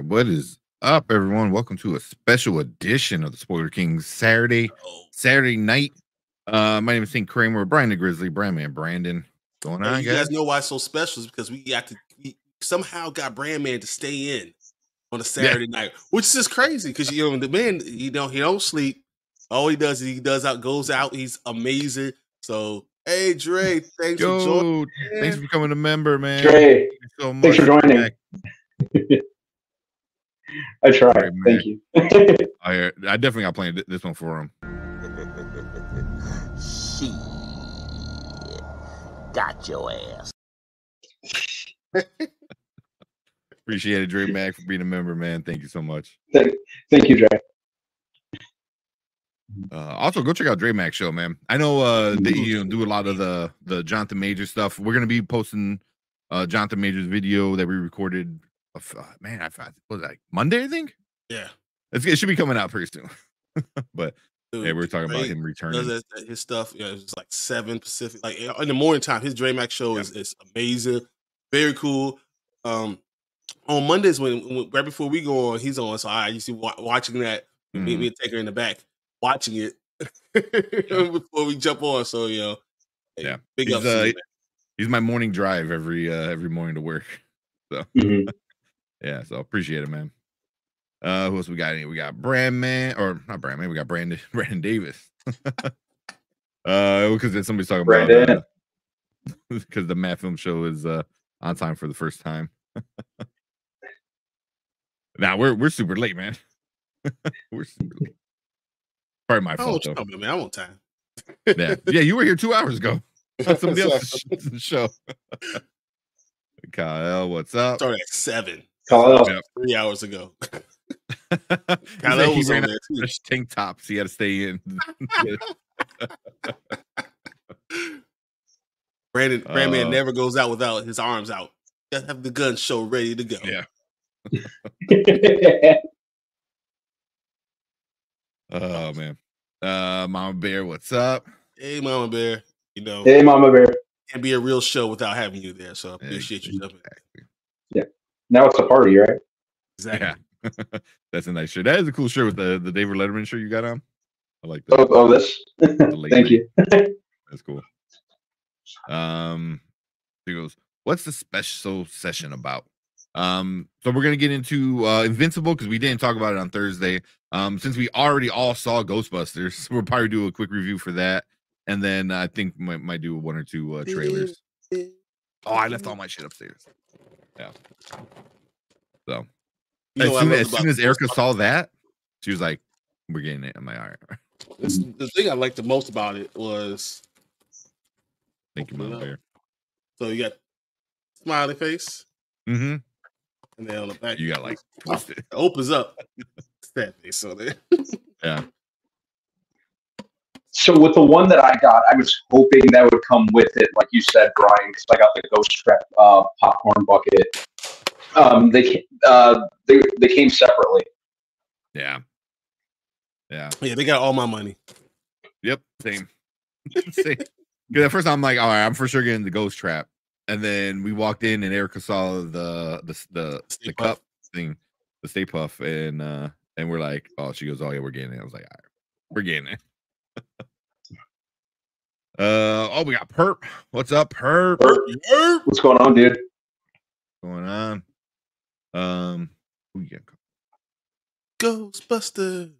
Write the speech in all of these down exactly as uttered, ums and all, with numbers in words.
Right, what is up, everyone? Welcome to a special edition of the Spoiler Kings Saturday, Saturday night. Uh, my name is Tank Kramer, Brian the Grizzly, Brandman Brandon. Going on, you guys? guys know why it's so special is because we got to we somehow got Brandman to stay in on a Saturday yeah. night, which is just crazy because you know the man, you know, he don't sleep. All he does is he does out goes out. He's amazing. So hey, Dre, thanks Yo, for joining. Thanks for becoming a member, man. Dre, thank you so much. Thanks for joining. I tried. Right, Thank you. I, I definitely got playing this one for him. She got your ass. Appreciate it, Dre Mac, for being a member, man. Thank you so much. Thank, thank you, Dre. Uh, also, go check out Dre Mac's show, man. I know uh, that you do a lot of the the Jonathan Major stuff. We're gonna be posting uh, Jonathan Major's video that we recorded. Of, uh, man, I thought it was like Monday, I think. Yeah, it's, it should be coming out pretty soon. But Dude, yeah, we were talking Dre, about him returning. That, that his stuff, yeah, you know, it's like seven Pacific, like in the morning time. His Dre Mac show yeah. is is amazing, very cool. Um, on Mondays when, when right before we go on, he's on. So I used to wa watching that. Mm-hmm. Me, me and Taker in the back watching it before we jump on. So you know, hey, yeah, big he's, up. Uh, you, he's my morning drive every uh, every morning to work. So. Mm-hmm. Yeah, so appreciate it, man. Uh, who else we got? Here? We got Brandman, or not Brandman. We got Brandon, Brandon Davis. uh, because somebody's talking Brandon. about because uh, the Matt Film Show is uh on time for the first time. Now nah, we're we're super late, man. We're super late. Probably my fault. Oh, man, I'm on time. Yeah, yeah, you were here two hours ago. Somebody else's show. Kyle, what's up? Started at seven. Kyle, yep. three hours ago. Kyle was on there too. Tank tops. He had to stay in. Brandon, uh, Brandman never goes out without his arms out. Got to have the gun show ready to go. Yeah. Oh man, uh, Mama Bear, what's up? Hey, Mama Bear. You know. Hey, Mama Bear. Can't be a real show without having you there, so I appreciate exactly. you jumping. Yeah, now it's a party, right? Exactly. Yeah. That's a nice shirt. That is a cool shirt with the the David Letterman shirt you got on. I like that. Oh, oh this. Thank you. That's cool. Um, he goes, "What's the special session about?" Um, so we're gonna get into uh, Invincible because we didn't talk about it on Thursday. Um, since we already all saw Ghostbusters, we'll probably do a quick review for that. And then I think might might do one or two uh, trailers. Oh, I left all my shit upstairs. Yeah. So you know as, soon, as soon as Erica saw that, she was like, "We're getting it." I'm like, "All right." This, the thing I liked the most about it was. Thank you, Mama Bear. So you got smiley face. Mm-hmm. And then on the back, you got like twisted. It opens up. It's that face on there. Yeah. So with the one that I got, I was hoping that would come with it, like you said, Brian, because I got the Ghost Trap uh, popcorn bucket. Um, they uh, they they came separately. Yeah, yeah, yeah. They got all my money. Yep, same. Same. Because at first I'm like, all right, I'm for sure getting the Ghost Trap, and then we walked in and Erica saw the the the, the cup thing, the Stay Puff, and uh, and we're like, oh, she goes, oh yeah, we're getting it. I was like, all right, we're getting it. Uh oh, we got Perp. What's up, Perp? Perp? What's going on, dude? What's going on? Um, who you got? Ghostbusters.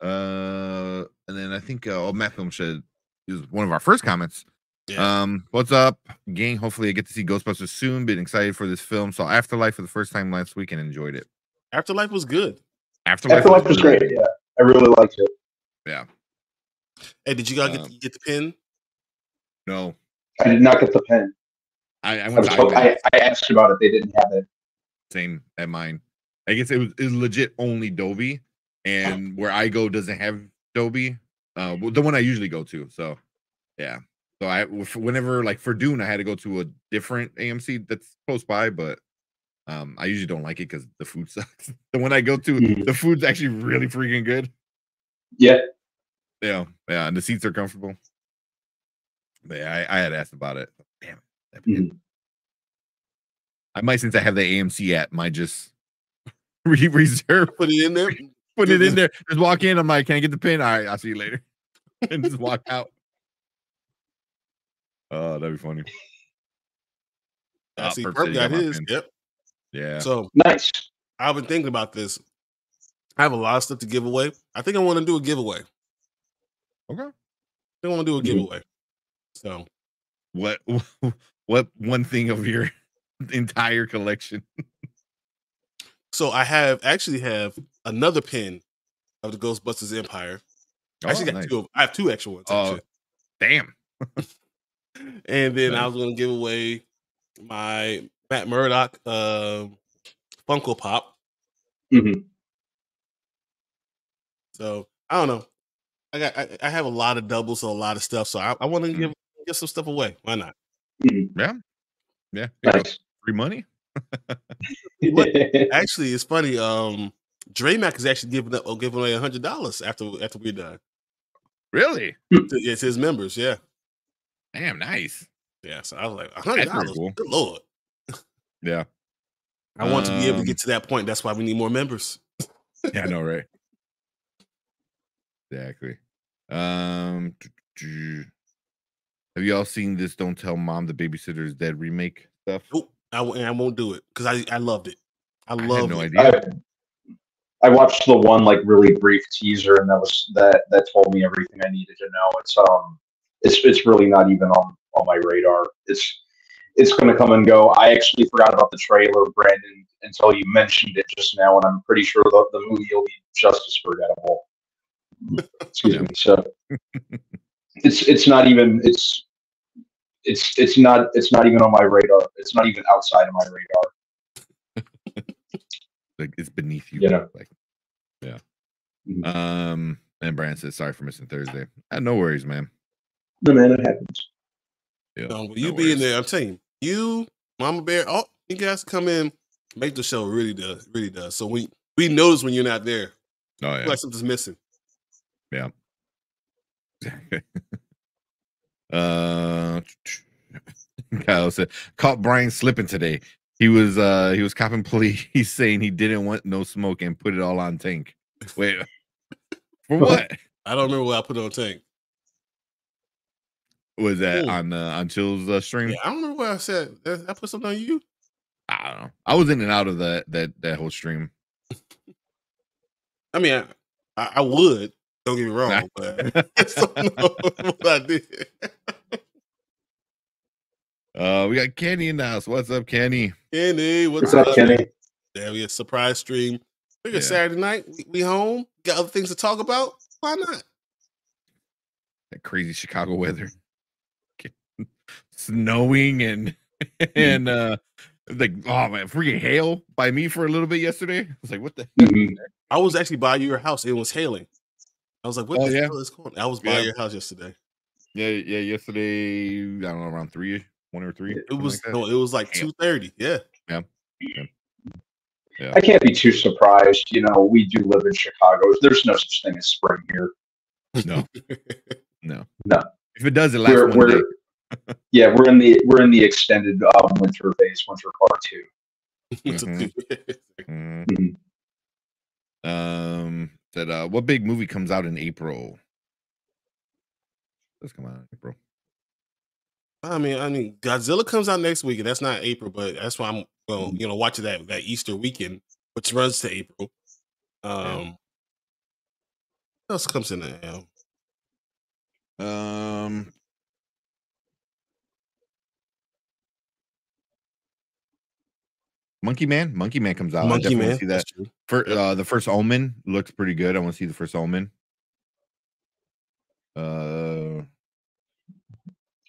Uh, and then I think uh, oh, Matt Film Shed is one of our first comments. Yeah. Um, what's up, gang? Hopefully, I get to see Ghostbusters soon. Been excited for this film. Saw Afterlife for the first time last week and enjoyed it. Afterlife was good. Afterlife, Afterlife was, was great. Good. Yeah, I really liked it. Yeah. Hey, did you guys um, get, the, get the pen? No, I did not get the pen. I I, went I, to I, I asked about it; they didn't have it. Same at mine. I guess it was, it was legit only Dolby, and where I go doesn't have Dolby. Uh, the one I usually go to. So, yeah. So I whenever like for Dune, I had to go to a different A M C that's close by, but um, I usually don't like it because the food sucks. The one I go to, mm-hmm. the food's actually really freaking good. Yeah. Yeah, yeah, and the seats are comfortable. But yeah, I, I had asked about it. Damn it. Mm-hmm. I might, since I have the A M C app, might just re- reserve. Put it in there. Put it in there. Just walk in. I'm like, can I get the pin? All right, I'll see you later. And just walk out. Oh, that'd be funny. I oh, see Perp got his. Pin. Yep. Yeah. So nice. I've been thinking about this. I have a lot of stuff to give away. I think I want to do a giveaway. Okay. I want to do a giveaway. So what what one thing of your entire collection? So I have actually have another pin of the Ghostbusters Empire. Oh, I actually got nice. two of, I have two actual ones. Oh, damn. And then nice. I was gonna give away my Matt Murdock uh, Funko Pop. Mm-hmm. So I don't know. I got I, I have a lot of doubles, so a lot of stuff. So I, I want to give give some stuff away. Why not? Yeah, yeah. Nice. Free money. Actually, it's funny. Um, Dre Mac is actually giving up giving away a hundred dollars after after we're done. Really? It's his members. Yeah. Damn, nice. Yeah. So I was like, a hundred dollars. Cool. Good lord. Yeah. I want um, to be able to get to that point. That's why we need more members. Yeah, I know, right? Exactly. Um, have y'all seen this Don't Tell Mom the Babysitter's Dead remake stuff? Nope, I, w- I won't do it because I, I loved it. I loved I had no it. idea. I, I watched the one like really brief teaser, and that was that that told me everything I needed to know. It's um, it's it's really not even on, on my radar. It's it's going to come and go. I actually forgot about the trailer, Brandon, until you mentioned it just now, and I'm pretty sure the, the movie will be just as forgettable. Excuse yeah. me. So it's it's not even it's it's it's not it's not even on my radar. It's not even outside of my radar. Like it's beneath you. Yeah. Like, yeah. Mm-hmm. Um. And Brian says, "Sorry for missing Thursday." Uh, no worries, man. No man, it happens. Yeah. No, you no be worries. in there. I'm telling you, you, Mama Bear. Oh, you guys come in. Make the show really does really does. So we we notice when you're not there. Oh yeah. Like something's missing. Yeah. uh, Kyle said, "Caught Brian slipping today. He was uh, he was copping police, saying he didn't want no smoke and put it all on Tank." Wait, for what? I don't remember what I put on Tank. Was that Ooh. on uh, on Chill's uh, stream? Yeah, I don't remember what I said. I put something on you. I don't know. I was in and out of that that that whole stream. I mean, I, I, I would. Don't get me wrong, but I don't know what I did. Uh, we got Kenny in the house. What's up, Kenny? Kenny, what's, what's up, Kenny? Yeah, we had a surprise stream. We got yeah. Saturday night. We, we home. Got other things to talk about. Why not? That crazy Chicago weather, snowing and and uh, like oh man, freaking hail by me for a little bit yesterday. I was like, what the? Mm-hmm. Heck? I was actually by your house. It was hailing. I was like, what oh, the yeah. hell is going on? I was by yeah. your house yesterday. Yeah, yeah, yesterday, I don't know, around three, one or three. It was like no, it was like two thirty. Yeah. yeah. Yeah. Yeah. I can't be too surprised. You know, we do live in Chicago. There's no such thing as spring here. No. no. No. If it does, it lasts we're, one we're, day. Yeah, we're in the we're in the extended um, winter phase, winter part two. Mm-hmm. mm-hmm. Um That, uh, what big movie comes out in April? Let's come out in April. I mean, I mean, Godzilla comes out next week, and that's not April, but that's why I'm well, you know, watching that that Easter weekend, which runs to April. Um, yeah. What else comes in there? Um, Monkey Man, Monkey Man comes out. Monkey I Man, see that. That's true. For, uh, the first Omen looks pretty good. I want to see the first Omen. Uh,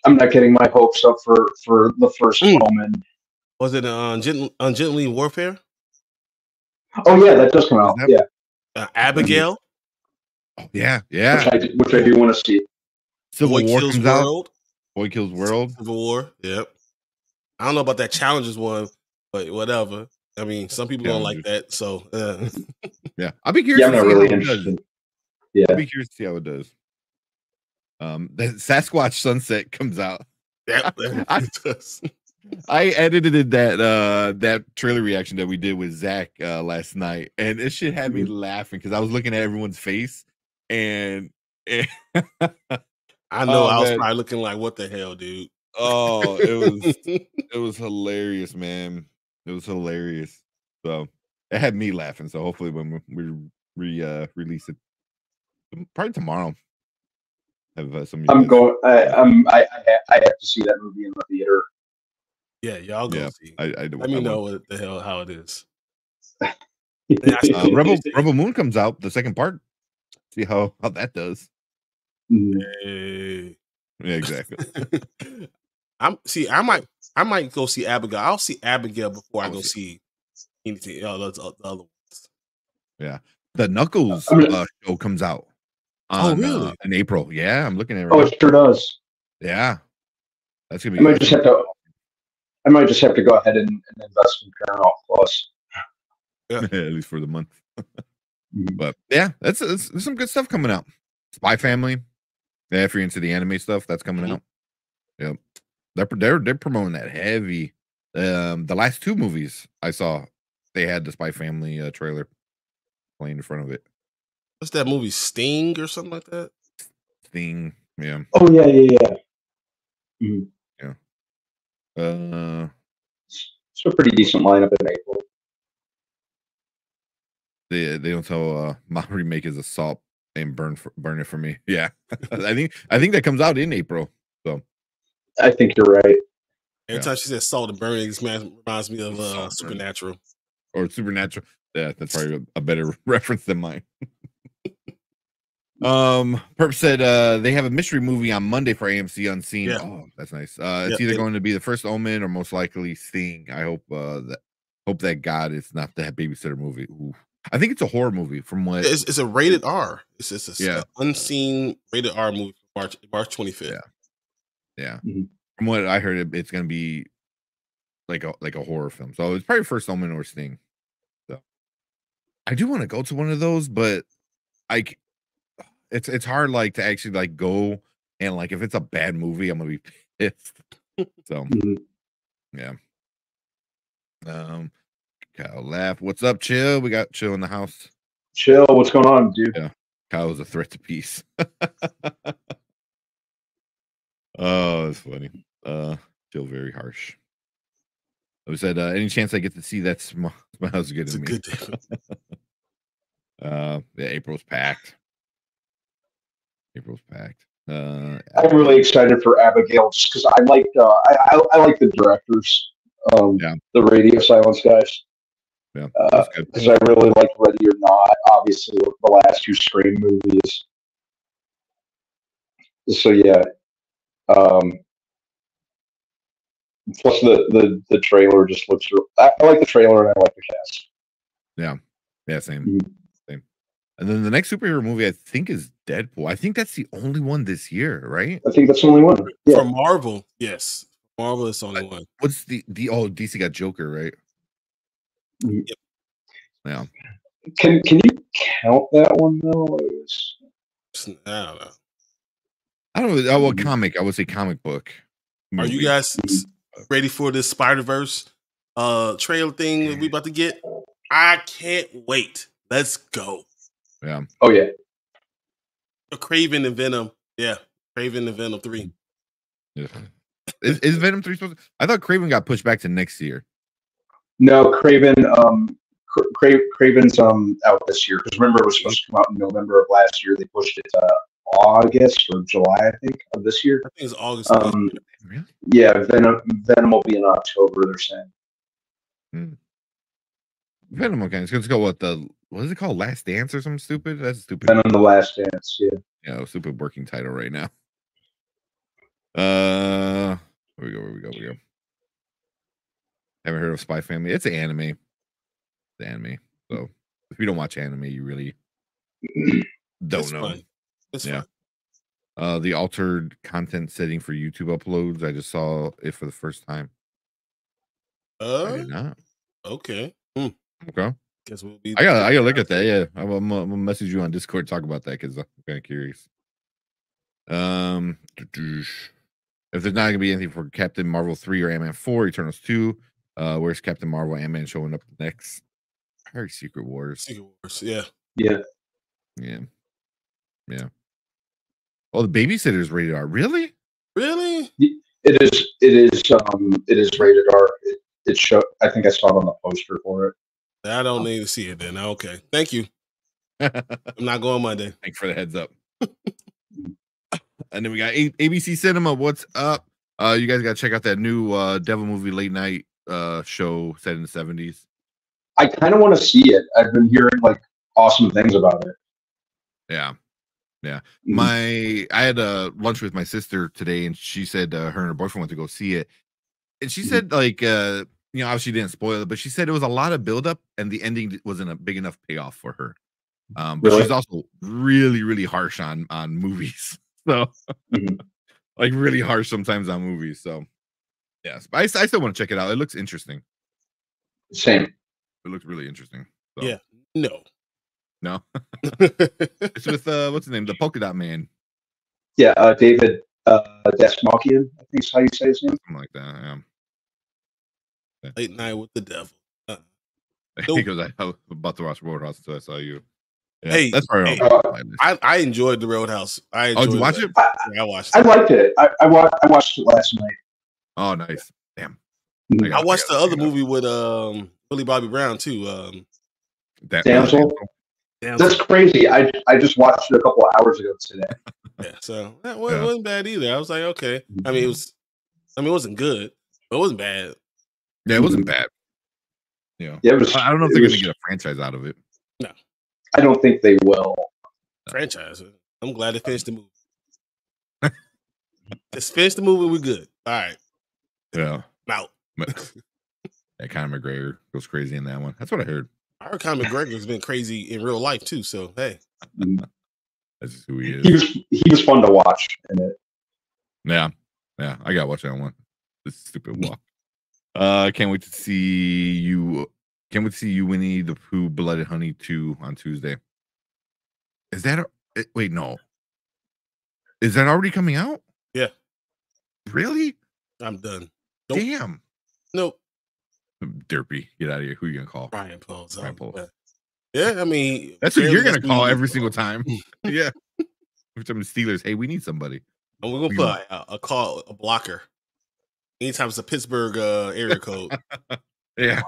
I'm not getting my hopes up for, for the first mm. Omen. Was it on Ungently, Ungently Warfare? Oh yeah, that does come out. Yeah, uh, Abigail. Oh, yeah, yeah. Which I, do, which I do want to see. Civil Boy War Kills comes World. out. Boy Kills World. Civil War. Yep. I don't know about that Challengers one. But whatever. I mean, some people yeah, don't like that. So uh. yeah, I'll be curious. Yeah, I'm not really interested. Yeah, I'll be curious to see how it does. Um, that Sasquatch Sunset comes out. Yeah, I, I, I edited that uh that trailer reaction that we did with Zach uh, last night, and this shit had me laughing because I was looking at everyone's face, and, and I know oh, I was man. probably looking like, "What the hell, dude?" Oh, it was it was hilarious, man. It was hilarious. So it had me laughing. So hopefully, when we re uh, release it, probably tomorrow. Have, uh, some I'm going. I, I'm. I, I have to see that movie in the theater. Yeah, y'all go yeah, see. I, I, Let I, me I know what the hell how it is. uh, Rebel Rebel Moon comes out the second part. See how how that does. Hey. Yeah, exactly. I'm see. I might. I might go see Abigail. I'll see Abigail before I go see anything. Oh, those uh, the other ones. Yeah, the Knuckles uh, show comes out. On, oh really? Uh, in April, yeah. I'm looking at it. Right oh, it sure does. Yeah, that's gonna be. I might just have to. I might just have to go ahead and, and invest in Paramount Plus. Yeah, at least for the month. But yeah, that's, that's, that's some good stuff coming out. Spy Family. Yeah, if you're into the anime stuff, that's coming mm-hmm. out. Yep, they're they're they're promoting that heavy. Um, the last two movies I saw, they had the Spy Family uh, trailer playing in front of it. What's that movie, Sting or something like that? Sting, yeah. Oh yeah, yeah, yeah. Mm-hmm. Yeah. Uh, it's a pretty decent lineup in April. They they don't tell uh, my remake is Assault and burn for, burn it for me. Yeah, I think I think that comes out in April. So I think you're right. Every yeah. time she says Salt and Burn, it reminds me of uh, Supernatural or Supernatural. Yeah, that's probably a better reference than mine. Um, Perp said uh they have a mystery movie on Monday for A M C Unseen. Yeah. Oh, that's nice. Uh, it's yep, either yep. going to be The First Omen or most likely Sting. I hope uh that hope that God it's not that babysitter movie. Ooh. I think it's a horror movie. From what it's, it's a rated R. It's just a yeah. Unseen rated R movie. March March twenty fifth. Yeah, yeah. Mm-hmm. From what I heard, it, it's going to be like a like a horror film. So it's probably First Omen or Sting. So I do want to go to one of those, but I. It's it's hard like to actually like go and like if it's a bad movie, I'm gonna be pissed. So yeah. Um Kyle laugh. What's up, Chill? We got Chill in the house. Chill, what's going on, dude? Yeah. Kyle's a threat to peace. Oh, that's funny. Uh Chill very harsh. I said uh, any chance I get to see that smile smile's good to me. Good uh yeah, April's packed. April's packed. Uh, I'm really excited for Abigail just because I like uh, I, I, I like the directors, um, yeah. the Radio Silence guys. Yeah, because uh, I really like Ready or Not. Obviously, the last two Scream movies. So yeah, um, plus the, the the trailer just looks. Real, I, I like the trailer and I like the cast. Yeah, yeah, same. Mm-hmm. And then the next superhero movie, I think, is Deadpool. I think that's the only one this year, right? I think that's the only one. Yeah. For Marvel, yes. Marvel is the only I, one. What's the, the... Oh, D C got Joker, right? Yep. Yeah. Can Can you count that one, though? It's... I don't know. I don't know. Well, comic. I would say comic book. Movie. Are you guys ready for this Spider-Verse uh, trailer thing that we about to get? I can't wait. Let's go. Yeah. Oh yeah. Kraven and Venom. Yeah. Kraven and Venom three. Yeah. Is, is Venom three supposed to... I thought Kraven got pushed back to next year. No, Kraven. Um, Cra Kraven's um out this year because remember it was supposed to come out in November of last year. They pushed it to August or July, I think, of this year. I think it's August. Um, really? Yeah. Venom. Venom will be in October. They're saying. Hmm. Venom, okay. It's going to go with the, what is it called? Last Dance or something stupid? That's a stupid. Venom, The Last Dance, yeah. Yeah, stupid working title right now. Uh, where we go, where we go, where we go. Haven't heard of Spy Family. It's an anime. It's an anime. So if you don't watch anime, you really don't it's know. Fun. It's yeah. Fun. Uh, the altered content setting for YouTube uploads. I just saw it for the first time. Uh, I did not. Okay. Mm. Okay. Guess we'll be I gotta, I gotta look at that. Yeah, I'm, I'm, I'm gonna message you on Discord, talk about that because I'm kind of curious. Um, If there's not going to be anything for Captain Marvel three or Ant-Man four, Eternals two, uh, where's Captain Marvel, Ant-Man showing up next? I heard Secret Wars. Secret Wars, yeah. Yeah. Yeah. Yeah. Oh, The Babysitter's rated R. Really? Really? It is. It is. Um. It is rated R. It, it show. I think I saw it on the poster for it. I don't need to see it then. Okay. Thank you. I'm not going Monday. Thanks for the heads up. And then we got A- ABC Cinema. What's up? Uh, you guys got to check out that new uh, Devil movie late night uh, show set in the seventies. I kind of want to see it. I've been hearing like awesome things about it. Yeah. Yeah. Mm-hmm. My I had a lunch with my sister today, and she said uh, her and her boyfriend went to go see it. And she mm-hmm. said like, uh, you know, obviously didn't spoil it, but she said it was a lot of buildup, and the ending wasn't a big enough payoff for her. Um, but really? She's also really, really harsh on on movies. So, mm-hmm. like really harsh sometimes on movies. So, yes, but I, I still want to check it out. It looks interesting. Same. It looks really interesting. So. Yeah. No. No. It's with uh, what's his name? The Polka Dot Man. Yeah, uh, David uh, Dasmalkian. I think is how you say his name. Something like that. Yeah. Yeah. Late night with the devil. Uh, nope. Because I, I was about to watch Roadhouse until I saw you. Yeah, hey, that's hey uh, I, I enjoyed the Roadhouse. I enjoyed oh, did you watch it? I, yeah, I watched. It. I liked it. I, I watched. I watched it last night. Oh, nice! Damn. Mm-hmm. I, I watched I the other movie with um Billy Bobby Brown too. Um, that Damsel. Damsel. That's crazy. I I just watched it a couple of hours ago today. Yeah, so that wasn't, yeah. wasn't bad either. I was like, okay. I mean, it was. I mean, it wasn't good, but it wasn't bad. Yeah, it wasn't bad. Yeah. yeah it was, I don't know if they're going to get a franchise out of it. No. I don't think they will. Franchise. I'm glad they finished the movie. Just finish the movie. We're good. All right. Yeah. I'm out. That Conor McGregor goes crazy in that one. That's what I heard. I heard Conor McGregor's been crazy in real life too. So hey, that's who he is. He was he was fun to watch in it. Yeah, yeah. I gotta watch that one. This stupid walk. Uh, can't wait to see you. Can't wait to see you Winnie the Pooh Blood and Honey two on Tuesday. Is that... A, wait, no. Is that already coming out? Yeah. Really? I'm done. Nope. Damn. Nope. Derpy, get out of here. Who are you going to call? Brian Paul. Brian Paul. Yeah, I mean... That's who you're going to call every single time. Yeah. We're talking to Steelers. Hey, we need somebody. And we're going to put gonna... a, a call, a blocker. Anytime it's a Pittsburgh uh, area code. Yeah.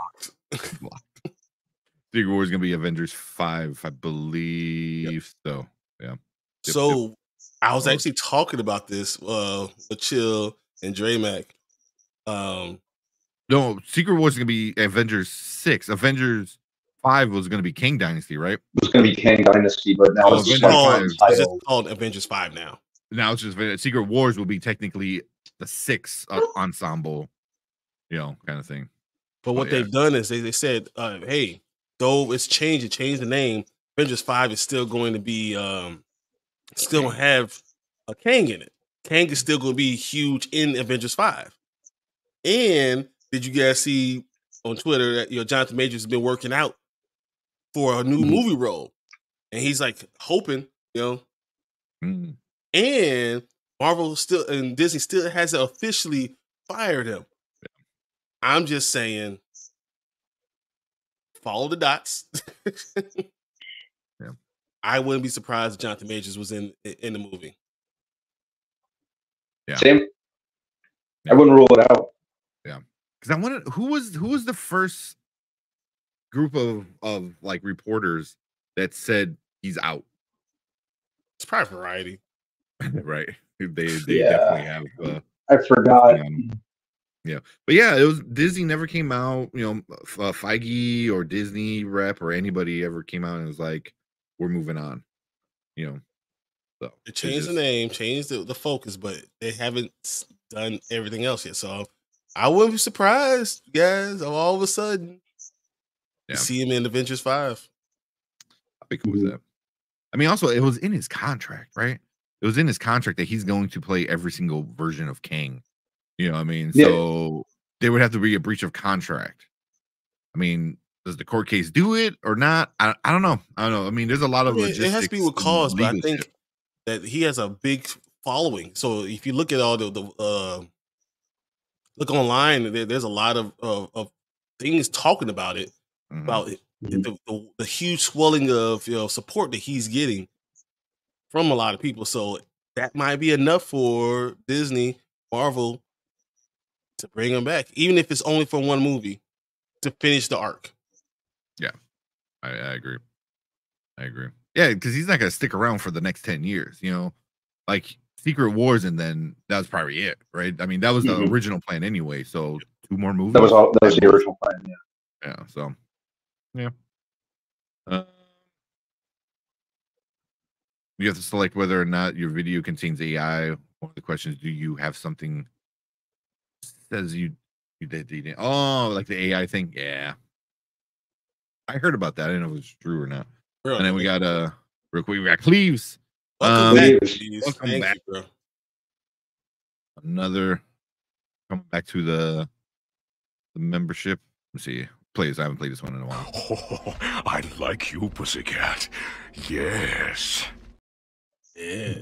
Secret Wars is gonna be Avengers five, I believe. Yep. So yeah. Dip, so dip. I was actually talking about this uh with Chill and Dre Mac. Um No, Secret Wars is gonna be Avengers six. Avengers five was gonna be Kang Dynasty, right? It was gonna be Kang Dynasty, but now oh, it's, just called, it's just called Avengers five now. Now it's just Secret Wars will be technically the sixth uh, ensemble, you know, kind of thing. But what oh, yeah. they've done is they, they said, uh, hey, though it's changed, it changed the name. Avengers five is still going to be, um, still going to have a Kang in it. Kang is still going to be huge in Avengers five. And did you guys see on Twitter that, you know, Jonathan Major has been working out for a new mm-hmm. movie role? And he's like hoping, you know. Mm-hmm. And Marvel still, and Disney still hasn't officially fired him. I'm just saying, follow the dots. Yeah. I wouldn't be surprised if Jonathan Majors was in in the movie. Yeah, same. Yeah. I wouldn't rule it out. Yeah, because I wanted who was who was the first group of of like reporters that said he's out. It's probably Variety, right? They they yeah. definitely have. Uh, I forgot. Um, Yeah, but yeah, it was Disney never came out. You know, uh, Feige or Disney rep or anybody ever came out and was like, "We're moving on." You know, so they changed just, the name, changed the, the focus, but they haven't done everything else yet. So I wouldn't be surprised, guys. All of a sudden, yeah. you see him in Avengers Five. I think who was that? I mean, also it was in his contract, right? It was in his contract that he's going to play every single version of Kang. You know what I mean? Yeah. So there would have to be a breach of contract. I mean, does the court case do it or not? I, I don't know. I don't know. I mean, there's a lot of logistics. It has to be with cause, but I think that he has a big following. So if you look at all the, the uh, look online, there, there's a lot of, of, of things talking about it, mm-hmm. about it, the, the, the huge swelling of you know, support that he's getting from a lot of people. So that might be enough for Disney, Marvel, to bring him back, even if it's only for one movie, to finish the arc. Yeah, I, I agree. I agree. Yeah, because he's not going to stick around for the next ten years, you know, like Secret Wars, and then that was probably it, right? I mean, that was the mm-hmm. original plan anyway, so two more movies. That was, all, that was the original plan, yeah. Yeah, so, yeah. Uh, you have to select whether or not your video contains A I. One of the questions, do you have something says you you did, you did oh like the A I thing? Yeah, I heard about that. I didn't know if it was true or not. Real and then we got uh real quick, we got Cleves. Welcome um, back, Cleves. Welcome Thank back. You, bro. Another come back to the the membership. Let's see. Please, I haven't played this one in a while. Oh, I like you, pussycat. Yes. Yeah.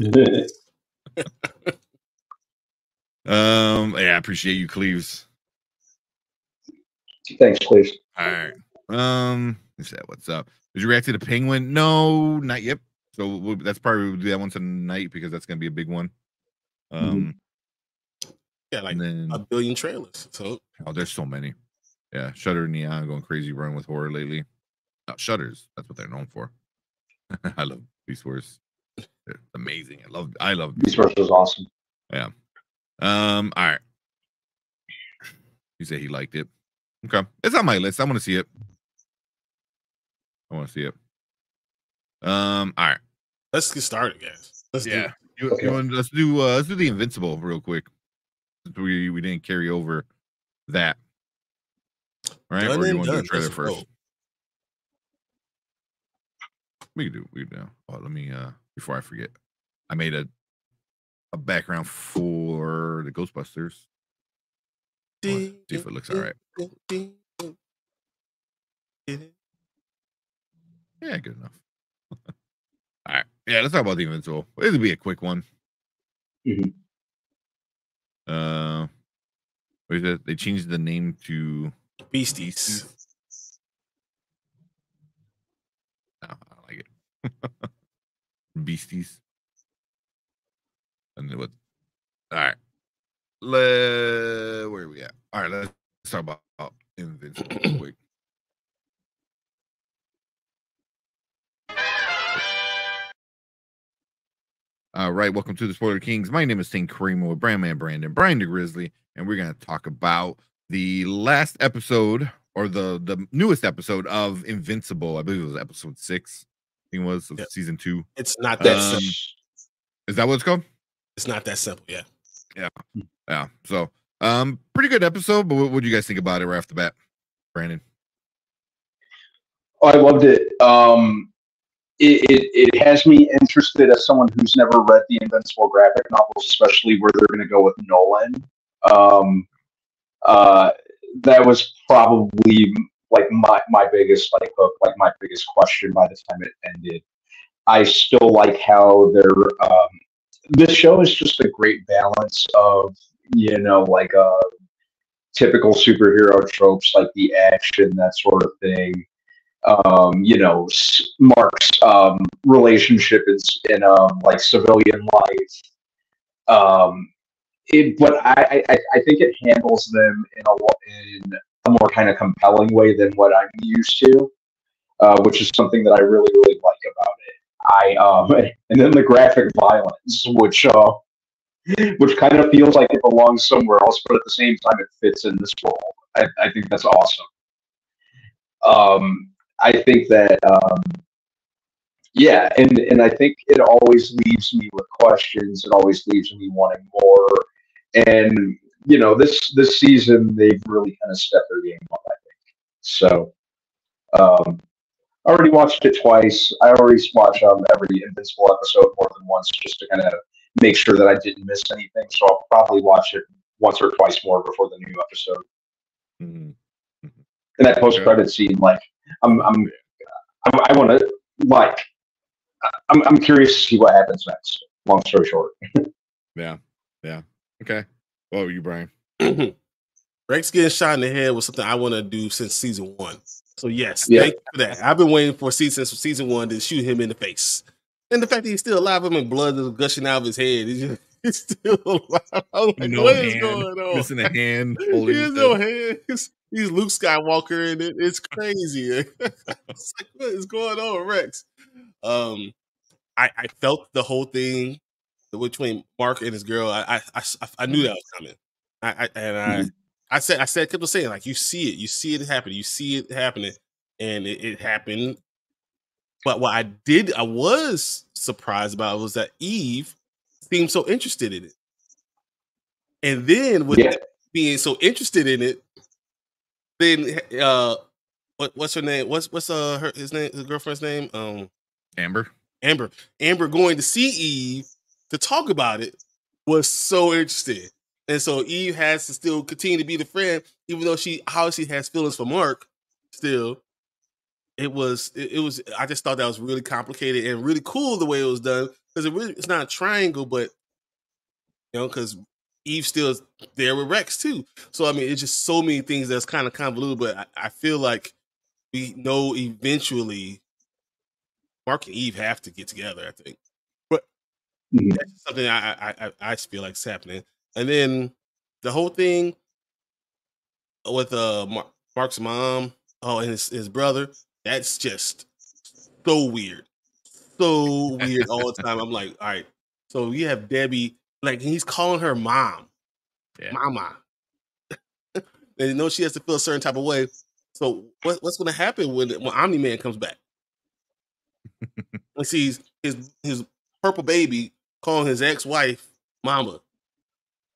Um, yeah, I appreciate you, Cleves. Thanks, Cleves. All right. Um, you said what's up? Did you react to the Penguin? No, not yet. So we'll, that's probably we'll do that one tonight because that's gonna be a big one. Um, yeah, like then, a billion trailers. So oh, there's so many. Yeah, Shudder and Neon going crazy, run with horror lately. Oh, Shudders, that's what they're known for. I love Beast Wars. They're amazing. I love. I love Beast Wars was awesome. Yeah. Um, all right. He said he liked it. Okay. It's on my list. I want to see it. I want to see it. Um, all right. Let's get started, guys. Let's yeah. do you, you want, let's do uh let's do the Invincible real quick. We we didn't carry over that. All right, or do you want to do a trailer first? Cool. We can do we can do. Oh, let me uh before I forget. I made a a background for the Ghostbusters. See if it looks all right. Yeah, good enough. All right. Yeah, let's talk about the Invincible. It'll be a quick one. Mm-hmm. Uh, what is it? They changed the name to Beasties. No, I don't like it. Beasties. And what? All right. Le, where are we at? All right, let's talk about, about Invincible real quick. All right, welcome to the Spoiler Kings. My name is Tank Kramer with Brandman Brandon, Brian the Grizzly, and we're going to talk about the last episode or the, the newest episode of Invincible. I believe it was episode six, I think it was, of yep. season two. It's not that um, simple. Is that what it's called? It's not that simple, yeah. Yeah, yeah. So, um, pretty good episode, but what, what do you guys think about it right off the bat, Brandon? Oh, I loved it. Um, it, it, it has me interested as someone who's never read the Invincible graphic novels, especially where they're going to go with Nolan. Um, uh, that was probably like my, my biggest like hook, like my biggest question by the time it ended. I still like how they're, um, this show is just a great balance of, you know, like uh, typical superhero tropes, like the action, that sort of thing. Um, you know, Mark's um, relationship is in um, like civilian life. Um, it, but I, I, I think it handles them in a, in a more kind of compelling way than what I'm used to, uh, which is something that I really, really like about it. I um, and then the graphic violence, which uh, which kind of feels like it belongs somewhere else, but at the same time, it fits in this role. I, I think that's awesome. Um, I think that um, yeah, and and I think it always leaves me with questions. It always leaves me wanting more. And you know, this this season they've really kind of stepped their game up, I think. So. Um, I already watched it twice. I already watch um, every Invincible episode more than once just to kind of make sure that I didn't miss anything. So I'll probably watch it once or twice more before the new episode. Mm-hmm. And that post credit scene, like, I'm, I'm, I'm I want to like, I'm, I'm curious to see what happens next. Long story short. Yeah. Yeah. Okay. What were you, Brian? Rex getting shot in the head was something I want to do since season one. So yes, yeah. Thank you for that. I've been waiting for season since season one to shoot him in the face. And the fact that he's still alive, I mean, blood is gushing out of his head. He's, just, he's still alive. I'm like, no what hand. is going on? Missing a hand. Holy he has no hands. He's Luke Skywalker, and it, it's crazy. It's like, what is going on, Rex? Um, I, I felt the whole thing between Mark and his girl. I I, I, I knew that was coming. I, I and I mm-hmm. I said I said kept saying like you see it, you see it happening, you see it happening, and it, it happened. But what I did, I was surprised about was that Eve seemed so interested in it. And then with yeah. being so interested in it, then uh, what what's her name? What's what's uh her his name? His girlfriend's name? Um, Amber. Amber. Amber going to see Eve to talk about it was so interesting, and so Eve has to still continue to be the friend, even though she obviously has feelings for Mark still. It was, it was, I just thought that was really complicated and really cool the way it was done. Because it really, it's not a triangle, but, you know, because Eve still is there with Rex too. So, I mean, it's just so many things that's kind of convoluted, but I, I feel like we know eventually Mark and Eve have to get together, I think. But mm-hmm. that's something I, I, I feel like is happening. And then the whole thing with uh, Mark, Mark's mom, oh, and his, his brother. That's just so weird. So weird all the time. I'm like, all right. So you have Debbie, like he's calling her mom. Yeah. Mama. And you know she has to feel a certain type of way. So what, what's gonna happen when, when Omni-Man comes back? And sees his his purple baby calling his ex-wife mama.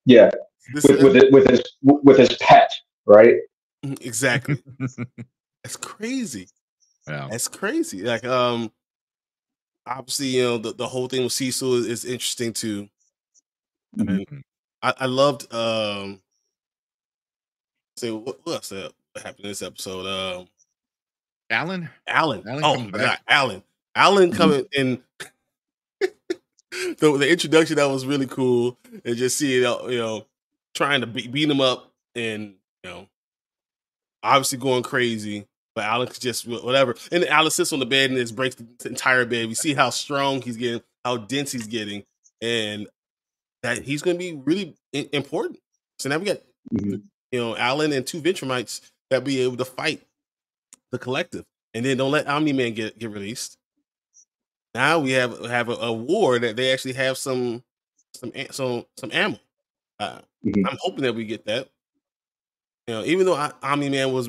Yeah. This with is, with, it, with his with his pet, right? Exactly. That's crazy. Wow. That's crazy. Like, um, obviously, you know, the, the whole thing with Cecil is, is interesting too. I mean, mm-hmm. I, I loved, um, say, what, what else that happened in this episode? Um, Alan, Alan, Alan oh my back. God, Alan, Alan mm-hmm. coming in. the, the introduction that was really cool, and just seeing, you know, trying to be, beat him up, and you know, obviously going crazy. But Alex just whatever, and Alex sits on the bed and just breaks the entire bed. We see how strong he's getting, how dense he's getting, and that he's going to be really important. So now we got mm-hmm. you know Alan and two Ventramites that be able to fight the collective, and then don't let Omni-Man get get released. Now we have have a, a war that they actually have some some some some ammo. Uh, mm-hmm. I'm hoping that we get that. You know, even though Omni-Man was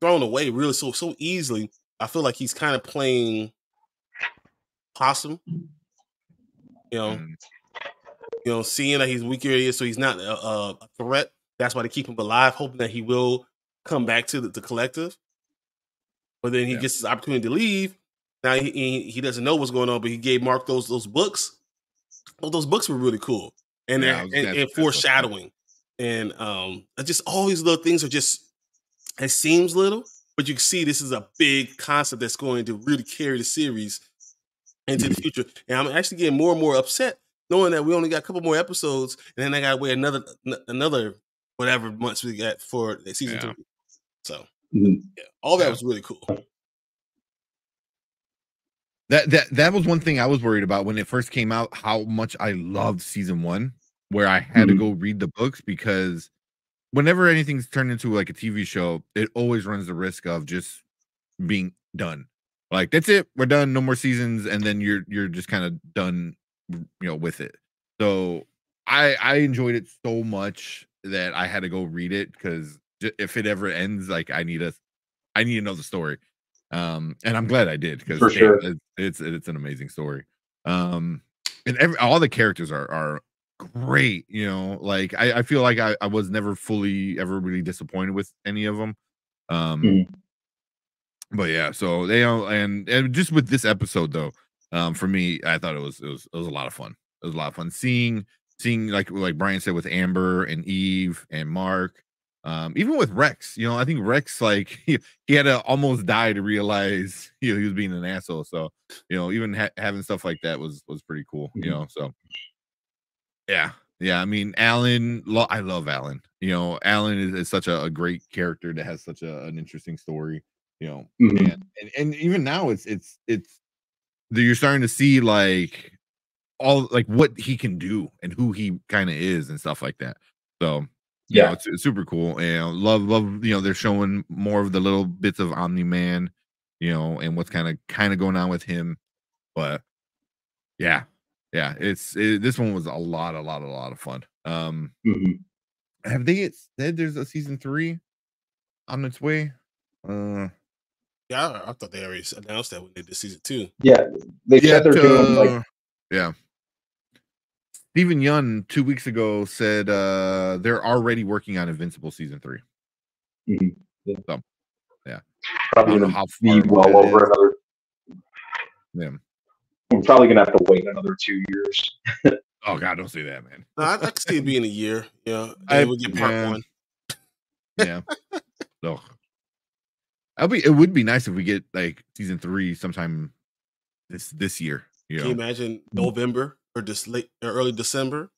thrown away really so so easily, I feel like he's kind of playing possum, you know, mm. you know, seeing that he's weaker is, so he's not a, a threat. That's why they keep him alive, hoping that he will come back to the, the collective. But then he yeah. gets his opportunity to leave. Now he, he he doesn't know what's going on, but he gave Mark those those books. Well, those books were really cool, and yeah, and, and, and foreshadowing, and um, just all these little things are just. It seems little, but you can see this is a big concept that's going to really carry the series into the future. And I'm actually getting more and more upset knowing that we only got a couple more episodes, and then I got to wait another another whatever months we got for season yeah. two. So yeah, all that was really cool. That that that was one thing I was worried about when it first came out. How much I loved season one, where I had mm-hmm. to go read the books because. Whenever anything's turned into like a T V show, it always runs the risk of just being done. Like that's it, we're done, no more seasons, and then you're you're just kind of done, you know, with it. So I I enjoyed it so much that I had to go read it because if it ever ends, like I need a, I need to know the story, um, and I'm glad I did because for sure. it, it's it's an amazing story, um, and every, all the characters are are. Great, you know, like I, I feel like I, I was never fully ever really disappointed with any of them, um, mm. but yeah. So they all and and just with this episode though, um, for me, I thought it was it was it was a lot of fun. It was a lot of fun seeing seeing like like Brian said with Amber and Eve and Mark, um, even with Rex. You know, I think Rex like he, he had to almost die to realize you know he was being an asshole. So you know, even ha having stuff like that was was pretty cool. Mm-hmm. You know, so. Yeah. Yeah, I mean, Alan, lo I love Alan. You know, Alan is, is such a, a great character that has such a, an interesting story, you know. Mm-hmm. and, and and even now it's it's it's you're starting to see like all like what he can do and who he kind of is and stuff like that. So, yeah, you know, it's, it's super cool. And love love, you know, they're showing more of the little bits of Omni-Man, you know, and what's kind of kind of going on with him. But yeah. Yeah, it's it, this one was a lot, a lot, a lot of fun. Um, mm-hmm. Have they said there's a season three on its way? Uh, yeah, I, I thought they already announced that when they did season two. Yeah, they yeah, said they're doing like yeah. Steven Yeun two weeks ago said uh, they're already working on Invincible season three. Mm-hmm. Yeah. So, yeah, probably gonna be well over another. Yeah. I'm probably gonna have to wait another two years. Oh God, don't say that, man. No, I, I could see it being a year. Yeah, I would get part yeah. one. Yeah. So, I'll be. It would be nice if we get like season three sometime this this year. You know? Can you imagine November or just late or early December?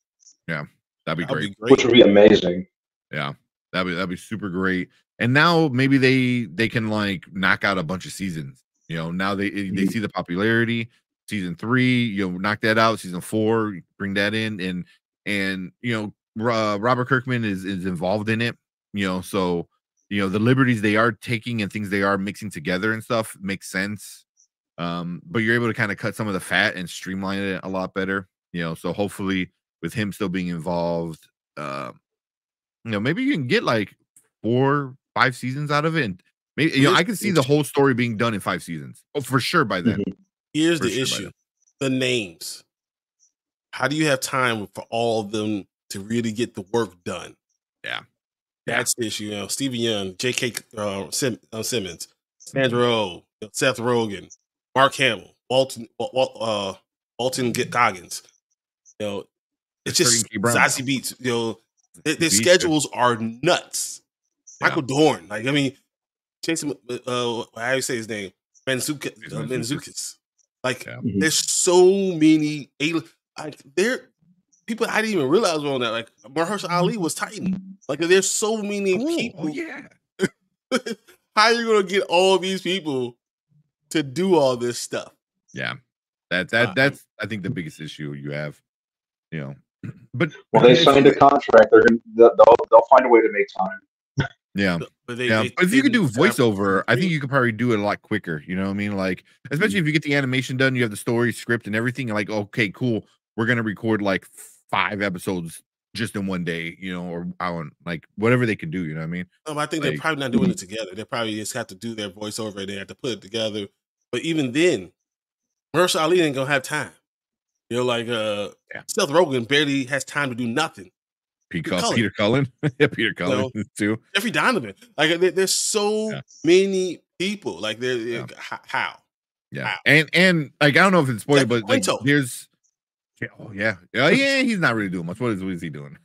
Yeah, that'd be, that'd great. be great. Which would be amazing. Yeah, that'd be that'd be super great. And now maybe they they can like knock out a bunch of seasons. You know, now they they see the popularity. Season three, you know, knock that out. Season four, bring that in, and and you know, uh, Robert Kirkman is is involved in it, you know, so you know the liberties they are taking and things they are mixing together and stuff makes sense. Um, but you're able to kind of cut some of the fat and streamline it a lot better, you know. So hopefully, with him still being involved, uh, you know, maybe you can get like four, five seasons out of it. And maybe, you know, I can see the whole story being done in five seasons, oh, for sure by then. Mm-hmm. Here's the issue. The names. How do you have time for all of them to really get the work done? Yeah. That's the issue. You know, Steven Yeun, J K Uh, Sim, uh, Simmons, Sandra Oh, Seth Rogen, Mark Hamill, Walton Wal uh, Walton Goggins. You know, it's, it's just Zazie Beetz. You know, their, their schedules are nuts. Yeah. Michael Dorn. Like, I mean, Jason, uh, how do you say his name? Manzukis. Uh, Manzukis. Like, yeah. There's so many, like, there, people I didn't even realize were on that. Like, Mahershala Ali was Titan. Like, there's so many oh, people. Yeah. How are you going to get all these people to do all this stuff? Yeah. That, that, uh, that's, I think, the biggest issue you have, you know. But well, they signed a contract. They're gonna, they'll, they'll find a way to make time. Yeah, but they, yeah. They, but if you could do voiceover, I think you could probably do it a lot quicker. You know what I mean? Like, especially if you get the animation done, you have the story, script, and everything. You're like, okay, cool. We're gonna record like five episodes just in one day, you know, or I want like whatever they can do. You know what I mean? Um, I think like, they're probably not doing it together. They probably just have to do their voiceover and they have to put it together. But even then, Mahershala Ali ain't gonna have time. You know, like uh, yeah. Seth Rogen barely has time to do nothing. Peter Cullen. Peter Cullen, yeah, Peter Cullen you know, too. Jeffrey Donovan, like there, there's so yeah. many people. Like there, yeah. how? Yeah, how? and and like I don't know if it's spoiled, like, but like here's, yeah, oh yeah, oh yeah, he's not really doing much. What is what is he doing?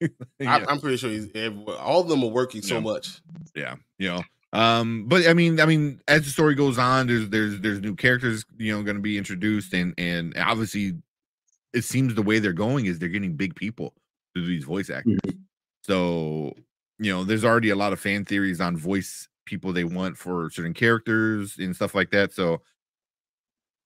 yeah. I, I'm pretty sure he's everywhere. All of them are working so yeah. much. Yeah, you know. Um, but I mean, I mean, as the story goes on, there's there's there's new characters, you know, going to be introduced, and and obviously, it seems the way they're going is they're getting big people. These voice actors, mm-hmm. so you know, there's already a lot of fan theories on voice people they want for certain characters and stuff like that. So,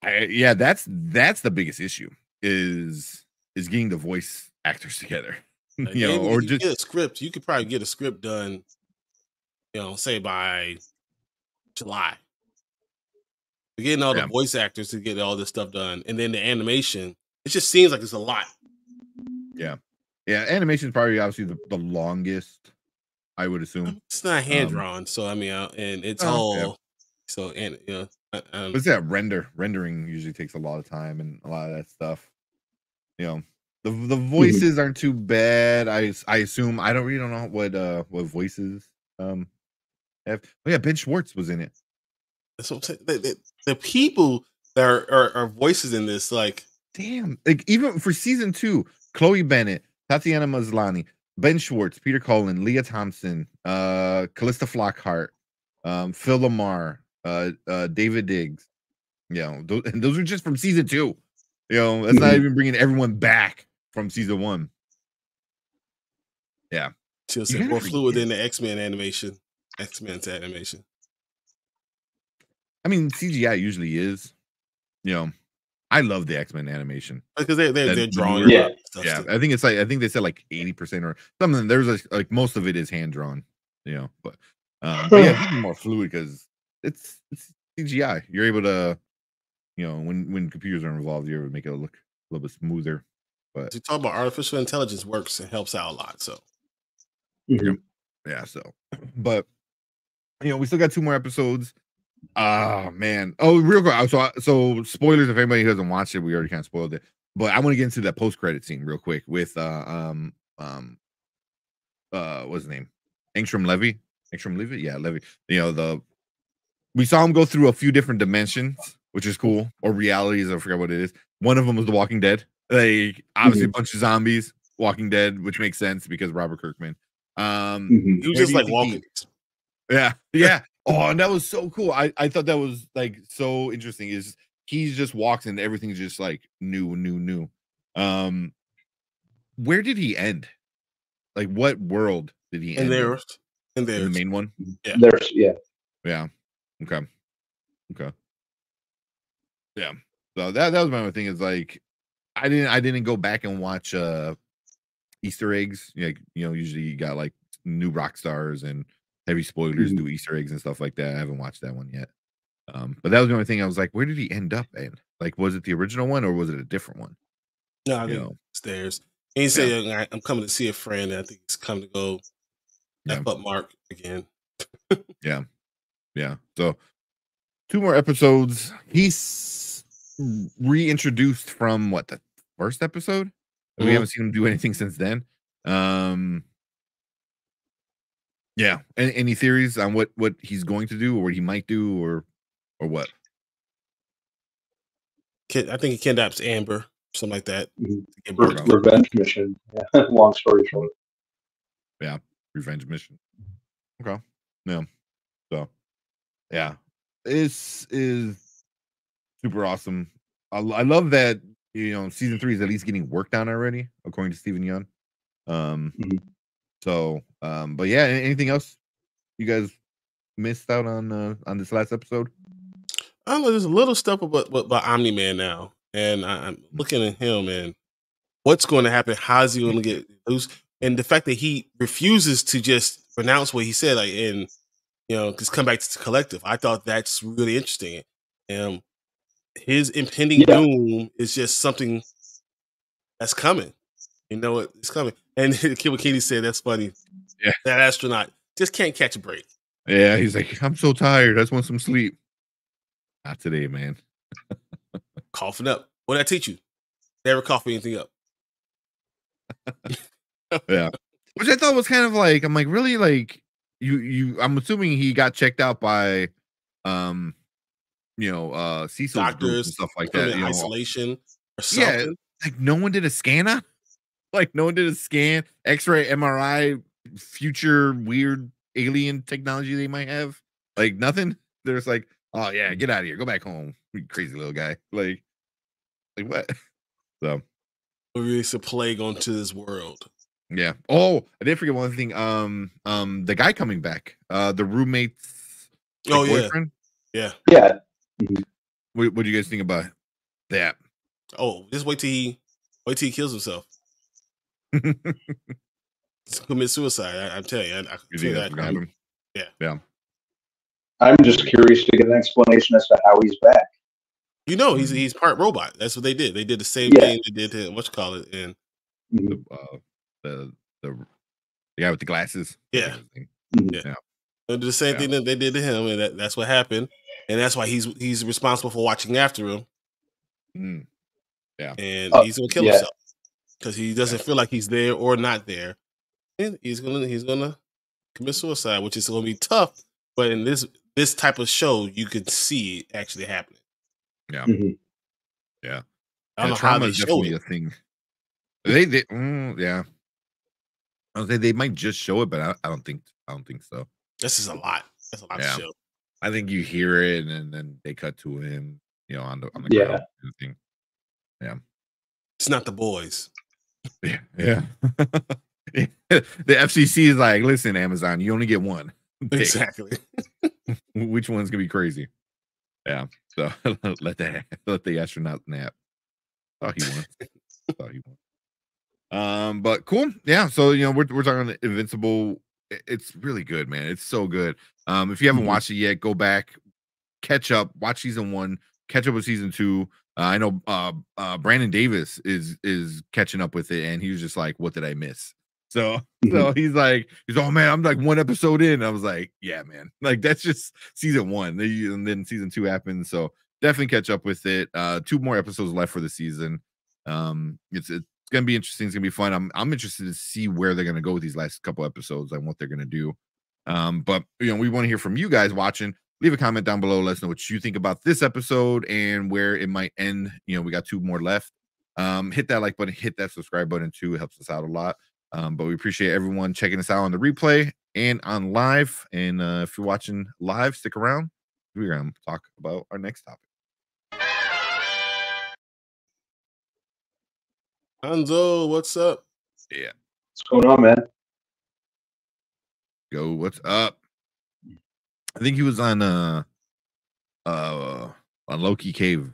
I, yeah, that's that's the biggest issue is is getting the voice actors together, like, you know, or you just get a script. You could probably get a script done, you know, say by July. You're getting all yeah. the voice actors to get all this stuff done, and then the animation. It just seems like it's a lot. Yeah. Yeah, animation is probably obviously the, the longest, I would assume. It's not hand drawn, um, so I mean, uh, and it's oh, all yeah. so and yeah. You know, what's that render? Rendering usually takes a lot of time and a lot of that stuff. You know, the the voices mm-hmm. aren't too bad. I I assume I don't really don't know what uh what voices um have. Oh yeah, Ben Schwartz was in it. That's what I'm saying. The, the, the people that are, are are voices in this, like damn, like even for season two, Chloe Bennett. Tatiana Maslany, Ben Schwartz, Peter Cullen, Leah Thompson, uh, Callista Flockhart, um, Phil Lamar, uh, uh, David Diggs. You know, those, and those are just from season two. You know, that's not even bringing everyone back from season one. Yeah. Chill said more fluid than the X-Men animation. X-Men's animation. I mean, C G I usually is. You know, I love the X-Men animation because they they're, they're drawing. Yeah, yeah. I think it's like I think they said like eighty percent or something. There's like, like most of it is hand drawn. You know, but, um, but yeah, it's more fluid because it's, it's C G I. You're able to, you know, when when computers are involved, you're able to make it look a little bit smoother. But you talk about artificial intelligence works and helps out a lot. So mm-hmm. yeah, so but you know, we still got two more episodes. Oh man! Oh, real quick. So, so spoilers. If anybody who doesn't watch it, we already kind of spoiled it. But I want to get into that post-credit scene real quick with uh, um um uh what's his name? Angstrom Levy. Angstrom Levy. Yeah, Levy. You know the we saw him go through a few different dimensions, which is cool, or realities. I forgot what it is. One of them was The Walking Dead. Like obviously mm-hmm. a bunch of zombies, Walking Dead, which makes sense because Robert Kirkman. Um, mm-hmm. He was just like walking. He, yeah. Yeah. Oh, and that was so cool. I, I thought that was like so interesting. Is he just walks and everything's just like new, new, new. Um, where did he end? Like, what world did he in end? There, in there, in the main one. Yeah, there's, yeah, yeah. Okay, okay, yeah. So that that was my thing. Is like, I didn't I didn't go back and watch uh Easter eggs. Like you know, usually you got like new rock stars and. Heavy spoilers, do Easter eggs and stuff like that. I haven't watched that one yet. Um, but that was the only thing I was like, where did he end up in? Like, was it the original one or was it a different one? No, I think it's theirs. And he said, yeah. I'm coming to see a friend. And I think he's coming to go yeah. F up Mark again. yeah. Yeah. So, two more episodes. He's reintroduced from what, the first episode? Mm-hmm. We haven't seen him do anything since then. Um, Yeah. Any, any theories on what, what he's going to do or what he might do or or what? I think he kidnaps Amber, something like that. Mm-hmm. Re- revenge mission. Yeah. Long story short. Yeah. Revenge mission. Okay. Yeah. So, yeah. This is super awesome. I, I love that, you know, season three is at least getting worked on already, according to Stephen Young. Um, mm-hmm. So, um, but yeah, anything else you guys missed out on uh, on this last episode? I don't know. There's a little stuff about, about Omni-Man now, and I'm looking at him and what's going to happen. How's he going to get loose? And the fact that he refuses to just renounce what he said, like, and you know, just come back to the collective. I thought that's really interesting. Um, his impending yeah. doom is just something that's coming. You know, it's coming. And Kiwakini said, that's funny. Yeah. That astronaut just can't catch a break. Yeah, he's like, I'm so tired. I just want some sleep. Not today, man. Coughing up. What did I teach you? Never cough anything up. yeah. Which I thought was kind of like, I'm like, really? Like, you, you, I'm assuming he got checked out by, um, you know, uh, Cecil's doctors and stuff like that. You know, isolation or something. Yeah. Like, no one did a scan on? Like, no one did a scan, X-ray, M R I, future weird alien technology they might have. Like, nothing. They're just like, oh, yeah, get out of here. Go back home, you crazy little guy. Like, like what? So. Release a plague onto this world. Yeah. Oh, I did forget one thing. Um, um, the guy coming back. Uh, the roommate's like, oh, yeah. boyfriend. Yeah. Yeah. What, what do you guys think about that? Oh, just wait till he, wait till he kills himself. Commit suicide. I, I'm telling you, I, I you see that. I, yeah, yeah. I'm just curious to get an explanation as to how he's back. You know, he's he's part robot. That's what they did. They did the same yeah. thing they did to what you call it, and the, uh, the the the guy with the glasses. Yeah, yeah. yeah. They did the same yeah. thing that they did to him, and that, that's what happened, and that's why he's he's responsible for watching after him. Mm. Yeah, and uh, he's gonna kill yeah. himself. Because he doesn't feel like he's there or not there, and he's gonna he's gonna commit suicide, which is gonna be tough. But in this this type of show, you could see it actually happening. Yeah, mm-hmm. yeah. I don't know how they show it. A thing. They they mm, yeah. I don't think they might just show it, but I, I don't think I don't think so. This is a lot. That's a lot yeah. to show. I think you hear it, and then they cut to him. You know, on the on the yeah. ground. Yeah, it's not the boys. Yeah. Yeah. The F C C is like, listen, Amazon, you only get one. Exactly. Which one's going to be crazy? Yeah. So let that, let the astronaut nap. That's all he wants. That's all he wants. Um, but cool. Yeah. So, you know, we're, we're talking Invincible. It's really good, man. It's so good. Um, if you haven't mm-hmm. watched it yet, go back, catch up, watch season one, catch up with season two. Uh, I know uh, uh, Brandon Davis is is catching up with it, and he was just like, "What did I miss?" So, mm-hmm. so he's like, "He's oh man, I'm like one episode in." And I was like, "Yeah, man, like that's just season one." And then season two happened, so definitely catch up with it. Uh, two more episodes left for the season. Um, it's it's gonna be interesting. It's gonna be fun. I'm I'm interested to see where they're gonna go with these last couple episodes and what they're gonna do. Um, but you know, we want to hear from you guys watching. Leave a comment down below. Let us know what you think about this episode and where it might end. You know, we got two more left. Um, hit that like button. Hit that subscribe button, too. It helps us out a lot. Um, but we appreciate everyone checking us out on the replay and on live. And uh, if you're watching live, stick around. We're going to talk about our next topic. Hanzo, what's up? Yeah. What's going on, man? Yo, what's up? I think he was on uh uh on Loki Cave.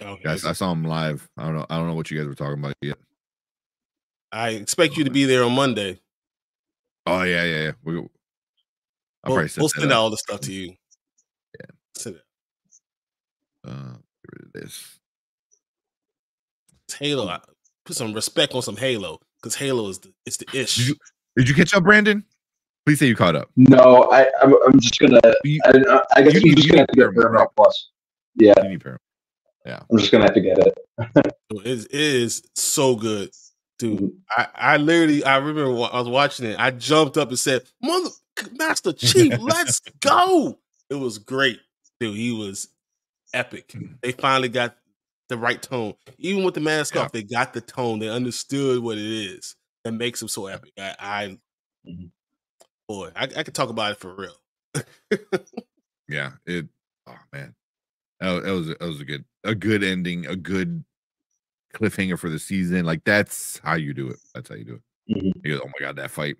Oh, I, I saw him live. I don't know. I don't know what you guys were talking about yet. I expect you to be there on Monday. Oh yeah, yeah, yeah. We, I'll we'll send we'll send out all the stuff to you. Yeah. Send it. Uh, get rid of this. It's Halo. I put some respect on some Halo because Halo is the it's the ish. Did you, did you catch up, Brandon? Please say you caught up. No, I, I'm, I'm just gonna. You, I, I guess I'm just gonna have to get Paramount Plus. Yeah, you need Paramount. Yeah, I'm just gonna have to get it. it, it is so good, dude. I, I literally, I remember when I was watching it. I jumped up and said, "Mother, Master Chief, let's go!" It was great, dude. He was epic. They finally got the right tone, even with the mask yeah. off. They got the tone. They understood what it is that makes him so epic. I. I mm-hmm. Boy, I, I could talk about it for real. yeah, it. Oh man, that, that was that was a good a good ending, a good cliffhanger for the season. Like that's how you do it. That's how you do it. Mm-hmm. You go, oh my god, that fight!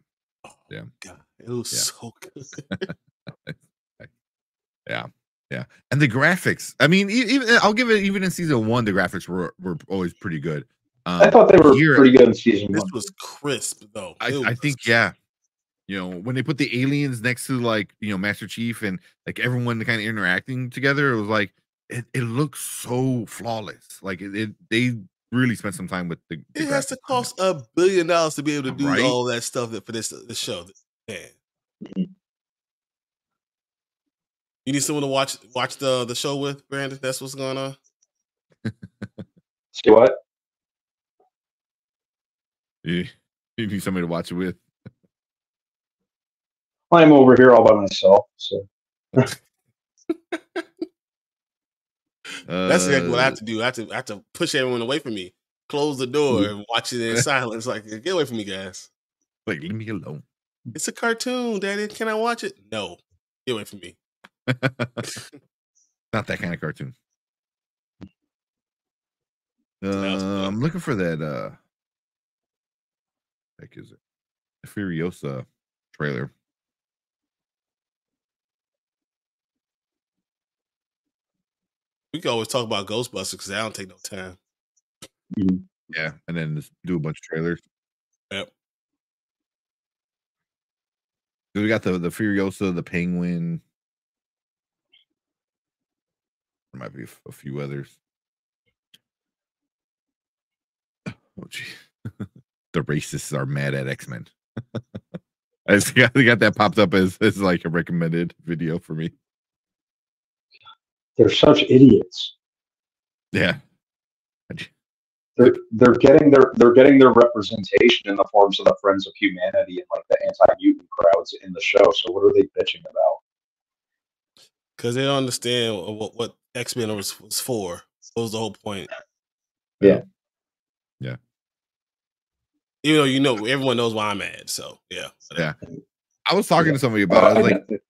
Oh, yeah, god, it was yeah. so good. yeah, yeah, and the graphics. I mean, even I'll give it. Even in season one, the graphics were were always pretty good. Um, I thought they were here, pretty good in season this one. This was crisp, though. I, I think, yeah. You know, when they put the aliens next to like, you know, Master Chief and like everyone kind of interacting together, it was like, it, it looks so flawless. Like it, it, they really spent some time with the. the it has to cost a billion dollars to be able to do right? all that stuff that for this, this show. Man. You need someone to watch watch the, the show with, Brandon? That's what's going on? See what? Yeah. You need somebody to watch it with. I'm over here all by myself. So uh, that's exactly what I have to do. I have to, I have to push everyone away from me, close the door, and watch it in silence. Like, get away from me, guys. Like, leave me alone. It's a cartoon, Daddy. Can I watch it? No, get away from me. Not that kind of cartoon. Uh, I'm looking for that. Uh, heck is it? The Furiosa trailer. We can always talk about Ghostbusters because I don't take no time. Yeah, and then just do a bunch of trailers. Yep. We got the, the Furiosa, the Penguin. There might be a few others. Oh, gee. The racists are mad at X-Men. I just got, I got that popped up as, as like a recommended video for me. They're such idiots. Yeah, they're they're getting their they're getting their representation in the forms of the Friends of Humanity and like the anti-mutant crowds in the show. So what are they bitching about? Because they don't understand what what X-Men was, was for. That was the whole point. Yeah, yeah. Even though you know everyone knows why I'm mad. So yeah, yeah. I was talking yeah. to somebody about. Uh, it. I was I like.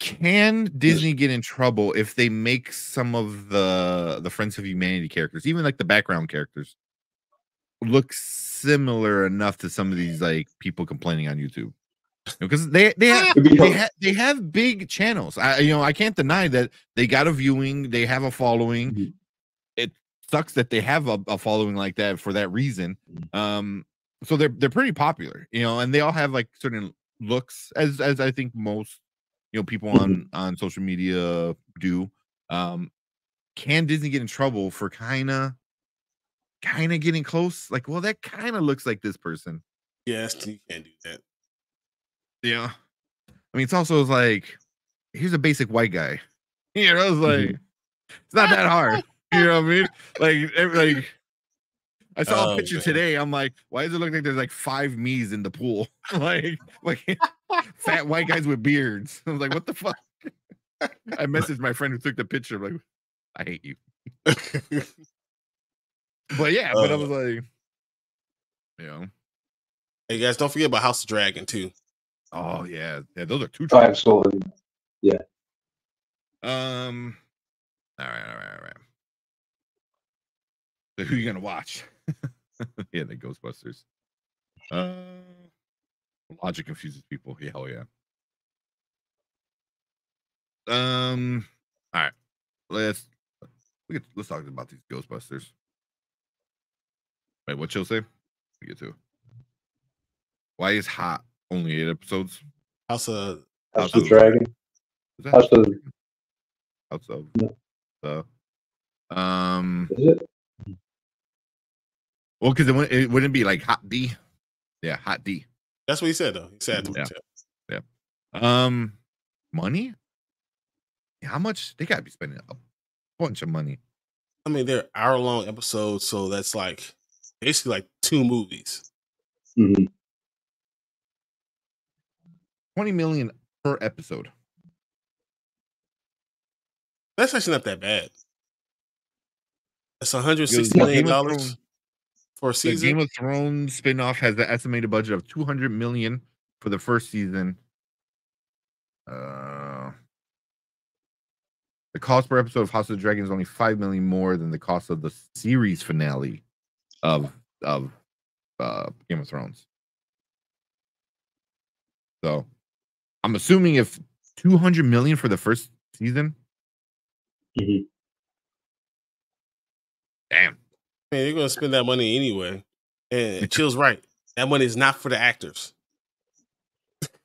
Can Disney get in trouble if they make some of the the Friends of Humanity characters, even like the background characters, looks similar enough to some of these like people complaining on YouTube, because you know, they they have, they, ha they have big channels. I you know I can't deny that they got a viewing, they have a following. Mm-hmm. It sucks that they have a, a following like that for that reason. Um, so they're they're pretty popular, you know, and they all have like certain looks, as as I think most you know people on on social media do. Um, can Disney get in trouble for kind of kind of getting close? Like, well, that kind of looks like this person. Yes, you can't do that. Yeah, I mean, it's also like, here's a basic white guy. You know, it's like, it's not that hard. You know what I mean? Like, every, like I saw oh, a picture man. today. I'm like, why does it look like there's like five me's in the pool? like, like fat white guys with beards. I was like, what the fuck? I messaged my friend who took the picture. I'm like, I hate you. But yeah, but uh, I was like, you know. Hey guys, don't forget about House of Dragon too. Oh yeah, yeah, those are two. Oh, absolutely, yeah. Um, all right, all right, all right. So who are you gonna watch? Yeah, the Ghostbusters. Uh, logic confuses people. Yeah, hell yeah. Um, all right, let's we get, let's talk about these Ghostbusters. Wait, what she'll say? We get to. Why is Hot only eight episodes? House of House of Dragon. House of House of so. Um. Is it? Well, because it wouldn't, it wouldn't be like Hot D. Yeah, Hot D. That's what he said though. He said yeah. yeah. Um, money. How much they gotta be spending? A bunch of money. I mean, they're hour long episodes, so that's like basically like two movies. Mm-hmm. twenty million per episode. That's actually not that bad. That's one hundred sixty million dollars for a season. The Game of Thrones spinoff has the estimated budget of two hundred million dollars for the first season. Uh, the cost per episode of House of the Dragon is only five million dollars more than the cost of the series finale of of uh, Game of Thrones. So I'm assuming if two hundred million for the first season. Mm-hmm. Damn. Man, you're going to spend that money anyway. And Chill's right. That money is not for the actors.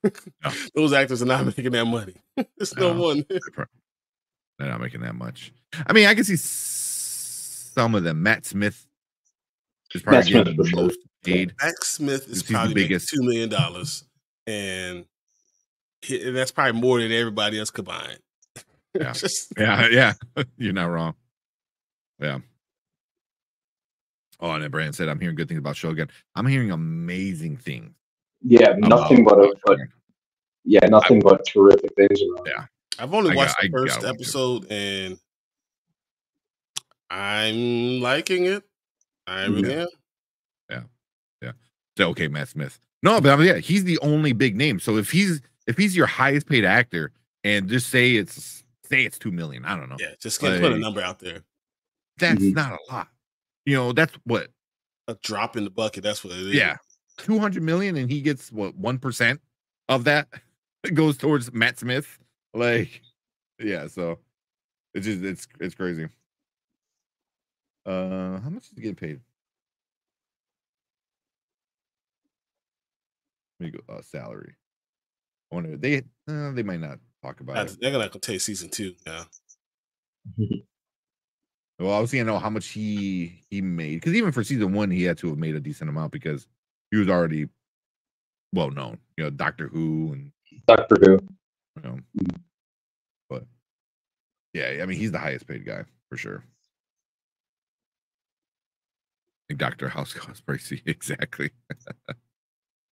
No. Those actors are not making that money. There's no, no one. They're not making that much. I mean, I can see some of them. Matt Smith is probably getting the most paid. Matt Smith is probably making two million dollars. And that's probably more than everybody else combined. Yeah, Just, yeah, yeah. You're not wrong. Yeah. Oh, and then Brandon said, "I'm hearing good things about Shogun. I'm hearing amazing things." Yeah, nothing but, a, but yeah, nothing I, but terrific things. Around. Yeah, I've only watched got, the first episode, and I'm liking it. I really yeah. am. Yeah, yeah. So, okay, Matt Smith. No, but I mean, yeah, he's the only big name. So if he's if he's your highest paid actor, and just say it's say it's two million, I don't know. Yeah, just like, put a number out there. That's mm-hmm. not a lot. You know, that's what a drop in the bucket. That's what it is. Yeah, two hundred million, and he gets what one percent of that goes towards Matt Smith. Like, yeah, so it's just it's it's crazy. Uh, how much is he getting paid? Uh, salary. I wonder they uh, they might not talk about That's, it. They're gonna take season two now. Well, obviously, I know how much he he made, because even for season one, he had to have made a decent amount because he was already well known. You know, Doctor Who and Doctor Who. You know, but yeah, I mean, he's the highest paid guy for sure. I think Doctor House cost pricey exactly.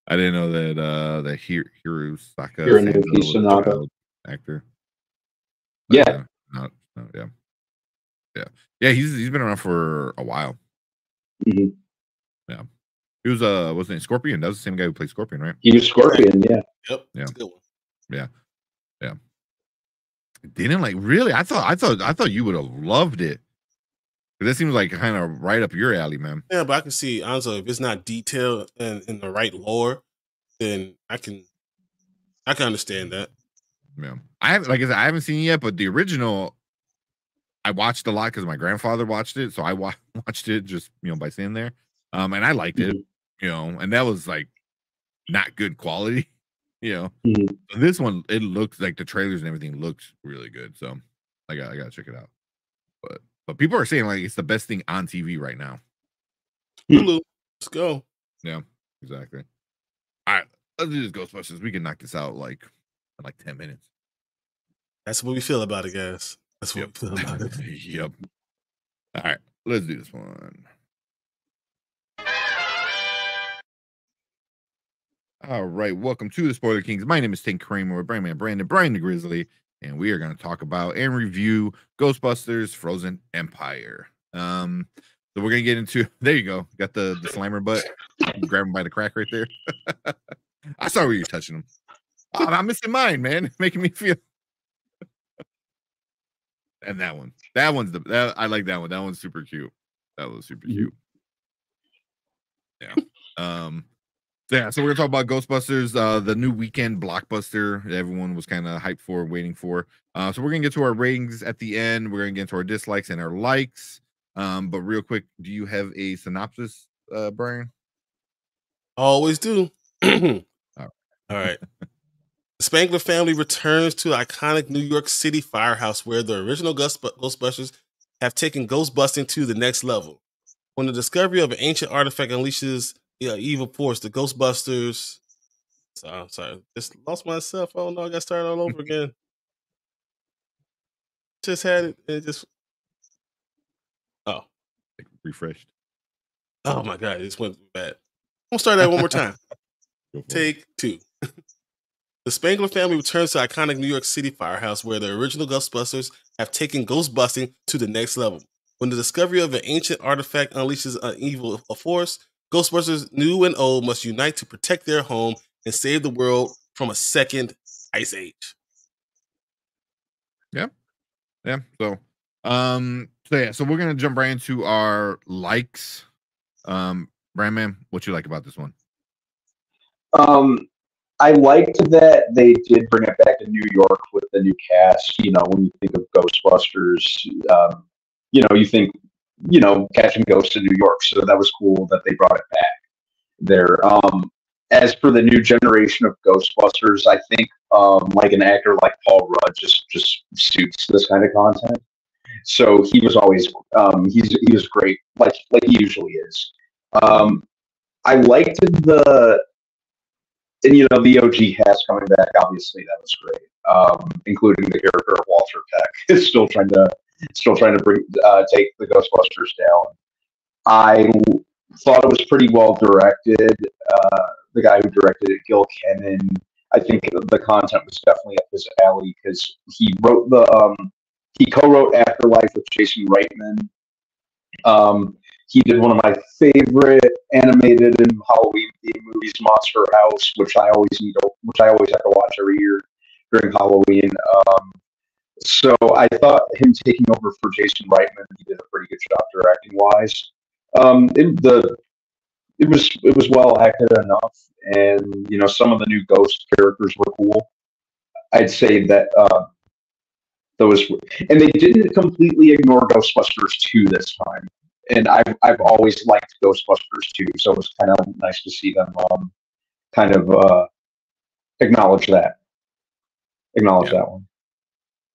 I didn't know that uh that Hiro Saka Hironobu actor. Yeah. Uh, not, not, yeah. Yeah. Yeah, he's he's been around for a while. Mm-hmm. Yeah. He was uh wasn't it Scorpion? That was the same guy who played Scorpion, right? He was Scorpion, yeah. Yep. Yeah. Yeah. Yeah. Didn't like really I thought I thought I thought you would have loved it. That seems like kind of right up your alley, man. Yeah, but I can see, honestly, if it's not detailed and in the right lore, then I can, I can understand that. Yeah, I haven't, like I said, I haven't seen it yet, but the original, I watched a lot because my grandfather watched it, so I wa watched it just you know by sitting there, um, and I liked it, you know, and that was like not good quality, you know. Mm-hmm. This one, it looks like the trailers and everything looks really good, so I got I got to check it out, but. But people are saying, like, it's the best thing on T V right now. Hulu. Let's go. Yeah, exactly. All right. Let's do this, Ghostbusters. We can knock this out, like, in, like, ten minutes. That's what we feel about it, guys. That's what yep. we feel about it. Yep. All right. Let's do this one. All right. Welcome to the Spoiler Kings. My name is Tank Kramer with Brandman Brandon, Brian the Grizzly. And we are going to talk about and review Ghostbusters Frozen Empire. Um, so we're going to get into... There you go. Got the, the slimer butt. Grab him by the crack right there. I saw where you were touching him. Oh, I'm missing mine, man. Making me feel... And that one. That one's the... That, I like that one. That one's super cute. That was super cute. Yeah. Um... Yeah, so we're going to talk about Ghostbusters, uh, the new weekend blockbuster that everyone was kind of hyped for, waiting for. Uh, so we're going to get to our ratings at the end. We're going to get to our dislikes and our likes. Um, but real quick, do you have a synopsis, uh, Brian? Always do. All right. All right. The Spangler family returns to iconic New York City firehouse where the original Ghostbusters have taken ghostbusting to the next level. When the discovery of an ancient artifact unleashes... Yeah, evil force, the Ghostbusters. So, I'm sorry, just lost myself. Oh no, I got started all over again. Just had it and it just oh, like refreshed. Oh my god, it just went bad. I'm gonna start that one more time. Take two. The Spangler family returns to iconic New York City firehouse where the original Ghostbusters have taken ghostbusting to the next level. When the discovery of an ancient artifact unleashes an evil force. Ghostbusters, new and old, must unite to protect their home and save the world from a second ice age. Yeah, yeah. So, um, so yeah. So we're gonna jump right into our likes. Um, Brandman, what you like about this one? Um, I liked that they did bring it back to New York with the new cast. You know, when you think of Ghostbusters, um, you know, you think. You know, catching ghosts in New York. So that was cool that they brought it back there. Um, as for the new generation of Ghostbusters, I think um, like an actor like Paul Rudd just just suits this kind of content. So he was always um, he's he was great, like like he usually is. Um, I liked the and you know the O G cast coming back. Obviously, that was great, um, including the character of Walter Peck. It's still trying to. Still trying to bring, uh, take the Ghostbusters down. I thought it was pretty well directed. Uh, the guy who directed it, Gil Kenan, I think the content was definitely up his alley because he wrote the um, he co-wrote Afterlife with Jason Reitman. Um, he did one of my favorite animated and Halloween themed movies, Monster House, which I always need to, which I always have to watch every year during Halloween. Um, So I thought him taking over for Jason Reitman, he did a pretty good job directing wise. Um, it, the it was it was well acted enough, and you know some of the new ghost characters were cool. I'd say that uh, those and they didn't completely ignore Ghostbusters two this time, and I've I've always liked Ghostbusters two, so it was kind of nice to see them um, kind of uh, acknowledge that acknowledge yeah. that one.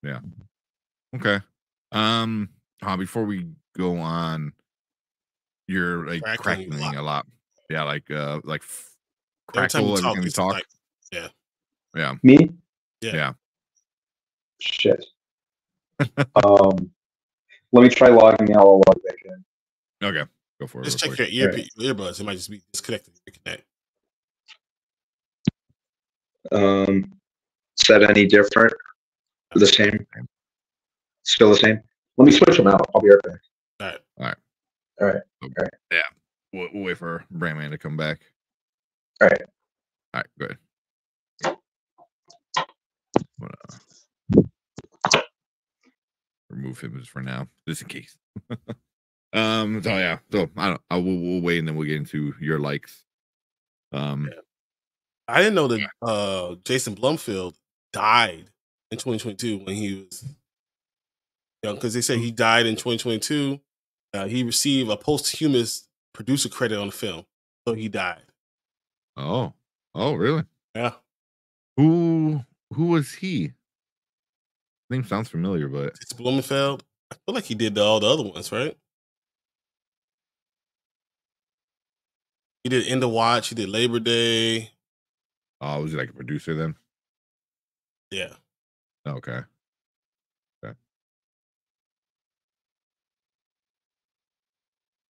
Yeah. Okay. Um. Uh, before we go on, you're like crackling, crackling a, lot. a lot. Yeah. Like uh. Like crackle every time we talk. Time we talk. Like, yeah. Yeah. Me. Yeah. yeah. Shit. um. Let me try logging out. I'll log back in. Okay. Go for it. Just check your ear right. earbuds. It might just be disconnected. Reconnect. Um. Is that any different? The same, still the same. Let me switch them out. I'll be right back. All right, all right, all right. All right. Yeah, we'll, we'll wait for Brandman to come back. All right, all right. Good. Remove him for now, just in case. Um, so yeah, so I don't. I will we'll wait, and then we'll get into your likes. Um, yeah. I didn't know that yeah. uh, Jason Blumfield died in twenty twenty-two when he was young, because they said he died in twenty twenty-two. Uh, he received a posthumous producer credit on the film, so he died. Oh, oh, really? Yeah. Who who was he? Name sounds familiar, but it's Blumenfeld. I feel like he did all the other ones, right? He did End of Watch. He did Labor Day. Oh, was he like a producer then? Yeah. Okay. Okay.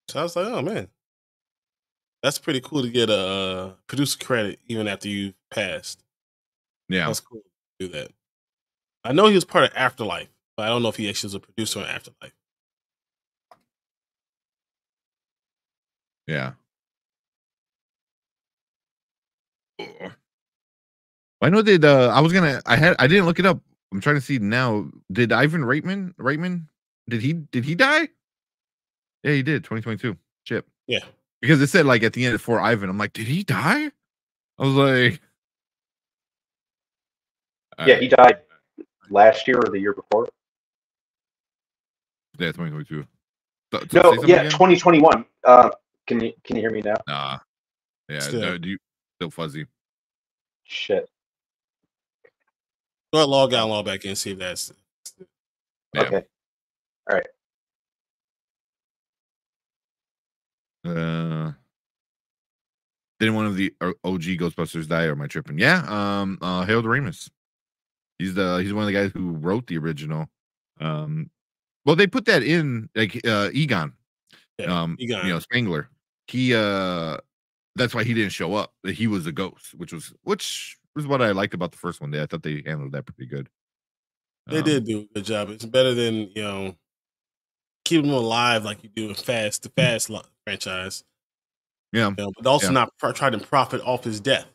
So I was like, oh man, that's pretty cool to get a uh, producer credit even after you passed. Yeah, that's cool to do that. I know he was part of Afterlife, but I don't know if he actually was a producer on Afterlife. Yeah. Ugh. I know that uh, I was gonna. I had. I didn't look it up. I'm trying to see now. Did Ivan Reitman? Reitman? Did he? Did he die? Yeah, he did. twenty twenty-two. Shit. Yeah. Because it said like at the end for Ivan. I'm like, did he die? I was like. Yeah, right. He died last year or the year before. Yeah, twenty twenty-two. So, no, yeah, again? twenty twenty-one. Uh, can you can you hear me now? Nah. Yeah. Still, no, do you, still fuzzy. Shit. Go ahead, log out, log back in, see if that's yeah. Okay. All right. Uh, didn't one of the O G Ghostbusters die, or am I tripping? Yeah. Um. Uh. Harold Ramis. He's the he's one of the guys who wrote the original. Um. Well, they put that in like uh, Egon. Yeah, um. Egon. You know, Spangler. He. Uh. That's why he didn't show up. He was a ghost, which was which was what I liked about the first one. There, I thought they handled that pretty good. They um, did do a good job. It's better than you know. Keep them alive like you do in Fast the Fast franchise. Yeah, you know, but also yeah. not pr- try to profit off his death.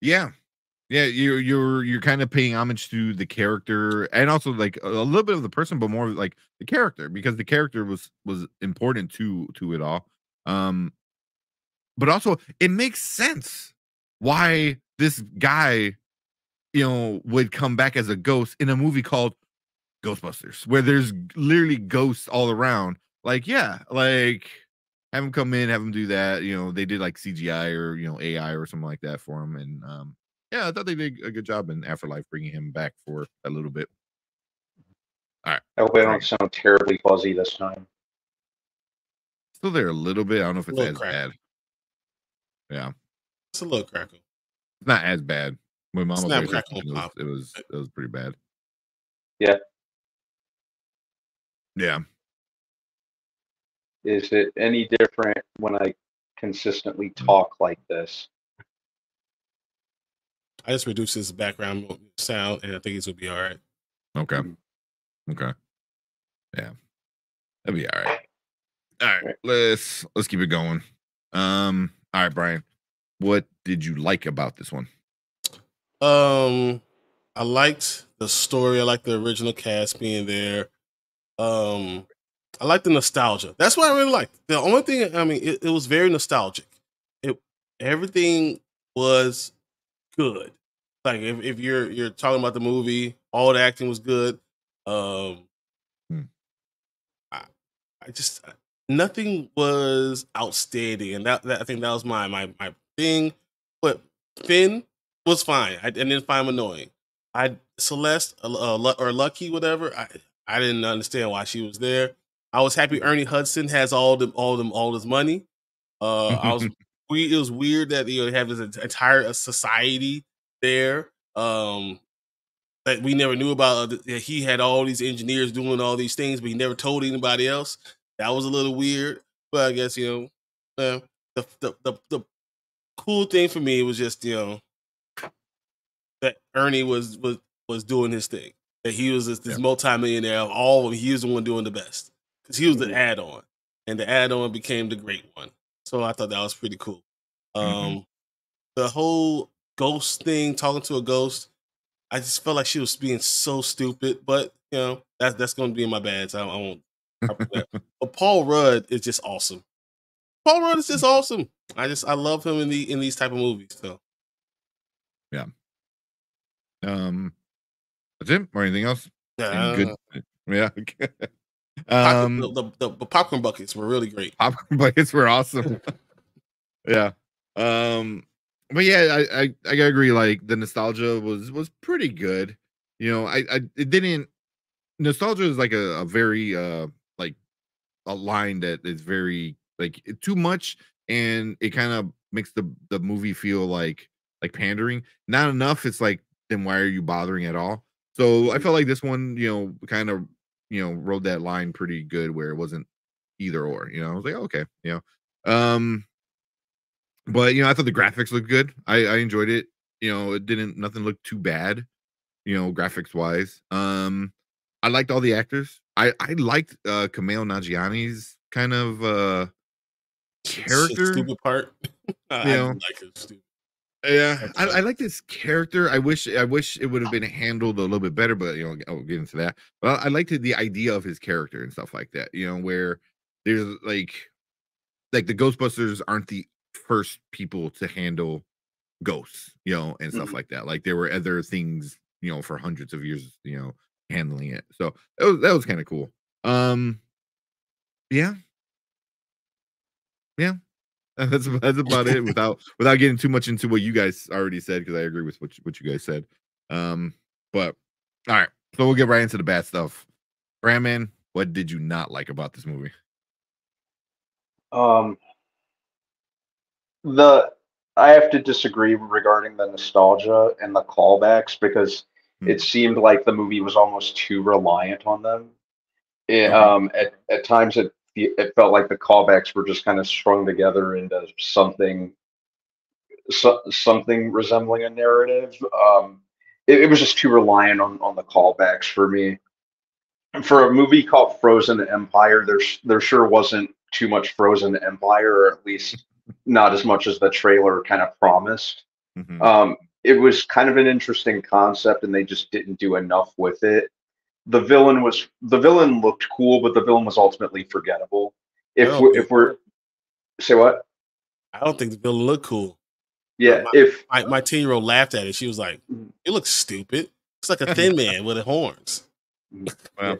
Yeah, yeah, you're you're you're kind of paying homage to the character and also like a little bit of the person, but more like the character because the character was was important to to it all. Um, but also it makes sense why this guy, you know, would come back as a ghost in a movie called Ghostbusters, where there's literally ghosts all around. Like, yeah, like have him come in, have him do that. You know, they did like C G I or you know A I or something like that for him, and um, yeah, I thought they did a good job in Afterlife bringing him back for a little bit. All right, I hope I don't sound terribly fuzzy this time. Still there a little bit. I don't know if it's as crackle. Bad. Yeah, it's a little crackle. It's not as bad. When Mama Bear, it was, it was it was pretty bad. Yeah. Yeah. Is it any different when I consistently talk like this? I just reduced his background sound, and I think he's gonna be all right. Okay. Okay. Yeah, that'll be all right. All right, all right. Let's let's keep it going. Um. All right, Brian. What did you like about this one? Um, I liked the story. I liked the original cast being there. Um, I liked the nostalgia. That's what I really liked. The only thing, I mean, it, it was very nostalgic. It everything was good. Like if, if you're you're talking about the movie, all the acting was good. Um, hmm. I I just nothing was outstanding, and that, that I think that was my my my thing. But Finn was fine. I, I didn't find him annoying. I Celeste uh, or Lucky, whatever. I. I didn't understand why she was there. I was happy Ernie Hudson has all them, all them, all his money. Uh, I was. It was weird that you know, they have this entire society there um, that we never knew about. He had all these engineers doing all these things, but he never told anybody else. That was a little weird, but I guess you know uh, the, the the the cool thing for me was just you know that Ernie was was was doing his thing. That he was this, this yeah. multi-millionaire of all of them. He was the one doing the best. Because he was the add-on. And the add-on became the great one. So I thought that was pretty cool. Um, mm-hmm. The whole ghost thing, talking to a ghost, I just felt like she was being so stupid. But, you know, that, that's going to be in my bad. So I, I won't But Paul Rudd is just awesome. Paul Rudd is just awesome. I just I love him in the in these type of movies. So yeah. Um, that's it. Or anything else? Uh, good. Yeah. um, the, the, the, the popcorn buckets were really great. Popcorn buckets were awesome. Yeah. Um. But yeah, I, I I agree. Like the nostalgia was was pretty good. You know, I I it didn't. Nostalgia is like a, a very uh like a line that is very like too much, and it kind of makes the the movie feel like like pandering. Not enough. It's like, then why are you bothering at all? So I felt like this one, you know, kind of you know rode that line pretty good, where it wasn't either or. You know, I was like, oh, okay, you know, um. But, you know, I thought the graphics looked good. I, I enjoyed it. You know, it didn't, nothing looked too bad, you know, graphics wise. Um, I liked all the actors. I, I liked uh, Kumail Nanjiani's kind of uh, character. Stupid part. You know, I like it stupid. Yeah, I, I like this character. I wish I wish it would have been handled a little bit better, but, you know, I'll get into that. But I, I liked the idea of his character and stuff like that, you know, where there's like, like the Ghostbusters aren't the first people to handle ghosts, you know, and stuff mm-hmm. like that. Like there were other things, you know, for hundreds of years, you know, handling it. So that was, that was kind of cool. Um, yeah, yeah, that's that's about it. Without without getting too much into what you guys already said, because I agree with what you, what you guys said. Um, but all right, so we'll get right into the bad stuff. Brandman, what did you not like about this movie? Um. The I have to disagree regarding the nostalgia and the callbacks, because mm. it seemed like the movie was almost too reliant on them. It, okay. um, at, at times, it it felt like the callbacks were just kind of strung together into something so, something resembling a narrative. Um, it, it was just too reliant on on the callbacks for me. For a movie called Frozen Empire, there there sure wasn't too much Frozen Empire, or at least not as much as the trailer kind of promised. Mm-hmm. Um, it was kind of an interesting concept, and they just didn't do enough with it. The villain was the villain looked cool, but the villain was ultimately forgettable. If oh, we're, if we're say what? I don't think the villain looked cool. Yeah, my, if my, my ten year old laughed at it, she was like, "It looks stupid. It's like a thin man with horns." Wow.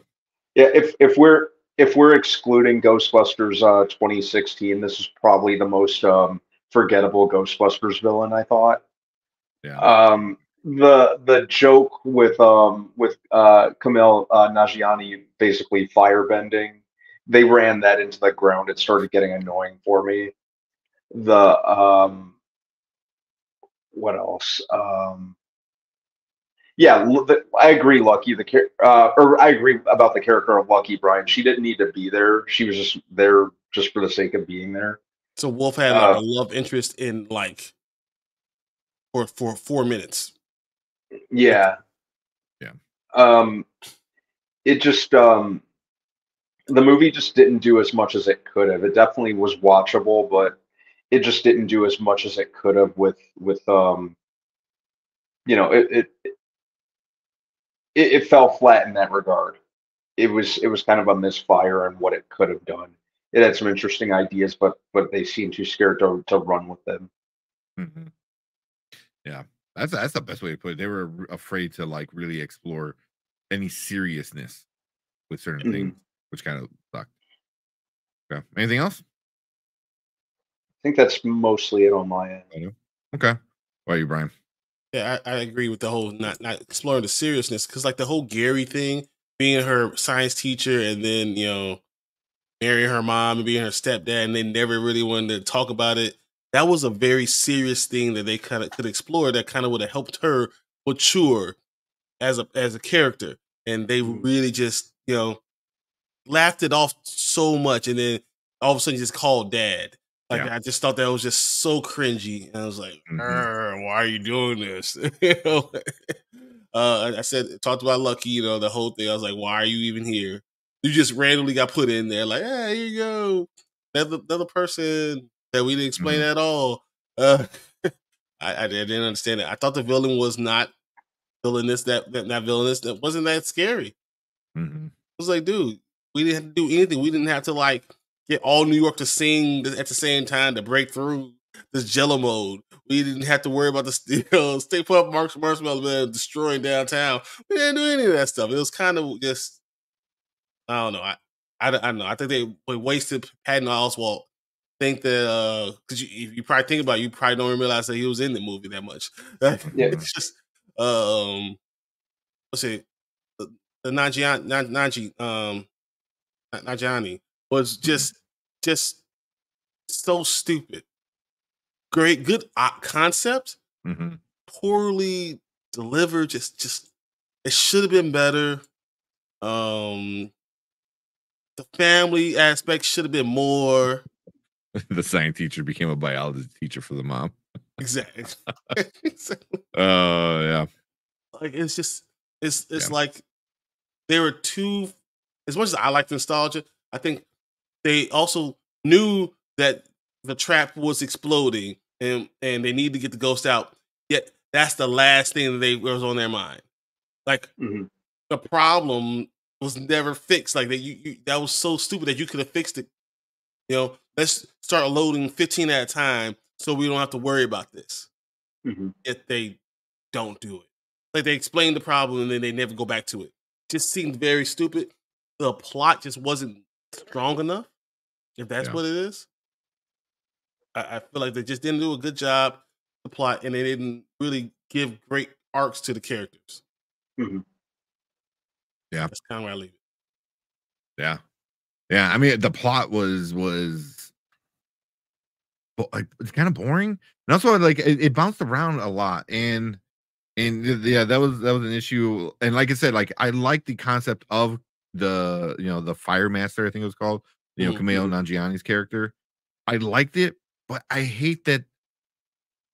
Yeah, if if we're If we're excluding Ghostbusters uh, twenty sixteen, this is probably the most um, forgettable Ghostbusters villain, I thought. Yeah. Um, the the joke with um, with uh, Kumail uh, Nanjiani basically firebending, they ran that into the ground. It started getting annoying for me. The um, what else? Um, Yeah, the, I agree. Lucky the uh, or I agree about the character of Lucky Brian. She didn't need to be there. She was just there just for the sake of being there. So Wolf had uh, like, a love interest in like, for for four minutes. Yeah, yeah. Um, it just um, the movie just didn't do as much as it could have. It definitely was watchable, but it just didn't do as much as it could have with with um, you know it. it, it It, it fell flat in that regard. It was it was kind of a misfire on what it could have done. It had some interesting ideas, but but they seemed too scared to to run with them. Mm-hmm. Yeah, that's that's the best way to put it. They were afraid to like really explore any seriousness with certain mm-hmm. things, which kind of sucked. Okay, anything else? I think that's mostly it on my end. Okay, what about you, Brian? Yeah, I, I agree with the whole not not exploring the seriousness, because like the whole Gary thing, being her science teacher and then, you know, marrying her mom and being her stepdad, and they never really wanted to talk about it. That was a very serious thing that they kind of could explore that kind of would have helped her mature as a as a character. And they really just, you know, laughed it off so much, and then all of a sudden just called dad. Like, yeah. I just thought that was just so cringy. And I was like, mm-hmm. why are you doing this? You know? uh, I said, talked about Lucky, you know, the whole thing. I was like, why are you even here? You just randomly got put in there. Like, hey, here you go. Another, another person that we didn't explain mm-hmm. at all. Uh, I, I didn't understand it. I thought the villain was not villainous, that, that, that villainous. That wasn't that scary. Mm-hmm. I was like, dude, We didn't have to do anything. We didn't have to like get all New York to sing at the same time to break through this Jello mode. We didn't have to worry about the you know, Stay Puft Marsh Marshmallow Man destroying downtown. We didn't do any of that stuff. It was kind of just, I don't know. I I, I don't know. I think they, they wasted Patton Oswalt. Think that uh, cause you, if you probably think about it, you probably don't realize that he was in the movie that much. Yeah. It's just um, let's see, the, the Nanjiani, Nanji, um, Nanjiani was just just so stupid. Great, good concept, mm-hmm. poorly delivered. Just, just it should have been better. Um, the family aspect should have been more. The science teacher became a biology teacher for the mom. Exactly. Oh exactly. uh, yeah. Like it's just it's it's yeah. like they were too. As much as I like nostalgia, I think they also knew that the trap was exploding and and they needed to get the ghost out. Yet that's the last thing that they was on their mind. Like mm-hmm. the problem was never fixed. Like that you, you that was so stupid that you could have fixed it. You know, let's start loading fifteen at a time so we don't have to worry about this. Mm-hmm. If they don't do it. Like they explain the problem and then they never go back to it. Just seemed very stupid. The plot just wasn't strong enough, if that's yeah. what it is. I, I feel like they just didn't do a good job with the plot and they didn't really give great arcs to the characters. Mm-hmm. Yeah. That's kind of where I leave it. Yeah. Yeah, I mean the plot was was like it's kind of boring, and also like it, it bounced around a lot, and and yeah, that was that was an issue. And like I said, like I like the concept of the you know the Fire Master, I think it was called, you know, Camille Nanjiani's character. I liked it, but I hate that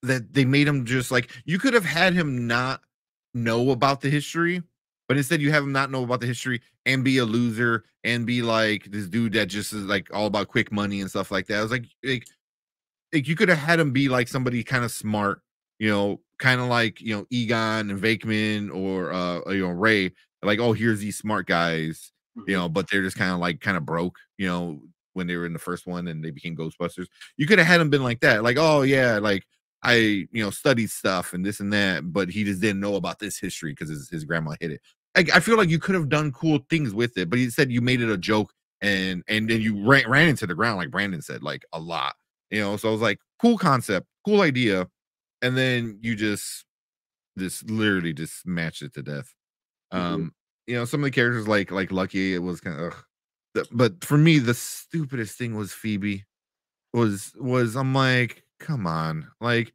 that they made him just like you could have had him not know about the history. But instead, you have him not know about the history and be a loser and be like this dude that just is like all about quick money and stuff like that. I was like, like, like you could have had him be like somebody kind of smart, you know, kind of like, you know, Egon and Vakeman or, uh, you know, Ray, like, oh, here's these smart guys, you know, but they're just kind of like kind of broke, you know, when they were in the first one and they became Ghostbusters. You could have had him been like that, like, oh, yeah, like. I, you know, studied stuff and this and that, but he just didn't know about this history because his, his grandma hid it. I, I feel like you could have done cool things with it, but he said you made it a joke and and then you ran, ran into the ground, like Brandon said, like a lot, you know? So I was like, cool concept, cool idea. And then you just, just literally just smashed it to death. Mm-hmm. Um, you know, some of the characters like, like Lucky, it was kind of, ugh. But for me, the stupidest thing was Phoebe was, was I'm like, come on, like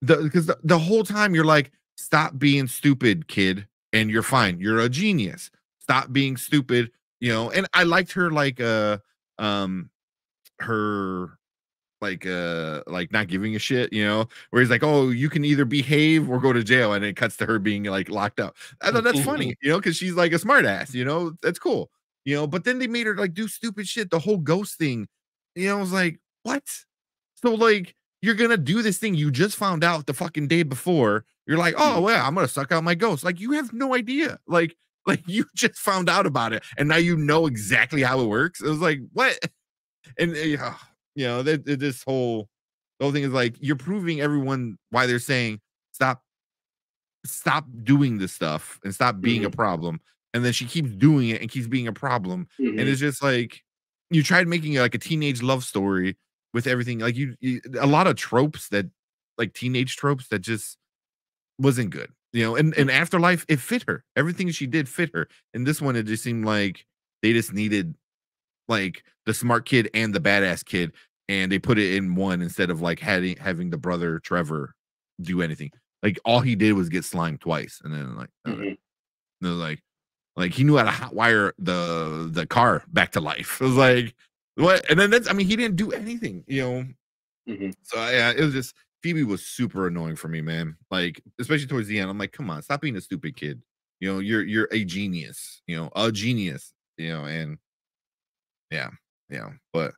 the because the, the whole time you're like, stop being stupid, kid, and you're fine, you're a genius, stop being stupid, you know. And I liked her like uh um her like uh like not giving a shit, you know, where he's like, oh, you can either behave or go to jail, and it cuts to her being like locked up. I thought that's funny, you know, because she's like a smart ass, you know, that's cool, you know. But then they made her like do stupid shit, the whole ghost thing, you know. I was like, what? So like you're going to do this thing you just found out the fucking day before. You're like, oh, well, I'm going to suck out my ghost. Like, you have no idea. Like, like you just found out about it, and now you know exactly how it works. It was like, what? And, uh, you know, th th this whole, the whole thing is like, you're proving everyone why they're saying, stop, stop doing this stuff and stop being mm-hmm. a problem. And then she keeps doing it and keeps being a problem. Mm-hmm. And it's just like, you tried making it like a teenage love story with everything, like you, you a lot of tropes that like teenage tropes that just wasn't good, you know. And and Afterlife, it fit her, everything she did fit her. And this one, it just seemed like they just needed like the smart kid and the badass kid, and they put it in one instead of like having having the brother Trevor do anything. Like all he did was get slimed twice, and then like mm-hmm. they're like like he knew how to hot wire the the car back to life. It was like, what? And then that's, I mean, he didn't do anything, you know. Mm-hmm. So yeah, it was just, Phoebe was super annoying for me, man. Like, especially towards the end, I'm like, come on, stop being a stupid kid. You know, you're you're a genius, you know, a genius, you know. And yeah, yeah, but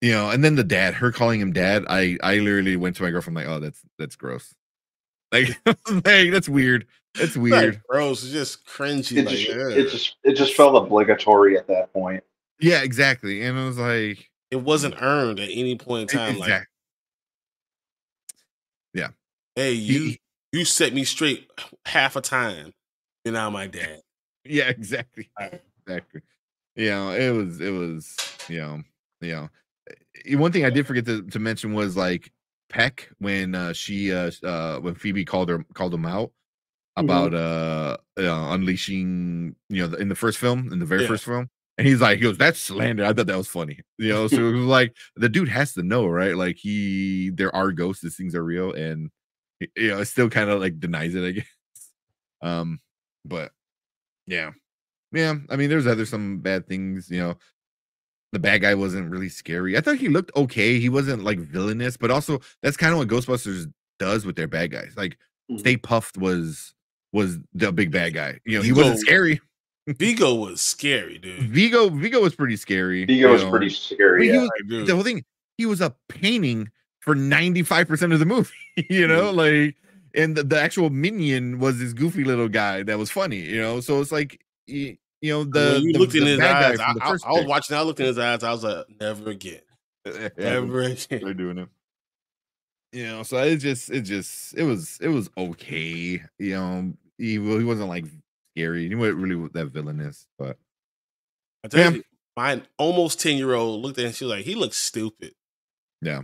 you know, and then the dad, her calling him dad, I I literally went to my girlfriend like, oh, that's that's gross. Like, like that's weird. That's weird. Like, bro, it's just cringy. It, like, just, yeah. it just it just felt obligatory at that point. Yeah, exactly. And it was like it wasn't earned at any point in time. Exactly. Like, yeah. Hey, you he, you set me straight half a time, and now my dad. Yeah, exactly. Exactly. You know, it was it was you know you know. One thing I did forget to, to mention was like Peck when uh, she uh, uh, when Phoebe called her called him out about mm-hmm. uh, uh, unleashing, you know, the, in the first film, in the very yeah. first film, and he's like, he goes, "That's slander." I thought that was funny, you know. So it was like the dude has to know, right? Like he, there are ghosts. These things are real, and you know, it still kind of like denies it, I guess. Um, but yeah, yeah. I mean, there's other some bad things, you know. The bad guy wasn't really scary. I thought he looked okay. He wasn't like villainous, but also that's kind of what Ghostbusters does with their bad guys. Like mm-hmm. Stay Puft was was the big bad guy. You know, he Vigo, wasn't scary. Vigo was scary, dude. Vigo Vigo was pretty scary. Vigo was know. pretty scary. Yeah, was, dude. The whole thing, he was a painting for ninety-five percent of the movie. You know, mm-hmm. like, and the, the actual minion was this goofy little guy that was funny. You know, so it's like. He, You know, the, when you the, looked the in his eyes. I, I, I was watching. I looked in his eyes. I was like, never again, never again. They're doing it. You know, so it just, it just, it was, it was okay. You know, he, he wasn't like scary. He wasn't really that villainous. But I tell you, my almost ten year old looked at him and she was like, he looks stupid. Yeah,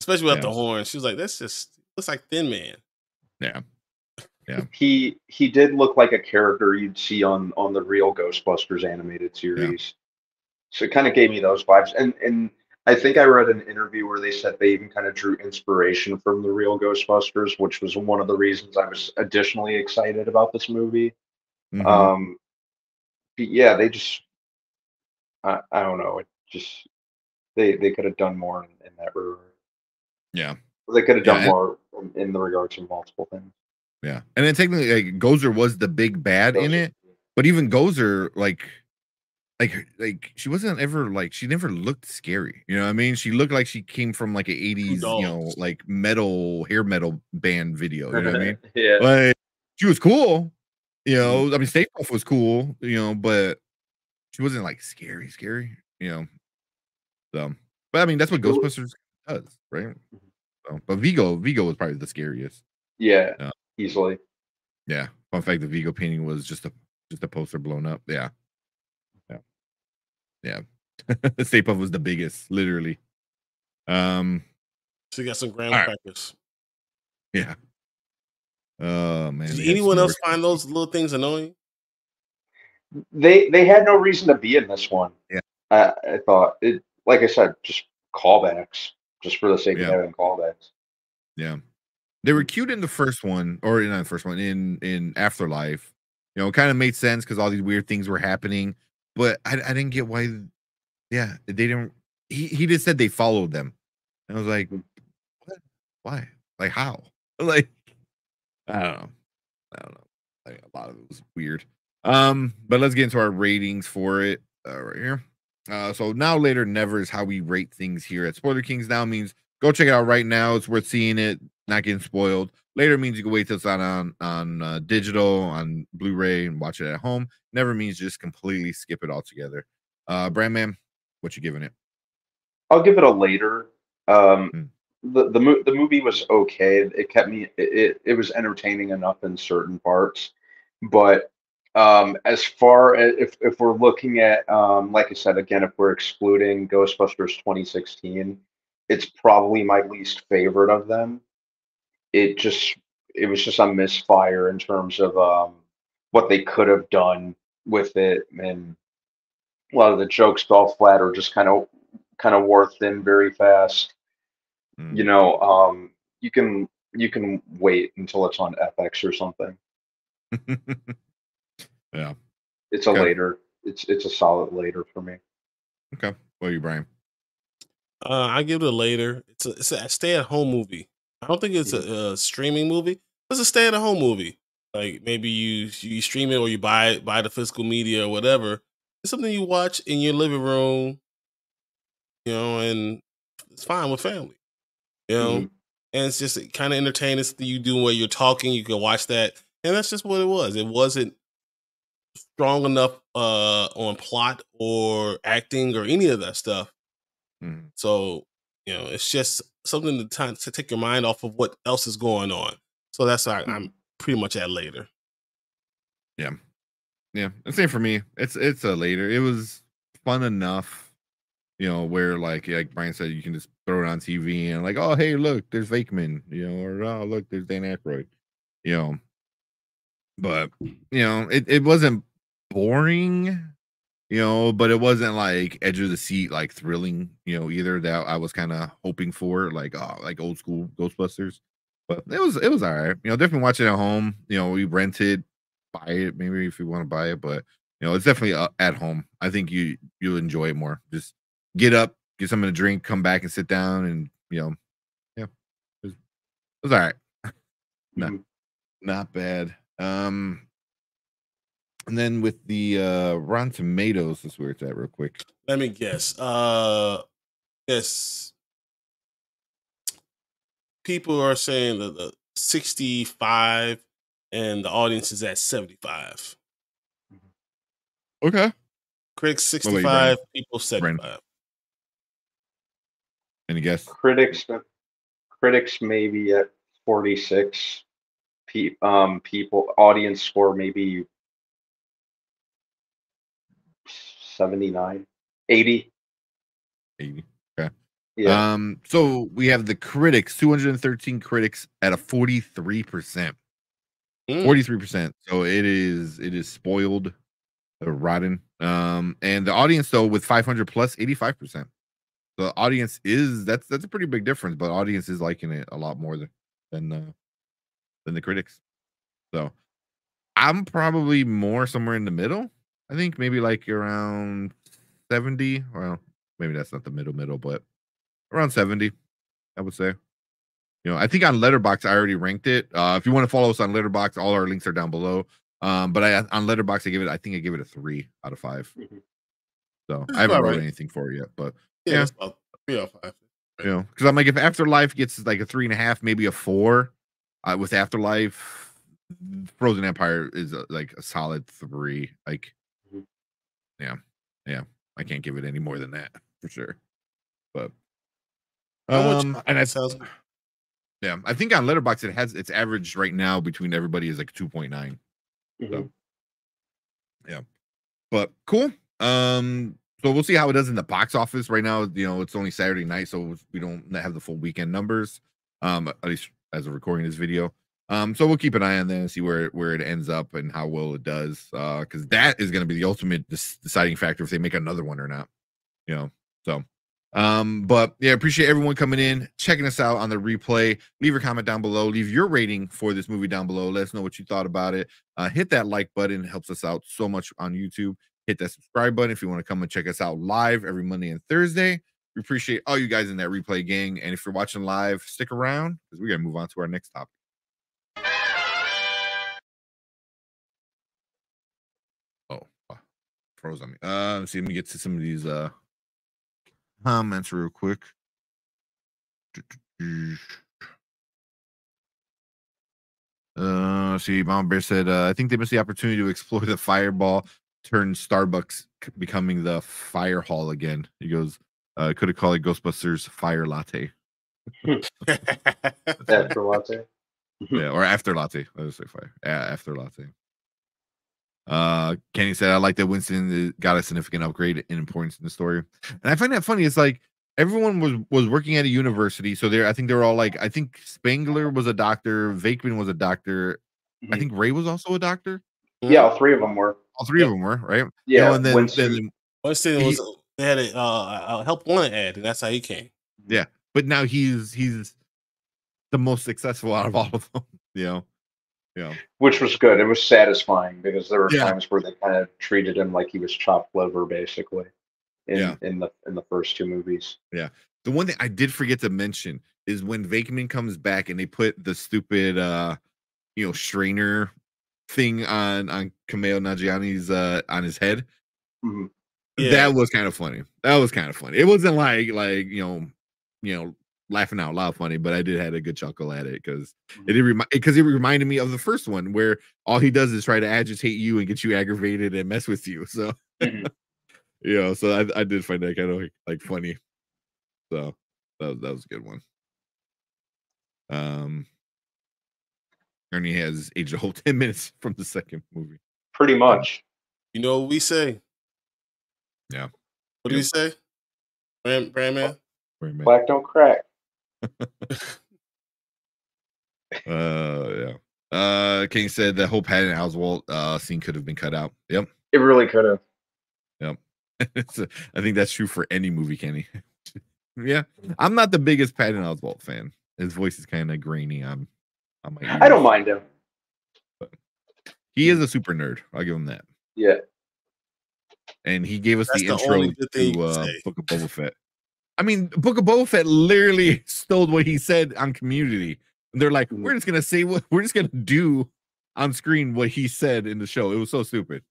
especially without yeah. the horn. She was like, that's just looks like Thin Man. Yeah. Yeah. He he did look like a character you'd see on on the real Ghostbusters animated series, yeah. so it kind of gave me those vibes. And and I think I read an interview where they said they even kind of drew inspiration from the real Ghostbusters, which was one of the reasons I was additionally excited about this movie. Mm-hmm. Um, but yeah, they just I I don't know, it just they they could have done more in, in that regard. Yeah, they could have done yeah, more in, in the regards to multiple things. Yeah, and then technically, like, Gozer was the big bad Gozer. in it, but even Gozer, like, like, like, she wasn't ever like she never looked scary. You know what I mean? She looked like she came from like an eighties, you know, like metal hair metal band video. You know what I mean? Yeah, like she was cool. You know, I mean, Stay Puft was cool. You know, but she wasn't like scary, scary. You know, so but I mean, that's what Ghostbusters does, right? So, but Vigo, Vigo was probably the scariest. Yeah. Uh, Easily, yeah. Fun fact: the Vigo painting was just a just a poster blown up. Yeah, yeah, yeah. Stay Puft was the biggest, literally. Um, so you got some ground crackers. Right. Yeah. Oh man. Did anyone else find those little things annoying? They they had no reason to be in this one. Yeah, I, I thought it. Like I said, just callbacks, just for the sake yeah. of having callbacks. Yeah. They were cute in the first one, or not the first one, in in Afterlife. You know, it kind of made sense because all these weird things were happening. But I, I didn't get why. Yeah, they didn't. He he just said they followed them, and I was like, what? Why? Like how? Like I don't know. I don't know. Like a lot of it was weird. Um, but let's get into our ratings for it uh, right here. Uh, so now, later, never is how we rate things here at Spoiler Kings. Now means go check it out right now. It's worth seeing it. Not getting spoiled. Later means you can wait till it's on on, on uh, digital, on Blu-ray, and watch it at home. Never means just completely skip it all together. Uh, Brandman, what you giving it? I'll give it a later. Um, mm-hmm. the the, mo the movie was okay. It kept me. It it was entertaining enough in certain parts, but um, as far as if if we're looking at, um, like I said again, if we're excluding Ghostbusters twenty sixteen, it's probably my least favorite of them. It just it was just a misfire in terms of um what they could have done with it, and a lot of the jokes fell flat or just kind of kind of wore thin very fast. Mm. You know, um you can you can wait until it's on F X or something. Yeah. It's a okay. later. It's it's a solid later for me. Okay. What are you, Brian? Uh I give it a later. It's a it's a stay at home movie. I don't think it's a, a streaming movie. It's a stay-at-home movie. Like maybe you you stream it or you buy it, buy the physical media or whatever. It's something you watch in your living room, you know, and it's fine with family. You know, mm-hmm. and it's just kind of entertaining. It's you do where you're talking, you can watch that, and that's just what it was. It wasn't strong enough uh, on plot or acting or any of that stuff. Mm-hmm. So you know, it's just something to t- to take your mind off of what else is going on. So that's why mm-hmm. I'm pretty much at later. Yeah, yeah. And same for me. It's it's a later. It was fun enough, you know, where like like Brian said, you can just throw it on T V and like, oh hey, look, there's Venkman, you know, or oh look, there's Dan Aykroyd, you know. But you know, it it wasn't boring, you know, but it wasn't like edge of the seat, like thrilling, you know, either. That I was kind of hoping for, like oh, like old school Ghostbusters. But it was it was all right, you know. Definitely watch it at home. You know, we rented, buy it maybe if you want to buy it, but you know, it's definitely uh, at home. I think you you'll enjoy it more. Just get up, get something to drink, come back and sit down, and you know, yeah, it was, it was all right. Not not bad. Um. And then with the uh, Rotten Tomatoes, let's weird that real quick. Let me guess. Uh, yes, people are saying that the sixty-five and the audience is at seventy-five. Okay. Critics sixty-five, well, wait, people seventy-five. Brandon. Any guess? Critics, critics maybe at forty-six. Pe- um, people, audience score maybe seventy-nine, eighty. eighty. Okay. Yeah. Um, so we have the critics, two hundred thirteen critics at a forty-three percent. Mm. forty-three percent. So it is it is spoiled, uh, rotten. Um, and the audience though with five hundred plus, eighty-five percent. So the audience is that's that's a pretty big difference, but audience is liking it a lot more than than uh, than the critics. So I'm probably more somewhere in the middle. I think maybe like around seventy. Well, maybe that's not the middle middle, but around seventy, I would say. You know, I think on Letterboxd, I already ranked it. Uh, if you want to follow us on Letterboxd, all our links are down below. Um, but I on Letterboxd, I give it. I think I give it a three out of five. Mm-hmm. So that's I haven't wrote right. anything for it yet, but yeah, yeah. three out of five. Right. You know, because I'm like, if Afterlife gets like a three and a half, maybe a four, uh, with Afterlife, Frozen Empire is a, like a solid three, like. Yeah, yeah, I can't give it any more than that for sure. But um, and I yeah, I think on Letterboxd it has its average right now between everybody is like two point nine. Mm-hmm. So yeah, but cool. Um, so we'll see how it does in the box office. Right now, you know, it's only Saturday night, so we don't have the full weekend numbers. Um, at least as of recording this video. Um, so we'll keep an eye on that and see where where it ends up and how well it does. Uh, because that is going to be the ultimate dis- deciding factor if they make another one or not. You know, so um, but yeah, appreciate everyone coming in, checking us out on the replay. Leave your comment down below. Leave your rating for this movie down below. Let us know what you thought about it. Uh, hit that like button. It helps us out so much on YouTube. Hit that subscribe button if you want to come and check us out live every Monday and Thursday. We appreciate all you guys in that replay gang. And if you're watching live, stick around because we're going to move on to our next topic. Froze on me. Uh, let's see. Let me get to some of these uh comments real quick. Uh, see, Mama Bear said, uh, I think they missed the opportunity to explore the fireball, turn Starbucks becoming the fire hall again. He goes, uh, could have called it Ghostbusters Fire Latte. After latte. Yeah, or after latte. I was like fire. Yeah, after latte. Uh, Kenny said, I like that Winston got a significant upgrade in importance in the story. And I find that funny. It's like everyone was, was working at a university. So they're, I think they were all like, I think Spangler was a doctor. Venkman was a doctor. Mm-hmm. I think Ray was also a doctor. Yeah. All three of them were. All three yeah. of them were, right? Yeah. You know, and then Winston, then Winston was, he, they had a, uh, a help wanted ad and that's how he came. Yeah. But now he's, he's the most successful out of all of them, you know? Yeah. Which was good. It was satisfying because there were yeah. times where they kind of treated him like he was chopped liver, basically, in, yeah. in the in the first two movies. Yeah. The one thing I did forget to mention is when Venkman comes back and they put the stupid, uh, you know, strainer thing on on Kumail Nanjiani's uh, on his head. Mm-hmm. Yeah. That was kind of funny. That was kind of funny. It wasn't like like you know you know laughing out loud funny, but I did had a good chuckle at it because it did remind because it reminded me of the first one where all he does is try to agitate you and get you aggravated and mess with you. So mm-hmm. you know, so I, I did find that kind of like funny. So that, that was a good one. Um, Ernie has aged a whole ten minutes from the second movie. Pretty much. You know what we say. Yeah. What do you say? Brand, brand man? Brand man. Black don't crack. uh yeah. Uh King said that whole Patton Oswalt uh scene could have been cut out. Yep. It really could have. Yep. a, I think that's true for any movie, Kenny. Yeah. I'm not the biggest Patton Oswalt fan. His voice is kind of grainy. I'm I might I don't mind him. But he is a super nerd. I'll give him that. Yeah. And he gave us That's the, the intro to uh, Book of Boba Fett. I mean, Book of Boba Fett literally stole what he said on Community. And they're like, we're just gonna say what we're just gonna do on screen what he said in the show. It was so stupid.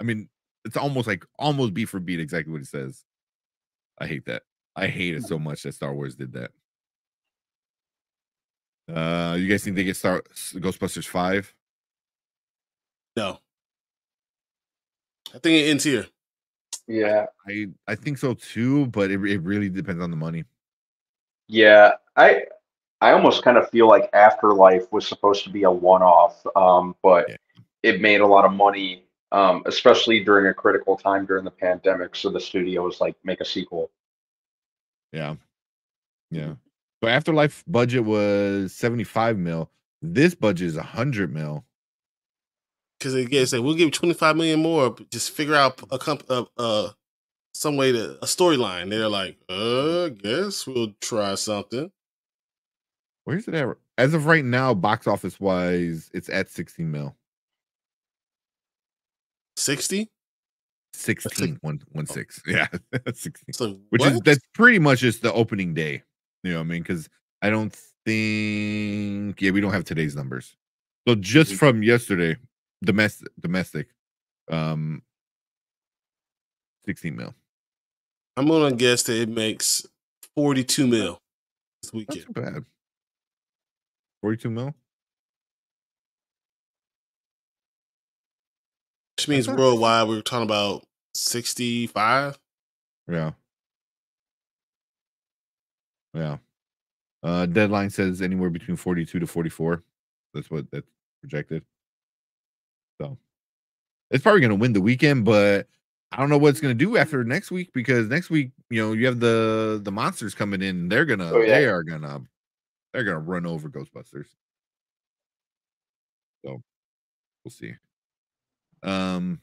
I mean, it's almost like almost beat for beat exactly what he says. I hate that. I hate it so much that Star Wars did that. Uh, you guys think they get Star Ghostbusters five? No. I think it ends here. Yeah, I I think so too, but it it really depends on the money. Yeah, I I almost kind of feel like Afterlife was supposed to be a one-off, um, but yeah. it made a lot of money, um, especially during a critical time during the pandemic. So the studio was like, make a sequel. Yeah, yeah. So Afterlife budget was seventy-five mil. This budget is a hundred mil. Because again, say like, we'll give you twenty-five million more, but just figure out a comp, uh, uh, some way to a storyline. They're like, uh, guess we'll try something. Where's it at? As of right now, box office wise, it's at sixty mil. Sixty. Sixteen. Like, one one oh. six. Yeah, sixteen. So which what? is that's pretty much just the opening day. You know what I mean? Because I don't think. Yeah, we don't have today's numbers. So just from yesterday. Domestic, domestic, um, sixteen mil. I'm gonna guess that it makes forty-two mil this weekend. That's not bad. Forty-two mil, which means That's worldwide we're talking about sixty-five. Yeah, yeah. Uh, Deadline says anywhere between forty-two to forty-four. That's what that's projected. So it's probably going to win the weekend, but I don't know what it's going to do after next week because next week, you know, you have the the monsters coming in. They're gonna, oh, yeah. they are gonna, they're gonna run over Ghostbusters. So we'll see. Um,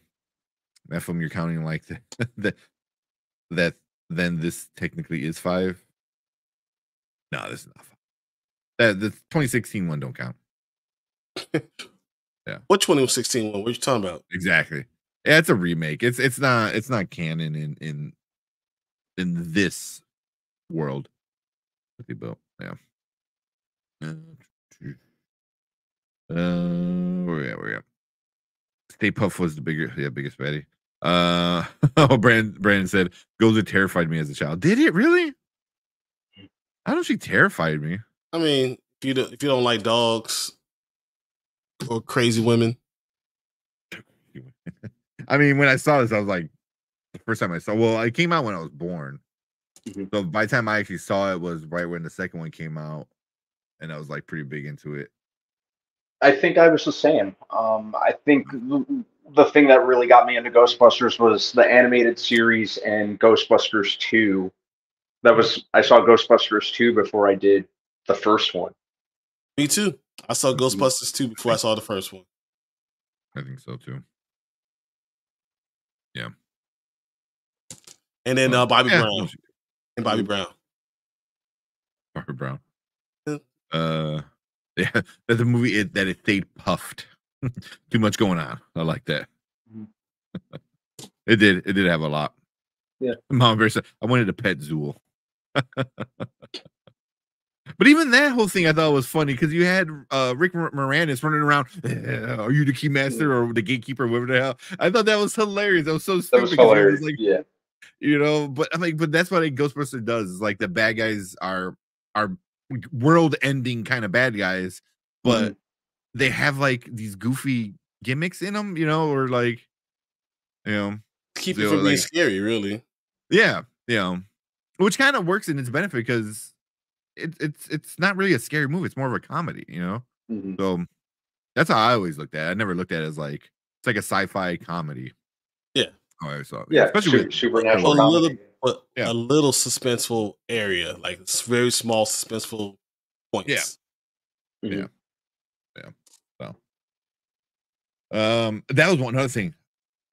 that film you're counting like that. that, that then this technically is five. No, this is not five. That the twenty sixteen one don't count. Yeah. Which one was sixteen one? What are you talking about? Exactly. Yeah, it's a remake. It's it's not it's not canon in in in this world. They built. Yeah. Uh, where we at? Where we at? Stay Puft was the bigger, yeah, biggest baddie. Uh, oh, Brandon, Brandon said, "Gozer terrified me as a child." Did it really? I don't. She terrified me. I mean, if you don't, if you don't like dogs. Or crazy women. I mean, when I saw this, I was like, the first time I saw. Well, it came out when I was born, mm-hmm. so by the time I actually saw it was right when the second one came out, and I was like pretty big into it. I think I was the same. Um, I think the thing that really got me into Ghostbusters was the animated series and Ghostbusters two. That was I saw Ghostbusters two before I did the first one. Me too. I saw Ghostbusters two before I saw the first one. I think so too. Yeah. And then uh, Bobby yeah. Brown. And Bobby Brown. Bobby Brown. Uh, yeah, that the movie it, that it stayed puffed. Too much going on. I like that. it did. It did have a lot. Yeah. Mom Bear said, I wanted to pet Zool. But even that whole thing I thought was funny because you had uh, Rick Moranis running around, eh, are you the key master or the gatekeeper, whatever the hell? I thought that was hilarious. That was so stupid. That was hilarious. Like, yeah. You know, but I'm like, but that's what a Ghostbuster does. Is like the bad guys are are world-ending kind of bad guys, but mm-hmm. they have like these goofy gimmicks in them, you know, or like, you know, keep it from being scary, really. Yeah, you know, which kind of works in its benefit because it's it's it's not really a scary movie; it's more of a comedy, you know. Mm-hmm. So that's how I always looked at it. I never looked at it as like it's like a sci-fi comedy. Yeah. Oh, I saw it. Yeah, especially with Supernatural. A little, but yeah. a little suspenseful area, like it's very small suspenseful points. Yeah. Mm-hmm. Yeah. Yeah. So, um, that was one other thing.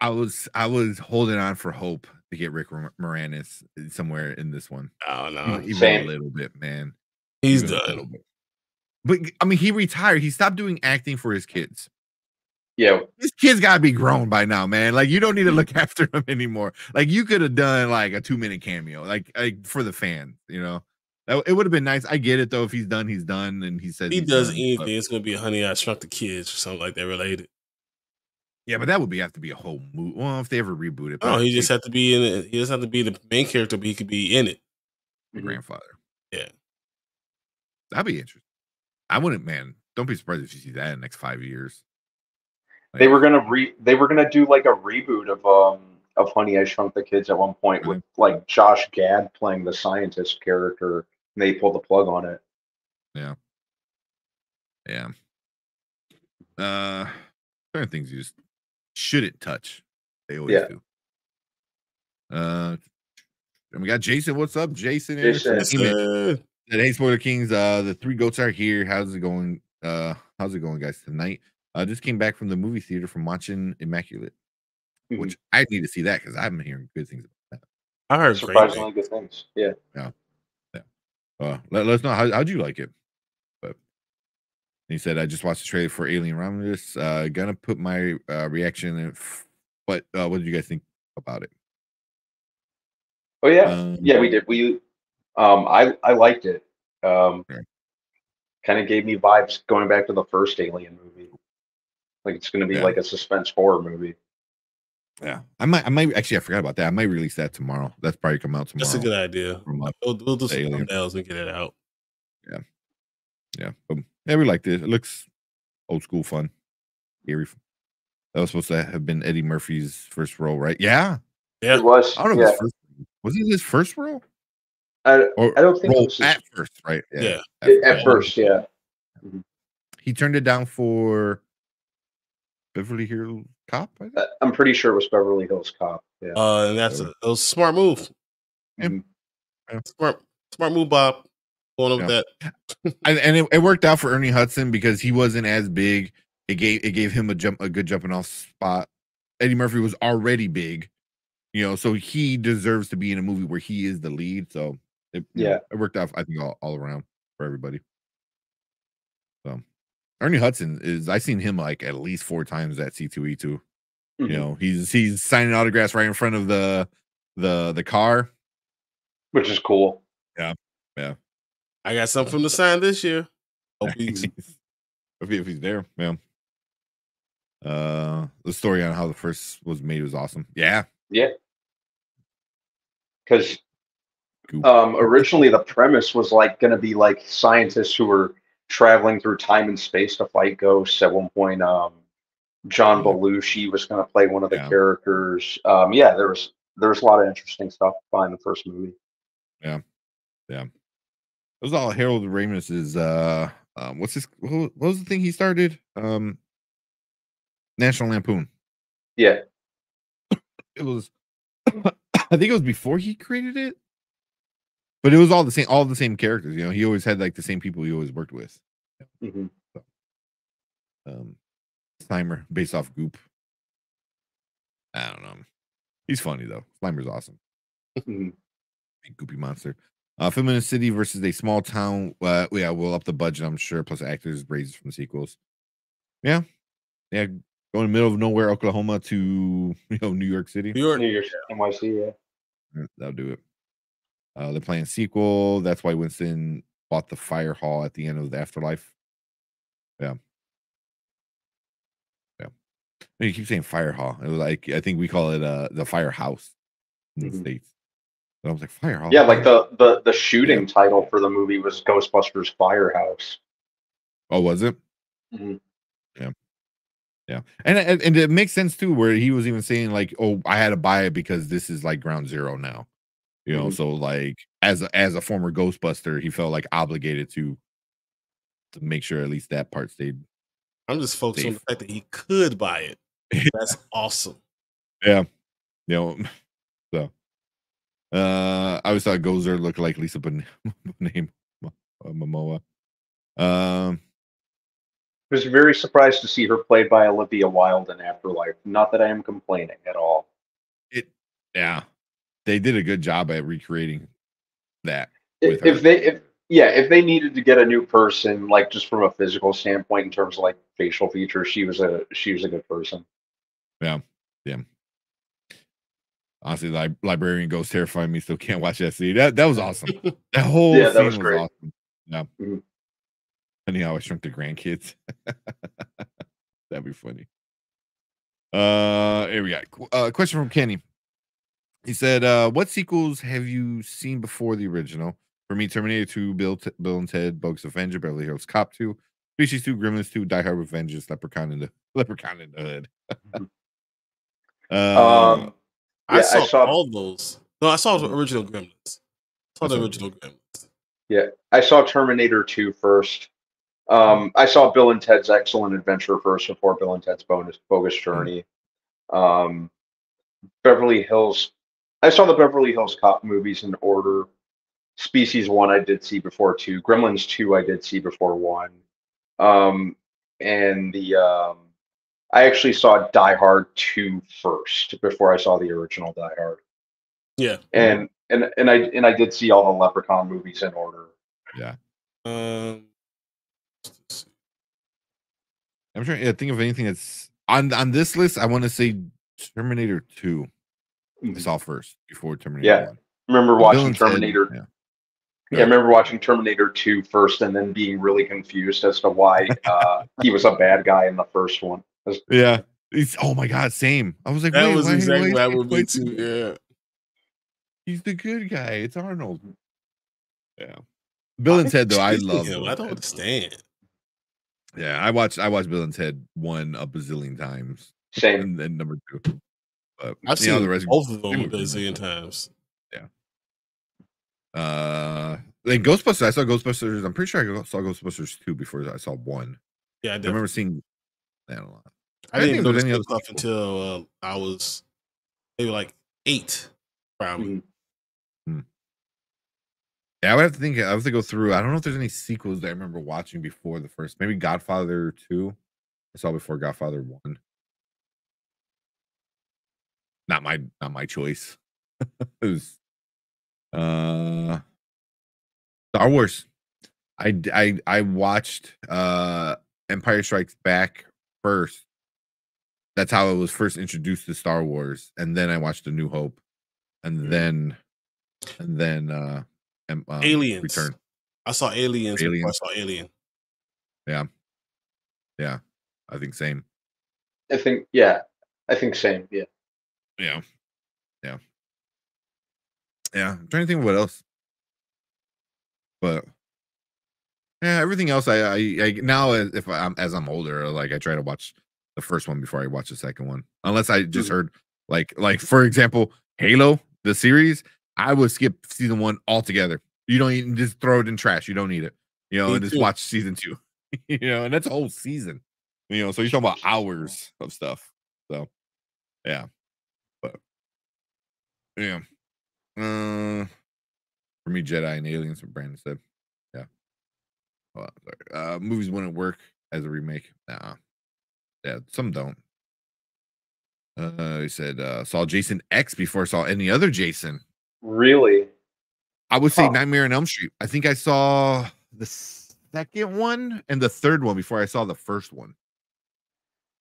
I was I was holding on for hope to get Rick Moranis somewhere in this one. Oh no, even Same. a little bit, man. He's even done. A little bit. But I mean, he retired. He stopped doing acting for his kids. Yeah, his kids gotta be grown by now, man. Like you don't need to look after him anymore. Like you could have done like a two minute cameo, like like for the fans, you know. That, it would have been nice. I get it though. If he's done, he's done, and he says he does done, anything. But it's gonna be Honey, I Shrunk the Kids or something like that related. Yeah, but that would be have to be a whole movie. Well, if they ever reboot it, oh, he just had to be in it. He doesn't have to be the main character, but he could be in it. The grandfather. Yeah, that'd be interesting. I wouldn't, man. Don't be surprised if you see that in the next five years. Like, they were gonna re. They were gonna do like a reboot of um of Honey, I Shrunk the Kids at one point mm-hmm. with like Josh Gad playing the scientist character, and they pulled the plug on it. Yeah. Yeah. Uh, certain things you just. Shouldn't touch. They always yeah. do. Uh, and we got Jason. What's up, Jason? Jason. Uh, hey, Spoiler Kings. Uh, the three goats are here. How's it going? Uh, how's it going, guys? Tonight, I uh, just came back from the movie theater from watching Immaculate, mm-hmm. which I need to see that because I'm hearing good things about that. I heard surprisingly good things. Yeah. Yeah. Yeah. Uh, let, let us know how how'd you like it. He said, I just watched the trailer for Alien Romulus. Uh, gonna put my uh, reaction in. What, uh, what did you guys think about it? Oh, yeah. Um, yeah, we did. We, um, I, I liked it. Um, okay. Kind of gave me vibes going back to the first Alien movie. Like, it's gonna be yeah. like a suspense horror movie. Yeah. I might, I might, actually, I forgot about that. I might release that tomorrow. That's probably come out tomorrow. That's a good idea. We'll, we'll do something else and get it out. Yeah. Yeah. Um, yeah, we liked it. It looks old school fun. Eerie. That was supposed to have been Eddie Murphy's first role, right? Yeah. Yeah. It was. I don't know yeah. his first was it his first role? I, or I don't think it was his... at first, right? Yeah. yeah. At, it, at first, yeah. He turned it down for Beverly Hills Cop, I think? I'm pretty sure it was Beverly Hills Cop. Yeah. Uh and that's so. a, a smart move. Mm-hmm. yeah. Smart smart move, Bob. Going over no. that, and, and it, it worked out for Ernie Hudson because he wasn't as big. It gave it gave him a jump, a good jumping off spot. Eddie Murphy was already big, you know, so he deserves to be in a movie where he is the lead. So it, yeah, you know, it worked out. I think all, all around for everybody. So Ernie Hudson is I've seen him like at least four times at C two E two. Mm-hmm. You know, he's he's signing autographs right in front of the the the car, which is cool. Yeah, yeah. I got something from the sign this year. Hope he's, if he's there, man. Uh, the story on how the first was made was awesome. Yeah, yeah. Because um, originally the premise was like going to be like scientists who were traveling through time and space to fight ghosts. At one point, um, John Belushi was going to play one of the yeah. characters. Um, yeah, there was there was a lot of interesting stuff behind the first movie. Yeah, yeah. It was all Harold Ramis's. Uh, um, what's his? What was the thing he started? Um, National Lampoon. Yeah, it was. I think it was before he created it, but it was all the same. All the same characters. You know, he always had like the same people he always worked with. Mm-hmm. So, um, Slimer based off Goop. I don't know. He's funny though. Slimer's awesome. Mm-hmm. Big goopy monster. Uh, film in a city versus a small town. Uh, yeah, we'll up the budget, I'm sure. Plus actors, raises from sequels. Yeah, yeah. Going in the middle of nowhere, Oklahoma to you know New York City, New York, New York, N Y C. Yeah, that'll do it. Uh, they're playing sequel. That's why Winston bought the fire hall at the end of the afterlife. Yeah, yeah. You keep saying fire hall. It was like I think we call it uh the firehouse in mm-hmm. the States. And I was like, Firehouse. Yeah, like the the the shooting yeah. title for the movie was Ghostbusters Firehouse. Oh, was it? Mm-hmm. Yeah, yeah, and, and and it makes sense too, where he was even saying like, "Oh, I had to buy it because this is like ground zero now," you know. Mm-hmm. So like, as a, as a former Ghostbuster, he felt like obligated to to make sure at least that part stayed. I'm just focused safe. on the fact that he could buy it. That's awesome. Yeah, you know. So, uh, I always thought Gozer looked like Lisa Bonet, name Momoa. Um. I was very surprised to see her played by Olivia Wilde in Afterlife. Not that I am complaining at all. It, yeah, they did a good job at recreating that. If, if they, if yeah, if they needed to get a new person, like just from a physical standpoint, in terms of like facial features, she was a she was a good person. Yeah, yeah. Honestly, the librarian ghost terrified me. Still can't watch that scene. That that was awesome. That whole yeah, that scene was great. Was awesome. Yeah. Mm-hmm. Funny how I shrunk the grandkids. That'd be funny. Uh, here we got a uh, question from Kenny. He said, uh, what sequels have you seen before the original? For me, Terminator two, Bill, T Bill and Ted, Bugs Avenger, Beverly Hills Cop two, Species two, Gremlins two, Die Hard with Vengeance, Leprechaun in the, Leprechaun in the Hood. um, um, I, yeah, saw I saw all those. No, I saw the original Gremlins. I saw the original Gremlins. Yeah, I saw Terminator two first. Um, I saw Bill and Ted's Excellent Adventure first before Bill and Ted's Bonus Bogus Journey. Um, Beverly Hills, I saw the Beverly Hills Cop movies in order. Species one I did see before two. Gremlins two I did see before one. Um, and the um, I actually saw Die Hard two first before I saw the original Die Hard. Yeah, and and and I and I did see all the Leprechaun movies in order. Yeah. Um. I'm trying to think of anything that's on on this list. I want to say Terminator two. Mm-hmm. I saw first before Terminator one. Remember watching Terminator. Ted, yeah. Yeah, yeah, I remember watching Terminator two first and then being really confused as to why uh, he was a bad guy in the first one. Yeah. It's, oh my God, same. I was like, that wait, was why, exactly why, what would too. Yeah. He's the good guy. It's Arnold. Yeah. Bill and Ted, though, I love him. I don't understand. Yeah, I watched I watched Bill and Ted one a bazillion times. Same. And then number two. But, I've seen know, the rest both of them a bazillion times. Yeah. Uh, then Ghostbusters. I saw Ghostbusters. I'm pretty sure I saw Ghostbusters two before I saw one. Yeah, I did. I remember seeing that a lot. I, I didn't know any other stuff until uh, I was maybe like eight, probably. Mm-hmm. Yeah, I would have to think. I have to go through. I don't know if there's any sequels that I remember watching before the first. Maybe Godfather two. I saw before Godfather one. Not my, not my choice. It was, uh, Star Wars. I, I, I watched uh, Empire Strikes Back first. That's how I was first introduced to Star Wars, and then I watched A New Hope, and then, and then. Uh, Um, aliens return. I saw aliens, aliens. Before I saw Alien. Yeah, yeah. I think same. I think yeah. I think same. Yeah. Yeah. Yeah. Yeah. I'm trying to think of what else. But yeah, everything else. I I, I now if I'm as I'm older, like I try to watch the first one before I watch the second one, unless I just mm-hmm. heard like like for example, Halo the series. I would skip season one altogether. You don't even just throw it in trash. You don't need it. You know, and just watch season two. You know, and that's a whole season. You know, so you're talking about hours of stuff. So, yeah. But, yeah. Uh, for me, Jedi and Aliens, what Brandon said. Yeah. Oh, sorry. Uh, movies wouldn't work as a remake. Nah. Yeah, some don't. Uh, he said, uh, saw Jason X before I saw any other Jason. Really? I would say huh. Nightmare on Elm Street. I think I saw the second one and the third one before I saw the first one.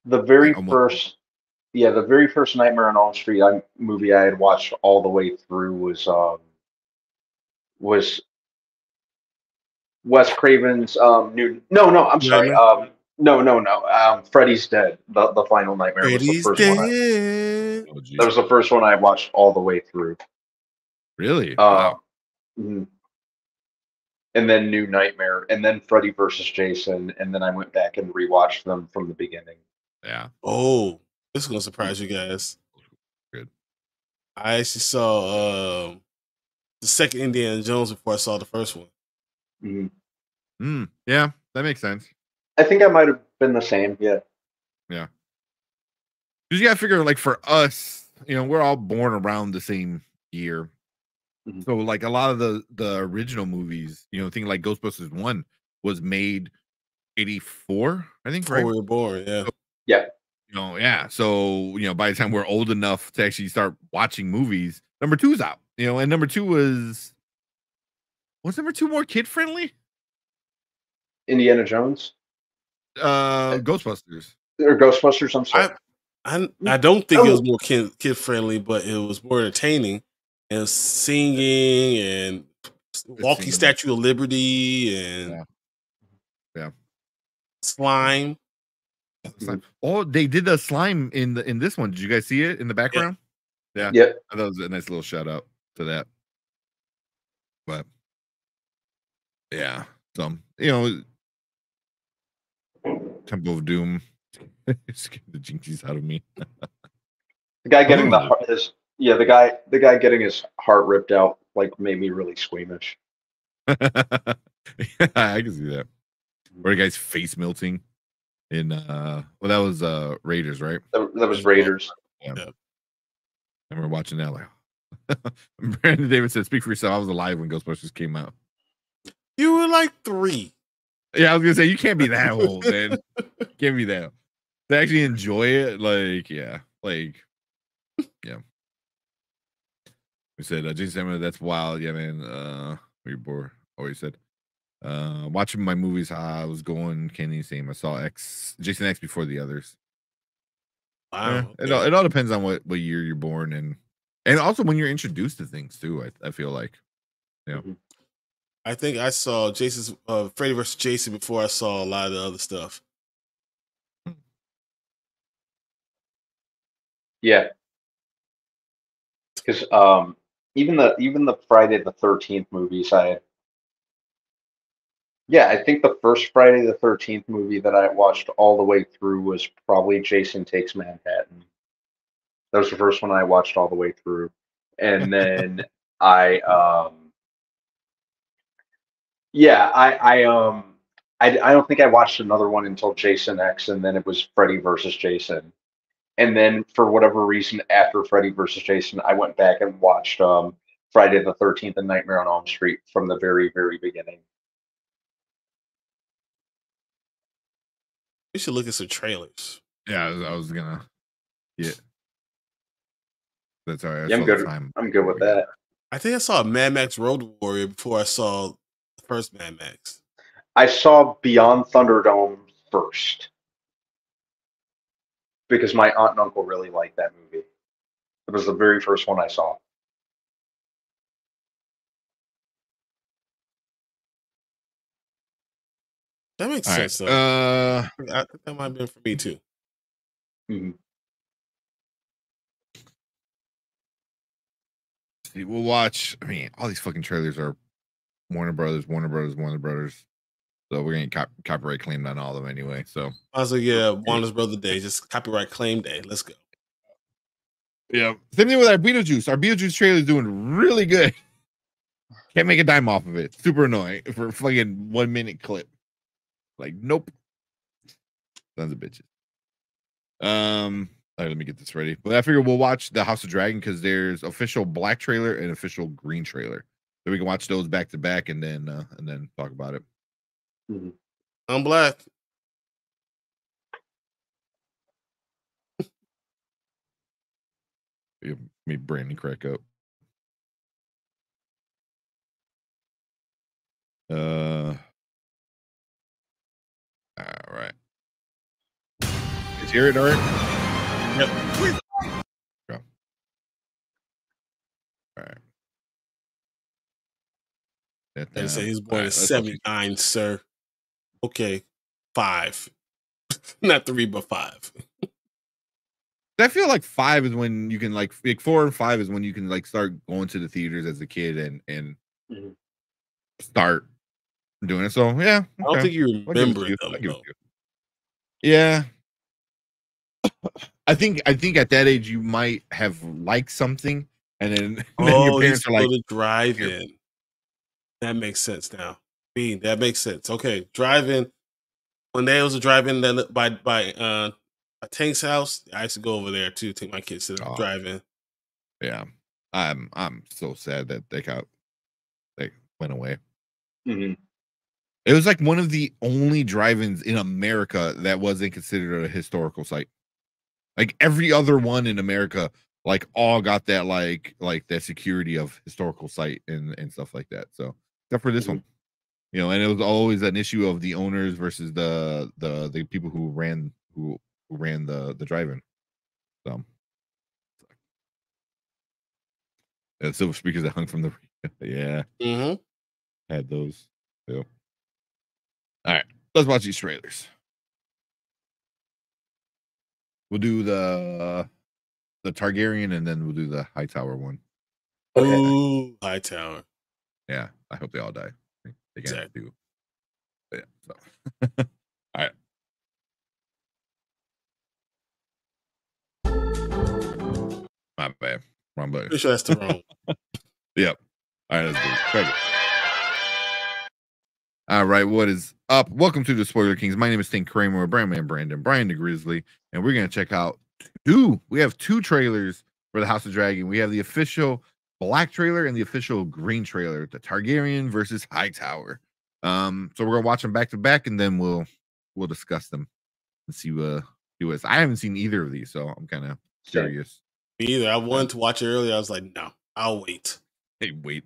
The very like, first, yeah, the very first Nightmare on Elm Street I, movie I had watched all the way through was um, was Wes Craven's um, new. No, no, I'm sorry. Yeah. Um, no, no, no. Um, Freddy's Dead. The the final Nightmare Freddy's was the first dead. one. I, that was the first one I watched all the way through. Really? Uh, wow. Mm-hmm. And then New Nightmare, and then Freddy versus Jason, and then I went back and rewatched them from the beginning. Yeah. Oh, this is gonna surprise you guys. Good. I actually saw um, the second Indiana Jones before I saw the first one. Mm-hmm. Mm, yeah, that makes sense. I think I might have been the same. Yeah. Yeah. Because you gotta figure, like, for us, you know, we're all born around the same year. Mm-hmm. So, like, a lot of the the original movies, you know, thing like Ghostbusters one was made eighty-four, I think, right? Oh, we were born, yeah. So, yeah. You know, yeah. So, you know, by the time we're old enough to actually start watching movies, number two's out, you know, and number two was, was number two more kid-friendly? Indiana Jones? Uh, Ghostbusters. Or Ghostbusters, I'm sorry. I, I, I don't think oh. it was more kid, kid-friendly, but it was more entertaining. And singing and walking Statue of Liberty and yeah, yeah. slime. slime. Oh, they did a slime in the in this one. Did you guys see it in the background? Yeah, yeah. Yep. That was a nice little shout out to that. But yeah, some you know, Temple of Doom scared the jinxies out of me. The guy getting the heart is. Yeah, the guy, the guy getting his heart ripped out, like, made me really squeamish. Yeah, I can see that. Or the guy's face melting in, uh, well, that was uh, Raiders, right? That, that was Raiders. Yeah. yeah. I remember watching that. Like, Brandon Davis said, "Speak for yourself." I was alive when Ghostbusters came out. You were like three. Yeah, I was gonna say you can't be that old, man. You can't be that old. To actually enjoy it, like, yeah, like, yeah. We said, uh, Jason Samuel, that's wild. Yeah, man. Uh, we were always said, uh, watching my movies, how I was going. Can't even say I saw X, Jason X before the others. Wow. Yeah, okay. It all, it all depends on what, what year you're born and, and also when you're introduced to things too. I, I feel like, yeah. Mm-hmm. I think I saw Jason's, uh, Freddy versus Jason before I saw a lot of the other stuff. Yeah. Because, um, Even the even the Friday the thirteenth movies, I yeah, I think the first Friday the thirteenth movie that I watched all the way through was probably Jason Takes Manhattan. That was the first one I watched all the way through, and then I um, yeah, I I um I I don't think I watched another one until Jason X, and then it was Freddy versus Jason. And then, for whatever reason, after Freddy versus Jason, I went back and watched um, Friday the thirteenth and Nightmare on Elm Street from the very, very beginning. We should look at some trailers. Yeah, I was, I was gonna. Yeah, that's all right. Yeah, I'm good. Time. I'm good with that. I think I saw Mad Max Road Warrior before I saw the first Mad Max. I saw Beyond Thunderdome first, because my aunt and uncle really liked that movie. It was the very first one I saw. That makes All sense. Right. Uh, I think that might have been for me too. Mm-hmm. See, we'll watch. I mean, all these fucking trailers are Warner Brothers, Warner Brothers, Warner Brothers. So we're getting cop copyright claimed on all of them anyway. So also, yeah, Warner's Brother Day, just copyright claim day. Let's go. Yeah, same thing with our Beetlejuice. Our Beetlejuice trailer is doing really good. Can't make a dime off of it. Super annoying for a fucking one minute clip. Like, nope. Sons of bitches. Um, all right, let me get this ready. But I figure we'll watch the House of Dragon because there's official black trailer and official green trailer. So we can watch those back to back and then uh, and then talk about it. Mm-hmm. I'm black. Me, Brandon, crack up. Uh, all right. You guys hear it, all right? Yep. All right. That, uh, they say his boy right, is seventy-nine, sir. Okay, five. Not three, but five. I feel like five is when you can like, like four and five is when you can like start going to the theaters as a kid and and mm-hmm. start doing it. So yeah, okay. I don't think you remember it, though, it you. Yeah, I think I think at that age you might have liked something, and then, and oh, then your parents are like drive-in. That makes sense now. Me, that makes sense. Okay, drive-in. One day it was a drive-in that by by uh. Tank's house. I used to go over there too. Take my kids to the oh, drive-in. Yeah, I'm. I'm so sad that they got. They went away. Mm-hmm. It was like one of the only drive-ins in America that wasn't considered a historical site. Like every other one in America, like all got that like like that security of historical site and and stuff like that. So except for this mm-hmm. one, you know, and it was always an issue of the owners versus the the the people who ran who. Who ran the the drive-in? So, yeah, silver speakers that hung from the yeah, mm-hmm. had those too. All right, let's watch these trailers. We'll do the uh, the Targaryen, and then we'll do the Hightower one. Oh, yeah. Hightower! Yeah, I hope they all die. They exactly. do. But yeah. So. All right. My bad. Wrong button. Pretty sure that's the wrong one. Yep. All right, let's do it. Perfect. All right, what is up? Welcome to the Spoiler Kings. My name is Tank Kramer, Brandman Brandon, Brian the Grizzly, and we're going to check out two. We have two trailers for the House of Dragon. We have the official black trailer and the official green trailer, the Targaryen versus Hightower. Um, so we're going to watch them back to back, and then we'll we'll discuss them and see what it was. I haven't seen either of these, so I'm kind of curious. Sure. Me either. I wanted to watch it earlier. I was like, no, I'll wait. Hey, wait.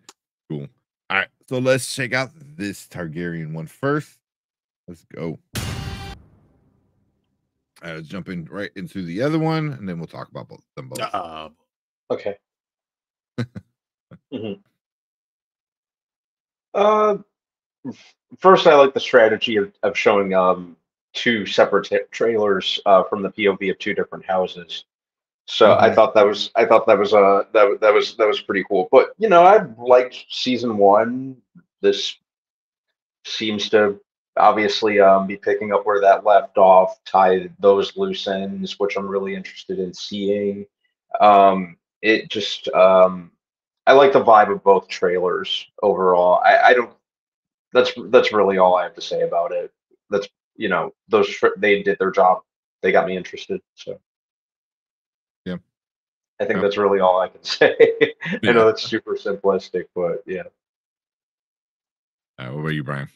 Cool. All right. So let's check out this Targaryen one first. Let's go. I was jumping right into the other one, and then we'll talk about both them both. Uh, okay. mm-hmm. Uh, first, I like the strategy of, of showing um two separate trailers uh, from the P O V of two different houses. So okay. I thought that was I thought that was uh that that was that was pretty cool. But you know, I liked season one. This seems to obviously um, be picking up where that left off, tie those loose ends, which I'm really interested in seeing. Um, it just um, I like the vibe of both trailers overall. I, I don't. That's that's really all I have to say about it. That's you know those they did their job. They got me interested. So. I think that's really all I can say. I yeah. know it's super simplistic, but yeah. All right, what about you, Brian?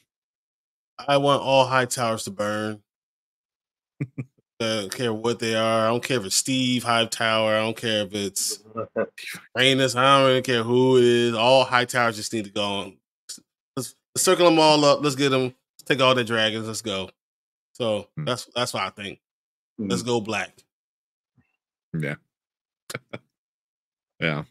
I want all high towers to burn. I don't care what they are. I don't care if it's Steve Hightower. I don't care if it's Rainus. I don't really care who it is. All high towers just need to go on. Let's, let's circle them all up. Let's get them. Let's take all the dragons. Let's go. So mm. that's that's what I think. Mm. Let's go black. Yeah. yeah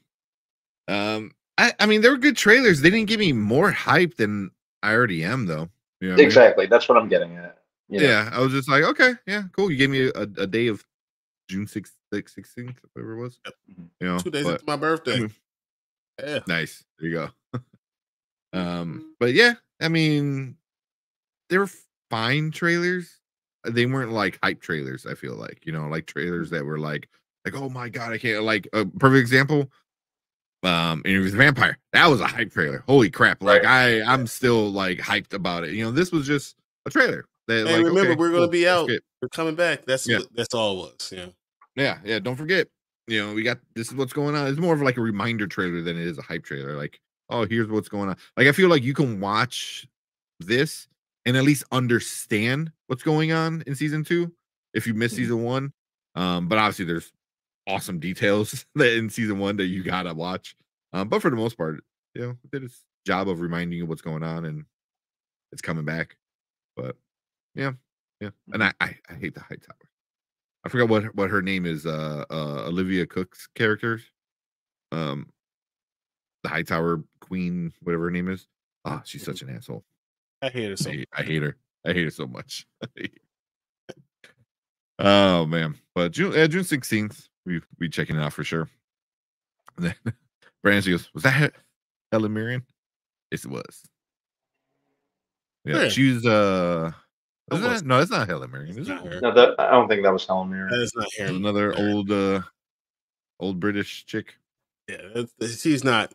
um I, I mean they were good trailers. They didn't give me more hype than I already am though, you know what exactly I mean? That's what I'm getting at, you know? Yeah, I was just like okay, yeah, cool, you gave me a, a day of June sixteenth, whatever it was, you know, two days but, after my birthday. I mean, yeah, nice, there you go. um but yeah, I mean they were fine trailers. They weren't like hype trailers, I feel like, you know, like trailers that were like Like, oh my god, I can't, like, a perfect example, um, and it was Vampire. That was a hype trailer. Holy crap. Like, I, I'm still, like, hyped about it. You know, this was just a trailer. That, hey, like, remember, okay, we're going to cool, be out. We're coming back. That's yeah. that's all it was. Yeah. Yeah, yeah, don't forget. You know, we got, this is what's going on. It's more of, like, a reminder trailer than it is a hype trailer. Like, oh, here's what's going on. Like, I feel like you can watch this and at least understand what's going on in season two if you missed mm-hmm. season one. Um, but obviously there's awesome details that in season one that you gotta watch, um, but for the most part, you know, it did its job of reminding you what's going on and it's coming back. But yeah, yeah, and I I, I hate the Hightower. I forgot what what her name is. Uh, uh, Olivia Cook's character, um, the Hightower Queen, whatever her name is. Ah, oh, she's such an asshole. I hate her so. I hate, I hate her. I hate her so much. Oh man, but June uh, June sixteenth we we checking it out for sure. And then Brandon goes, "Was that Helen Mirren?" Yes, it was. Yeah, yeah. she's uh. That that? No, it's not Helen Mirren. It's not her. No, that, I don't think that was Helen Mirren. That's not her. Another old, uh, old British chick. Yeah, she's not.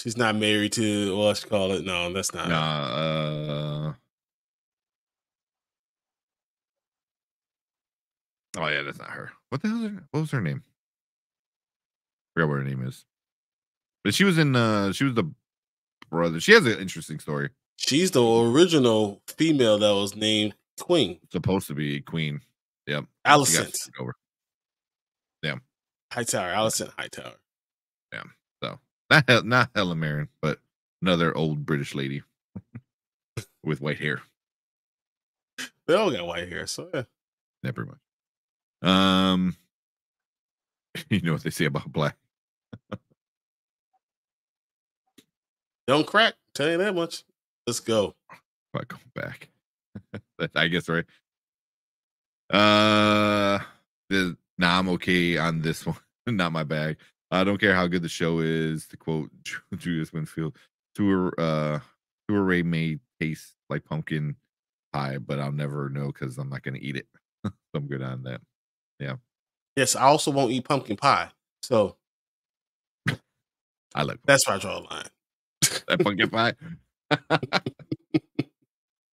She's not married to. Well, let's call it. No, that's not. Nah. Uh, oh yeah, that's not her. What the hell is her? What was her name? I forgot what her name is. But she was in. Uh, she was the brother. She has an interesting story. She's the original female that was named Queen. Supposed to be Queen. Yeah. Allison. Yeah. Hightower. Allison Hightower. Yeah. So not not Helen Mirren, but another old British lady with white hair. They all got white hair, so yeah. Yeah, pretty much. Um, you know what they say about black. Don't crack. Tell you that much. Let's go. If I go back. I guess, right? Uh, the, nah, I'm okay on this one. Not my bag. I don't care how good the show is. To quote Judith Winfield, to a, uh, to a Ray may taste like pumpkin pie, but I'll never know because I'm not going to eat it. So I'm good on that. Yeah. Yes, I also won't eat pumpkin pie. So I like that's where I draw a line. That pumpkin pie?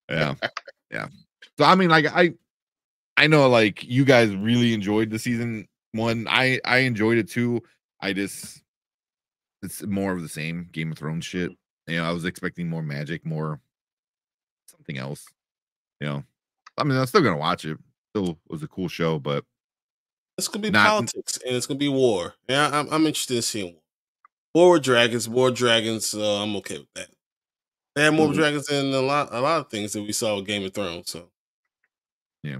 yeah yeah so I mean, like, I I know, like, you guys really enjoyed the season one. I I enjoyed it too. I just, it's more of the same Game of Thrones shit, you know. I was expecting more magic, more something else, you know. I mean, I'm still gonna watch it. Still was a cool show, but it's gonna be not politics, and it's gonna be war. Yeah, I'm, I'm interested in seeing war with dragons. War dragons uh, I'm okay with that. They had more mm-hmm. dragons than a lot, a lot of things that we saw with Game of Thrones. So, yeah,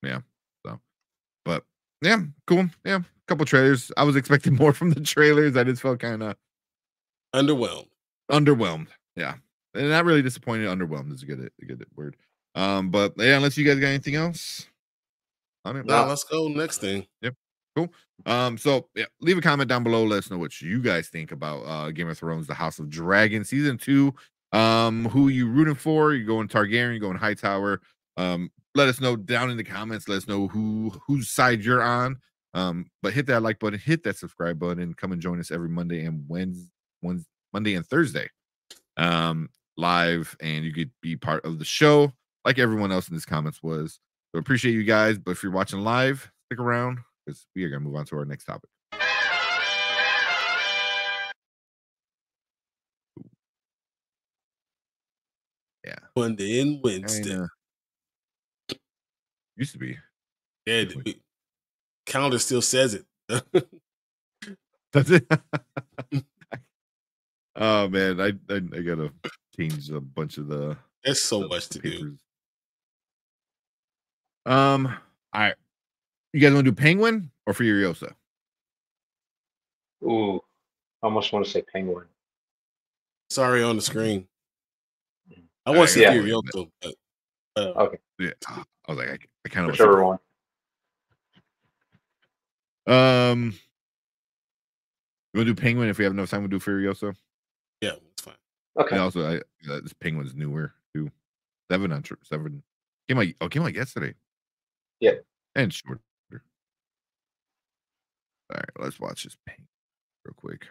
yeah. So, but yeah, cool. Yeah, a couple trailers. I was expecting more from the trailers. I just felt kind of underwhelmed. Underwhelmed. Yeah, and not really disappointed. Underwhelmed is a good, a good word. Um, but yeah, unless you guys got anything else, I mean, nah, well, let's go next thing. Yep. Cool. Um, so yeah, leave a comment down below. Let us know what you guys think about uh, Game of Thrones: The House of Dragon season two. Um, who you rooting for? You going Targaryen? You going Hightower? Um, let us know down in the comments. Let us know who whose side you're on. Um, but hit that like button, hit that subscribe button. Come and join us every Monday and Wednesday, Wednesday Monday and Thursday, um, live, and you could be part of the show like everyone else in these comments was. So appreciate you guys. But if you're watching live, stick around because we are gonna move on to our next topic. Yeah. Monday and Wednesday. Used to be. Yeah, the calendar still says it. That's it. Oh man, I, I I gotta change a bunch of the. There's so the much to papers. do. Um, all right, you guys want to do Penguin or Furiosa? Ooh, I almost want to say Penguin. Sorry, on the screen. I want to see Furiosa. Okay. Yeah. I was like, I, I kind of sure one. Um, we'll do Penguin if we have enough time. We'll do Furiosa. Yeah, it's fine. Okay. And also, I uh, this Penguin's newer too. Seven on trip. Seven came like oh came like yesterday. Yeah. And shorter. All right, let's watch this Penguin real quick.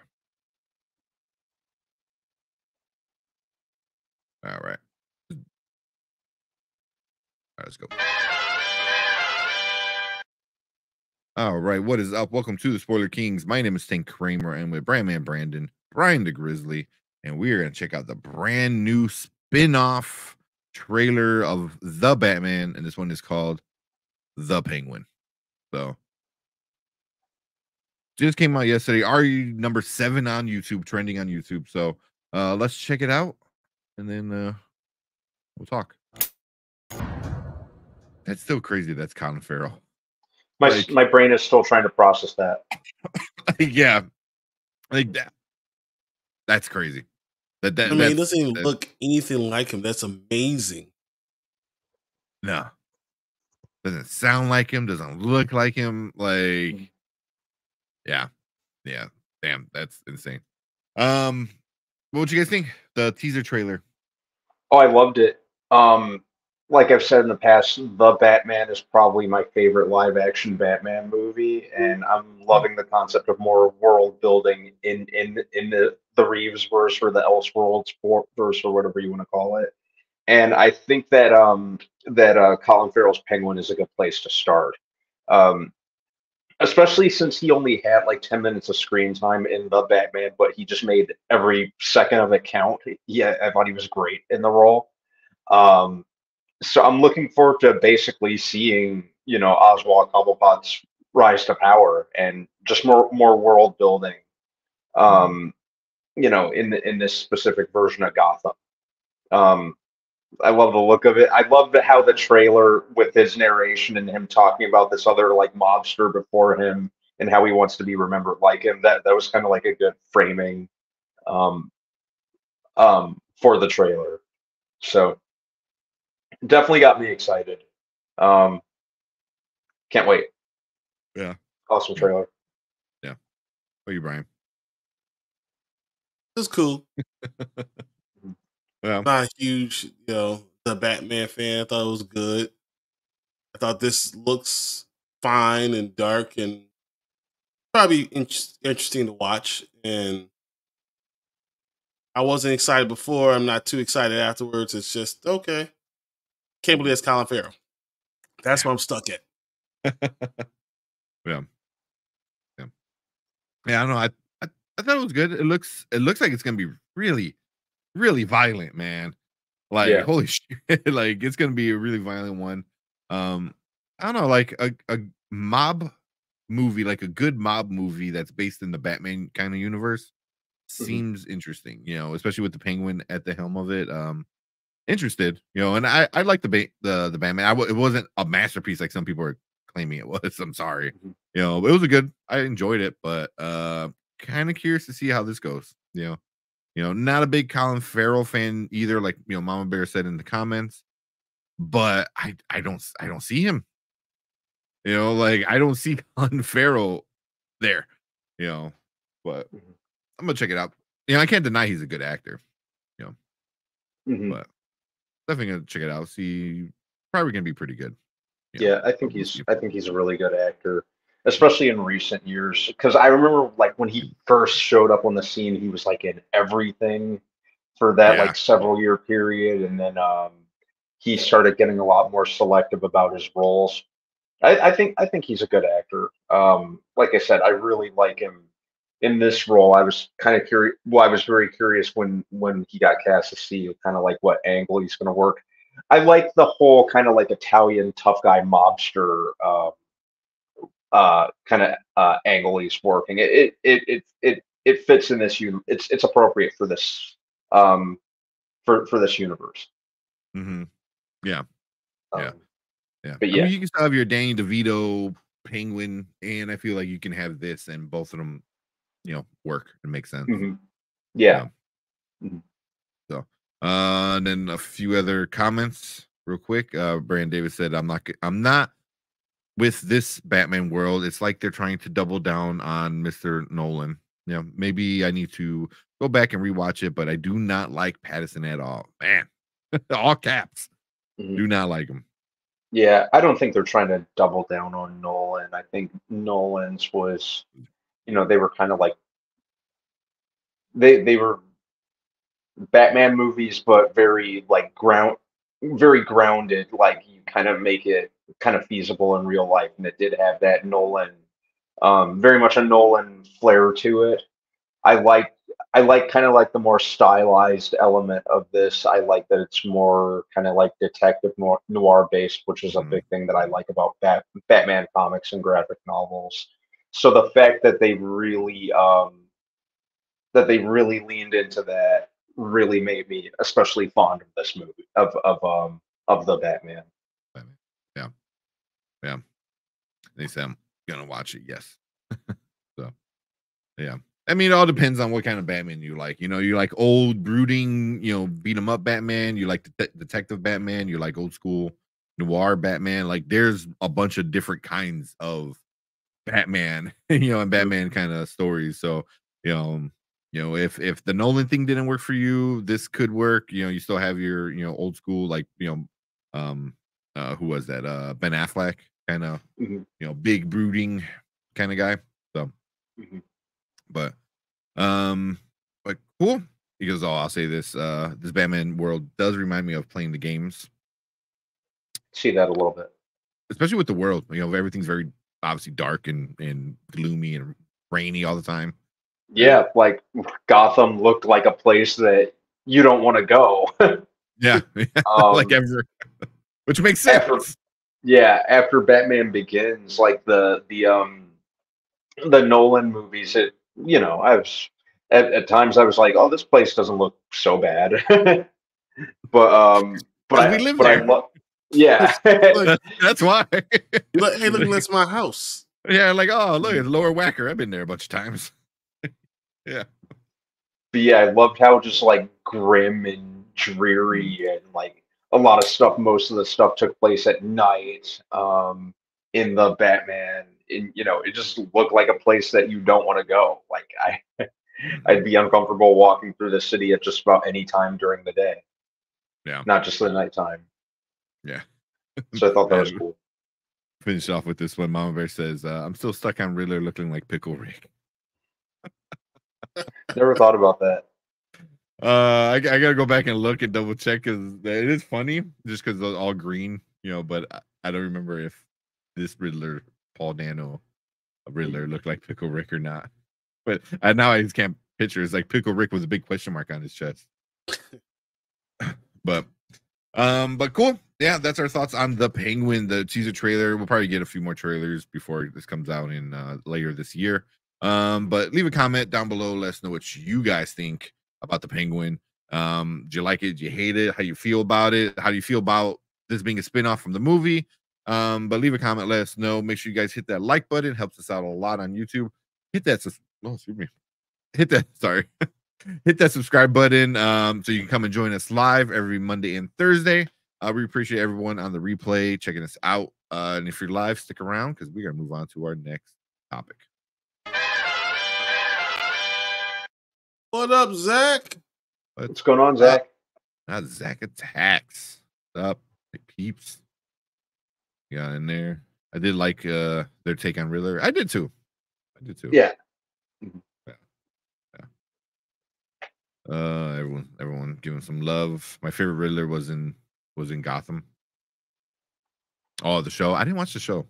All right. All right, let's go. All right, what is up? Welcome to the Spoiler Kings. My name is Tank Kramer, and with Brandman Brandon, Brian the Grizzly, and we are going to check out the brand new spin-off trailer of The Batman, and this one is called The Penguin. So, just came out yesterday. Are you number seven on YouTube, trending on YouTube? So, uh, let's check it out. And then uh, we'll talk. That's still crazy. That's Colin Farrell. My like, my brain is still trying to process that. Yeah, like that. That's crazy. That that I mean, it doesn't even that, look anything like him. That's amazing. No, doesn't sound like him. Doesn't look like him. Like Yeah. Yeah. Damn, that's insane. Um, what would you guys think? The teaser trailer. Oh, I loved it. Um, like I've said in the past, The Batman is probably my favorite live-action Batman movie, and I'm loving the concept of more world building in in in the the Reevesverse or the Elseworlds verse or whatever you want to call it. And I think that um that uh, Colin Farrell's Penguin is a good place to start, um, especially since he only had like ten minutes of screen time in The Batman, but he just made every second of it count. Yeah, I thought he was great in the role. Um, so I'm looking forward to basically seeing, you know, Oswald Cobblepot's rise to power and just more more world building, um, you know, in the, in this specific version of Gotham. Um, I love the look of it. I love the, how the trailer with his narration and him talking about this other like mobster before him and how he wants to be remembered like him. That that was kind of like a good framing, um, um, for the trailer. So definitely got me excited. Um, can't wait. Yeah. Awesome trailer. Yeah. What are you, Brian? It was cool. Yeah. I'm not a huge, you know, The Batman fan. I thought it was good. I thought this looks fine and dark and probably in interesting to watch. And I wasn't excited before. I'm not too excited afterwards. It's just, okay. Can't believe it's Colin Farrell. That's yeah. where I'm stuck at. yeah. Yeah. Yeah, I don't know. I, I I thought it was good. It looks it looks like it's gonna be really really violent, man. Like yeah. holy shit, like it's gonna be a really violent one. Um, I don't know, like a, a mob movie, like a good mob movie that's based in the Batman kind of universe seems mm-hmm. interesting, you know, especially with the Penguin at the helm of it. Um, interested, you know, and I I like the ba the the Batman. I w it wasn't a masterpiece like some people are claiming it was. I'm sorry, mm-hmm. you know, it was a good. I enjoyed it, but uh, kind of curious to see how this goes, you know. You know, not a big Colin Farrell fan either, like, you know, Mama Bear said in the comments, but I, I don't, I don't see him, you know, like I don't see Colin Farrell there, you know, but I'm gonna check it out. You know, I can't deny he's a good actor, you know, mm-hmm. but definitely gonna check it out. See, probably gonna be pretty good. Yeah, know, I think probably, he's, yeah. I think he's a really good actor. Especially in recent years, because I remember like when he first showed up on the scene, he was like in everything for that yeah. like several year period, and then um, he started getting a lot more selective about his roles. I, I think I think he's a good actor. Um, like I said, I really like him in this role. I was kind of curious. Well, I was very curious when when he got cast to see kind of like what angle he's going to work. I like the whole kind of like Italian tough guy mobster. Uh, Uh, kind of uh, angle he's working. It it it it it fits in this. Un it's it's appropriate for this um for for this universe. Mm-hmm. Yeah, um, yeah, yeah. But I yeah, mean, you can still have your Danny DeVito Penguin, and I feel like you can have this, and both of them, you know, work and make sense. Mm-hmm. Yeah. yeah. Mm-hmm. So, uh, and then a few other comments real quick. Uh, Brandon Davis said, "I'm not. I'm not." With this Batman world, it's like they're trying to double down on Mister Nolan. You know, maybe I need to go back and rewatch it, but I do not like Pattinson at all. Man, all caps. Mm-hmm. Do not like him. Yeah, I don't think they're trying to double down on Nolan. I think Nolan's was, you know, they were kind of like, they, they were Batman movies, but very, like, ground, very grounded. Like, you kind of make it kind of feasible in real life, and it did have that Nolan, um, very much a Nolan flair to it. I like, I like kind of like the more stylized element of this. I like that it's more kind of like detective noir based, which is a mm-hmm. big thing that I like about Bat Batman comics and graphic novels. So the fact that they really, um, that they really leaned into that really made me especially fond of this movie of of um of the Batman. Yeah. Yeah. They said, I'm going to watch it. Yes. So, yeah. I mean, it all depends on what kind of Batman you like. You know, you like old, brooding, you know, beat 'em up Batman. You like det detective Batman. You like old school noir Batman. Like, there's a bunch of different kinds of Batman, you know, and Batman kind of stories. So, you know, you know, if if the Nolan thing didn't work for you, this could work. You know, you still have your, you know, old school, like, you know, um, uh, who was that? Uh, Ben Affleck, kind of, mm-hmm. you know, big brooding kind of guy. So, mm-hmm. but, um, but cool. He goes, oh, I'll say this. Uh, this Batman world does remind me of playing the games. See that a little bit, especially with the world. You know, everything's very obviously dark and and gloomy and rainy all the time. Yeah, like Gotham looked like a place that you don't want to go. Yeah, um, like ever, which makes sense. After, yeah, after Batman Begins, like the the um the Nolan movies, it you know I was at, at times I was like, oh, this place doesn't look so bad, but um, but we I, live but there. I lo- yeah, look, that's why. Look, hey, look, that's my house. Yeah, like oh, look, it's Lower Wacker. I've been there a bunch of times. Yeah, but yeah, I loved how just like grim and dreary, and like a lot of stuff. Most of the stuff took place at night. Um, in the Batman, and you know, it just looked like a place that you don't want to go. Like I, I'd be uncomfortable walking through the city at just about any time during the day. Yeah, not just the nighttime. Yeah, so I thought that was cool. Finish off with this one. Mama Bear says, uh, "I'm still stuck on Riddler looking like Pickle Rick." Never thought about that. Uh, I, I gotta go back and look and double check because it is funny, just because it's all green, you know. But I, I don't remember if this Riddler, Paul Dano, Riddler looked like Pickle Rick or not. But I, now I just can't picture. It's like Pickle Rick was a big question mark on his chest. But, um, but cool. Yeah, that's our thoughts on The Penguin, the teaser trailer. We'll probably get a few more trailers before this comes out in uh, later this year. Um, but leave a comment down below. Let us know what you guys think about The Penguin. Um, do you like it? Do you hate it? How you feel about it? How do you feel about this being a spinoff from the movie? Um, but leave a comment. Let us know. Make sure you guys hit that like button. Helps us out a lot on YouTube. Hit that. Sus- oh, excuse me. Hit that. Sorry. Hit that subscribe button. Um, so you can come and join us live every Monday and Thursday. Uh, we appreciate everyone on the replay checking us out. Uh, and if you're live, stick around because we're gonna move on to our next topic. What up, Zach? What's, What's going on, Zach? Not Zach Attacks. What's up, hey, peeps? Yeah, in there. I did like uh, their take on Riddler. I did too. I did too. Yeah. yeah. yeah. Uh, everyone, everyone, giving some love. My favorite Riddler was in was in Gotham. Oh, the show. I didn't watch the show.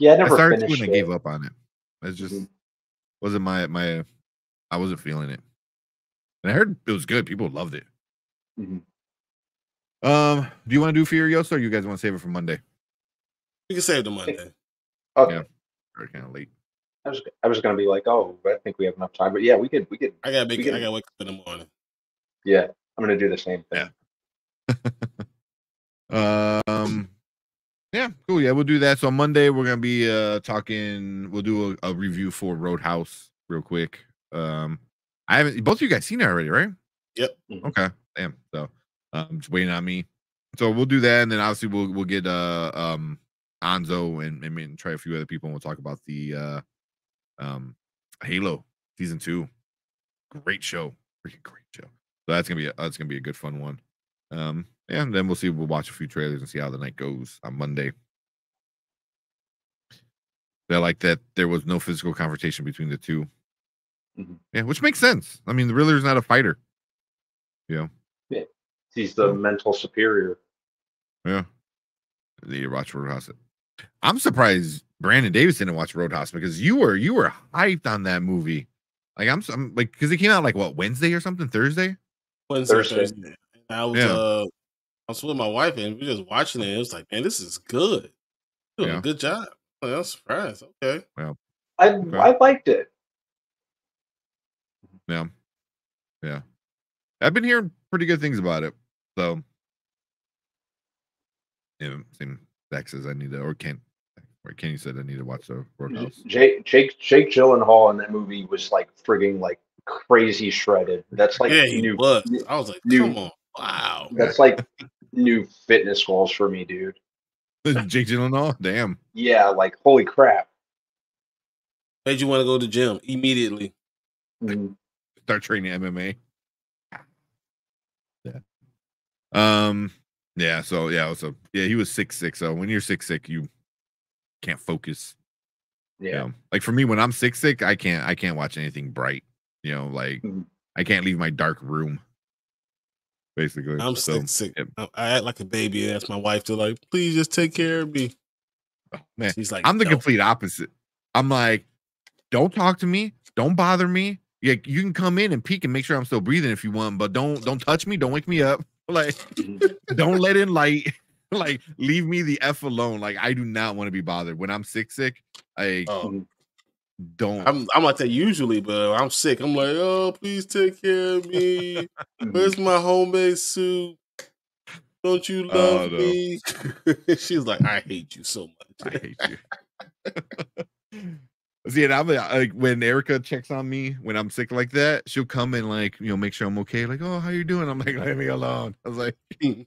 Yeah, I never I started finished when it. I gave up on it. It's just mm-hmm. wasn't my my. I wasn't feeling it, and I heard it was good. People loved it. Mm-hmm. Um, do you want to do Furiosa, or you guys want to save it for Monday? You can save it to Monday. Okay, yeah, we're kind of late. I was I was gonna be like, oh, but I think we have enough time. But yeah, we could we could. I gotta make it, could, I gotta wake up in the morning. Yeah, I'm gonna do the same thing. Yeah. um. Yeah, cool. Yeah, we'll do that. So on Monday we're gonna be uh talking. We'll do a, a review for Roadhouse real quick. Um, I haven't. Both of you guys seen it already, right? Yep. Okay. Damn. So, um, just waiting on me. So we'll do that, and then obviously we'll we'll get uh um Anzo and and, and try a few other people, and we'll talk about the uh um Halo season two. Great show, freaking great show. So that's gonna be a, that's gonna be a good fun one. Um, yeah, and then we'll see. We'll watch a few trailers and see how the night goes on Monday. I like that there was no physical confrontation between the two. Mm-hmm. Yeah, which makes sense. I mean, the Riddler's not a fighter. Yeah. Yeah. He's the yeah. mental superior. Yeah. The watch Roadhouse. I'm surprised Brandon Davis didn't watch Roadhouse because you were you were hyped on that movie. Like I'm, I'm like because it came out like what Wednesday or something Thursday. Wednesday. Thursday. I was yeah. uh, I was with my wife and we were just watching it. It was like, man, this is good. Doing yeah. a good job. I was surprised. Okay. Well, I okay. I liked it. Yeah, yeah. I've been hearing pretty good things about it. So, yeah, same Zach says I need to, or Ken, or Kenny said I need to watch the Roadhouse. Jake, Jake, Jake Gyllenhaal in that movie was like frigging like crazy shredded. That's like yeah, he new. Was. new I was like, new, come on, wow. That's like new fitness goals for me, dude. Jake Gyllenhaal, damn. Yeah, like holy crap. Made you want to go to the gym immediately. Mm-hmm. Start training M M A. Yeah. Um. Yeah. So yeah. So yeah. He was six six. So when you're six six, you can't focus. Yeah. You know? Like for me, when I'm six six, I can't. I can't watch anything bright. You know, like mm-hmm. I can't leave my dark room. Basically, I'm so, six six. Yeah. I act like a baby and ask my wife to like, please just take care of me. Oh, man, she's like, I'm the no. complete opposite. I'm like, don't talk to me. Don't bother me. Yeah, you can come in and peek and make sure I'm still breathing if you want, but don't don't touch me. Don't wake me up. Like, don't let in light. Like, leave me the F alone. Like, I do not want to be bothered when I'm sick. Sick. I um, don't. I'm I'm like that usually, but I'm sick. I'm like, oh, please take care of me. Where's my homemade soup? Don't you love uh, no. me? She's like, I hate you so much. I hate you. See, and I'm like, when Erica checks on me when I'm sick like that, she'll come and like, you know, make sure I'm okay. Like, oh, how you doing? I'm like, leave me alone. I was like, and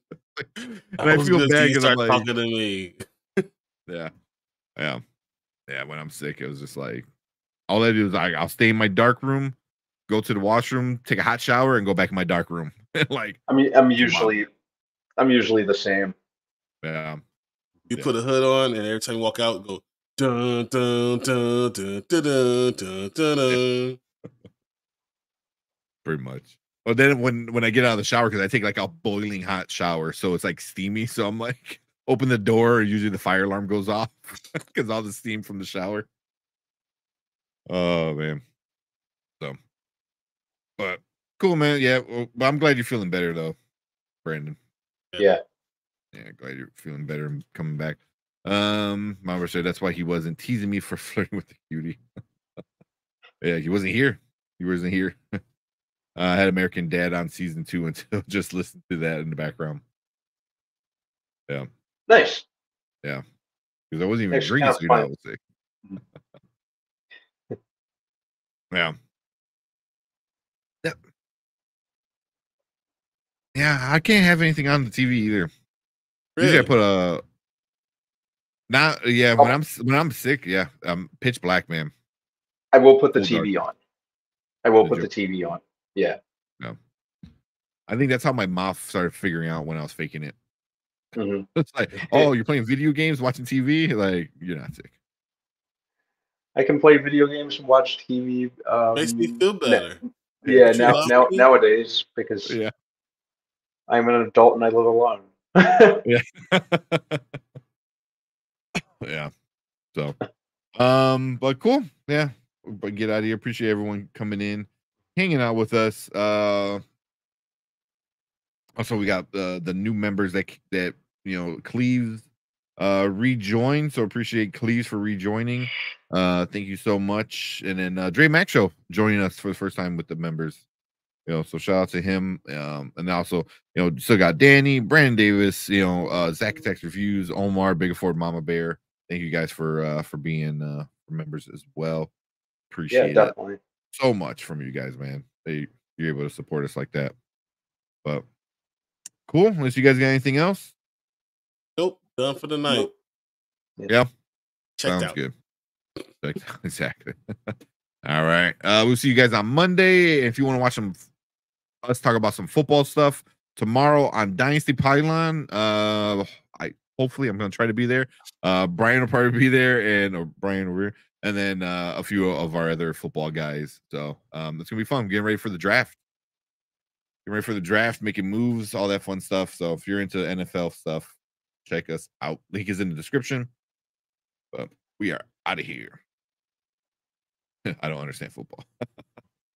I, I feel bad because I'm like, talking to me. yeah, yeah, yeah. When I'm sick, it was just like, all I do is like, I'll stay in my dark room, go to the washroom, take a hot shower, and go back in my dark room. Like, I mean, I'm usually, wow. I'm usually the same. Yeah. You yeah. put a hood on, and every time you walk out, go. Dun, dun, dun, dun, dun, dun, dun, dun, dun. Pretty much. Well, then when when I get out of the shower, because I take like a boiling hot shower, so it's like steamy. So I'm like, open the door. Usually the fire alarm goes off because all the steam from the shower. Oh man. So, but cool, man. Yeah, well, I'm glad you're feeling better though, Brandon. Yeah. Yeah, glad you're feeling better and coming back. Um, my brother said that's why he wasn't teasing me for flirting with the cutie. Yeah, he wasn't here. He wasn't here. uh, I had American Dad on season two until just listened to that in the background. Yeah. Nice. Yeah. Because I wasn't even drinking, so I was sick. Yeah. Yep. Yeah, I can't have anything on the T V either. Really? You gotta put a. Not yeah. When oh. I'm when I'm sick, yeah, I'm pitch black, man. I will put the Full T V dark. on. I will Did put you? the T V on. Yeah. No. I think that's how my mom started figuring out when I was faking it. Mm-hmm. It's like, oh, you're playing video games, watching T V. Like you're not sick. I can play video games and watch T V. Um, Makes me feel better. Yeah. Now, now, me? nowadays, because yeah, I'm an adult and I live alone. Yeah. Yeah, so um but cool. Yeah, but get out of here. Appreciate everyone coming in, hanging out with us. Uh also, we got uh, the new members that that you know Cleves uh rejoined, so appreciate Cleves for rejoining. Uh thank you so much. And then uh Dre Mac Show joining us for the first time with the members, you know so shout out to him. Um and also, you know still got Danny, Brandon Davis, you know uh Zach Attacks Reviews, Omar, Bigaford, Mama Bear. Thank you guys for uh for being uh members as well. Appreciate yeah, it so much from you guys, man. They you're able to support us like that. But cool. Unless you guys got anything else? Nope. Done for the night. Nope. Yeah. Checked Sounds out. good. Checked out. Exactly. All right. Uh we'll see you guys on Monday. If you want to watch some us talk about some football stuff tomorrow on Dynasty Pylon. Uh I Hopefully, I'm going to try to be there. Uh, Brian will probably be there, and or Brian over here, and then uh, a few of our other football guys. So um, it's going to be fun. Getting ready for the draft. Getting ready for the draft, making moves, all that fun stuff. So if you're into N F L stuff, check us out. Link is in the description. But we are out of here. I don't understand football.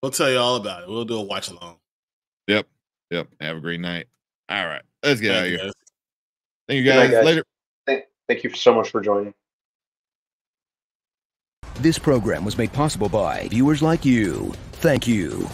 We'll tell you all about it. We'll do a watch along. Yep. Yep. Have a great night. All right. Let's get Thank out of here. Guys. Thank you guys. Good night, guys. Later. Thank, thank you so much for joining. This program was made possible by viewers like you. Thank you.